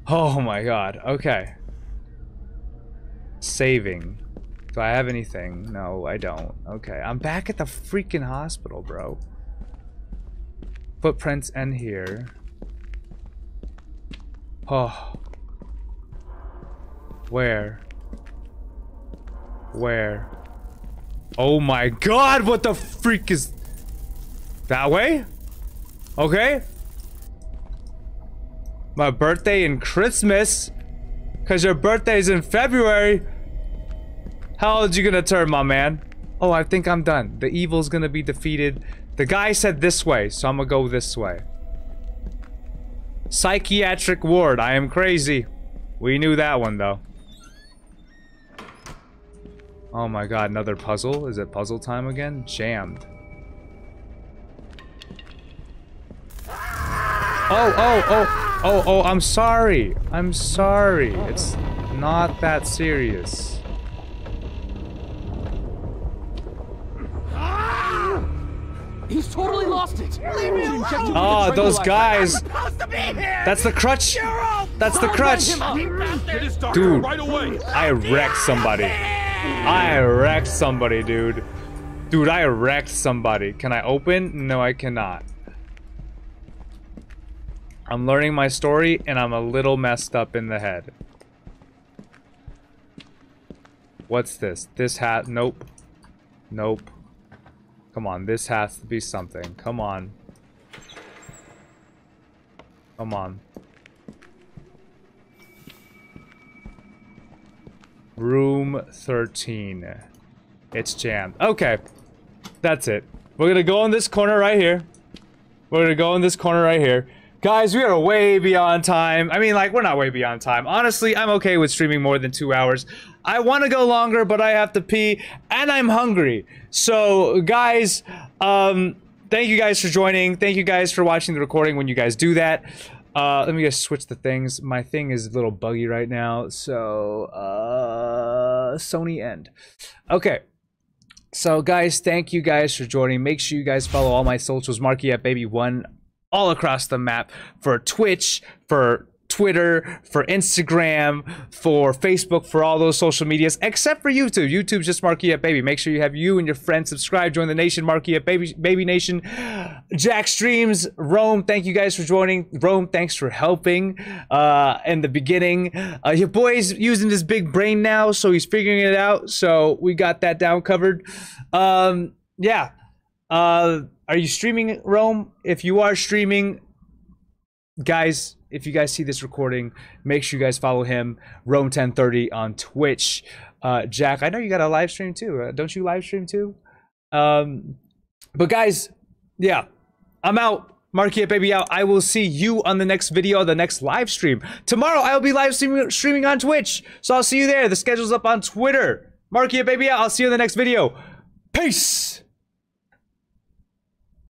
Oh my god. Okay. Saving. Do I have anything? No, I don't. Okay, I'm back at the freaking hospital, bro. Footprints end here. Oh. Where? Where? Oh my god, what the freak is... That way? Okay. My birthday and Christmas? Cause your birthday's in February. How old you gonna turn, my man? Oh, I think I'm done. The evil's gonna be defeated. The guy said this way, so I'm gonna go this way. Psychiatric ward. I am crazy. We knew that one though. Oh my god, another puzzle. Is it puzzle time again? Jammed. Oh, oh, oh. Oh, oh, I'm sorry. I'm sorry. It's not that serious. Ah! He's totally lost it. Leave me alone. Oh, those guys. I'm supposed to be here. That's the crutch. That's the crutch. Dude, I wrecked somebody. I wrecked somebody, dude. Dude, I wrecked somebody. Can I open? No, I cannot. I'm learning my story, and I'm a little messed up in the head. What's this? This hat? Nope. Nope. Come on, this has to be something. Come on. Come on. Room thirteen. It's jammed. Okay. That's it. We're gonna go in this corner right here. We're gonna go in this corner right here. Guys, we are way beyond time. I mean, like, we're not way beyond time. Honestly, I'm okay with streaming more than two hours. I want to go longer, but I have to pee, and I'm hungry. So, guys, um, thank you guys for joining. Thank you guys for watching the recording when you guys do that. Uh, let me just switch the things. My thing is a little buggy right now, so uh, Sony end. Okay. So guys, thank you guys for joining. Make sure you guys follow all my socials, Markyfbaby one, all across the map, for Twitch, for Twitter, for Instagram, for Facebook, for all those social medias, except for YouTube. YouTube's just Markyfbaby. Make sure you have you and your friends subscribe, join the nation, Markyfbaby, Baby Nation, Jack Streams, Rome. Thank you guys for joining. Rome, thanks for helping uh, in the beginning. Uh, your boy's using his big brain now, so he's figuring it out. So we got that down covered. Um, yeah. Uh, are you streaming, Rome? If you are streaming, guys, if you guys see this recording, make sure you guys follow him, Rome ten thirty on Twitch. Uh, Jack, I know you got a live stream too. Uh, don't you live stream too? Um, but guys, yeah, I'm out. Markyfbaby out. I will see you on the next video, the next live stream. Tomorrow, I will be live stream streaming on Twitch. So I'll see you there. The schedule's up on Twitter. Markyfbaby out. I'll see you in the next video. Peace.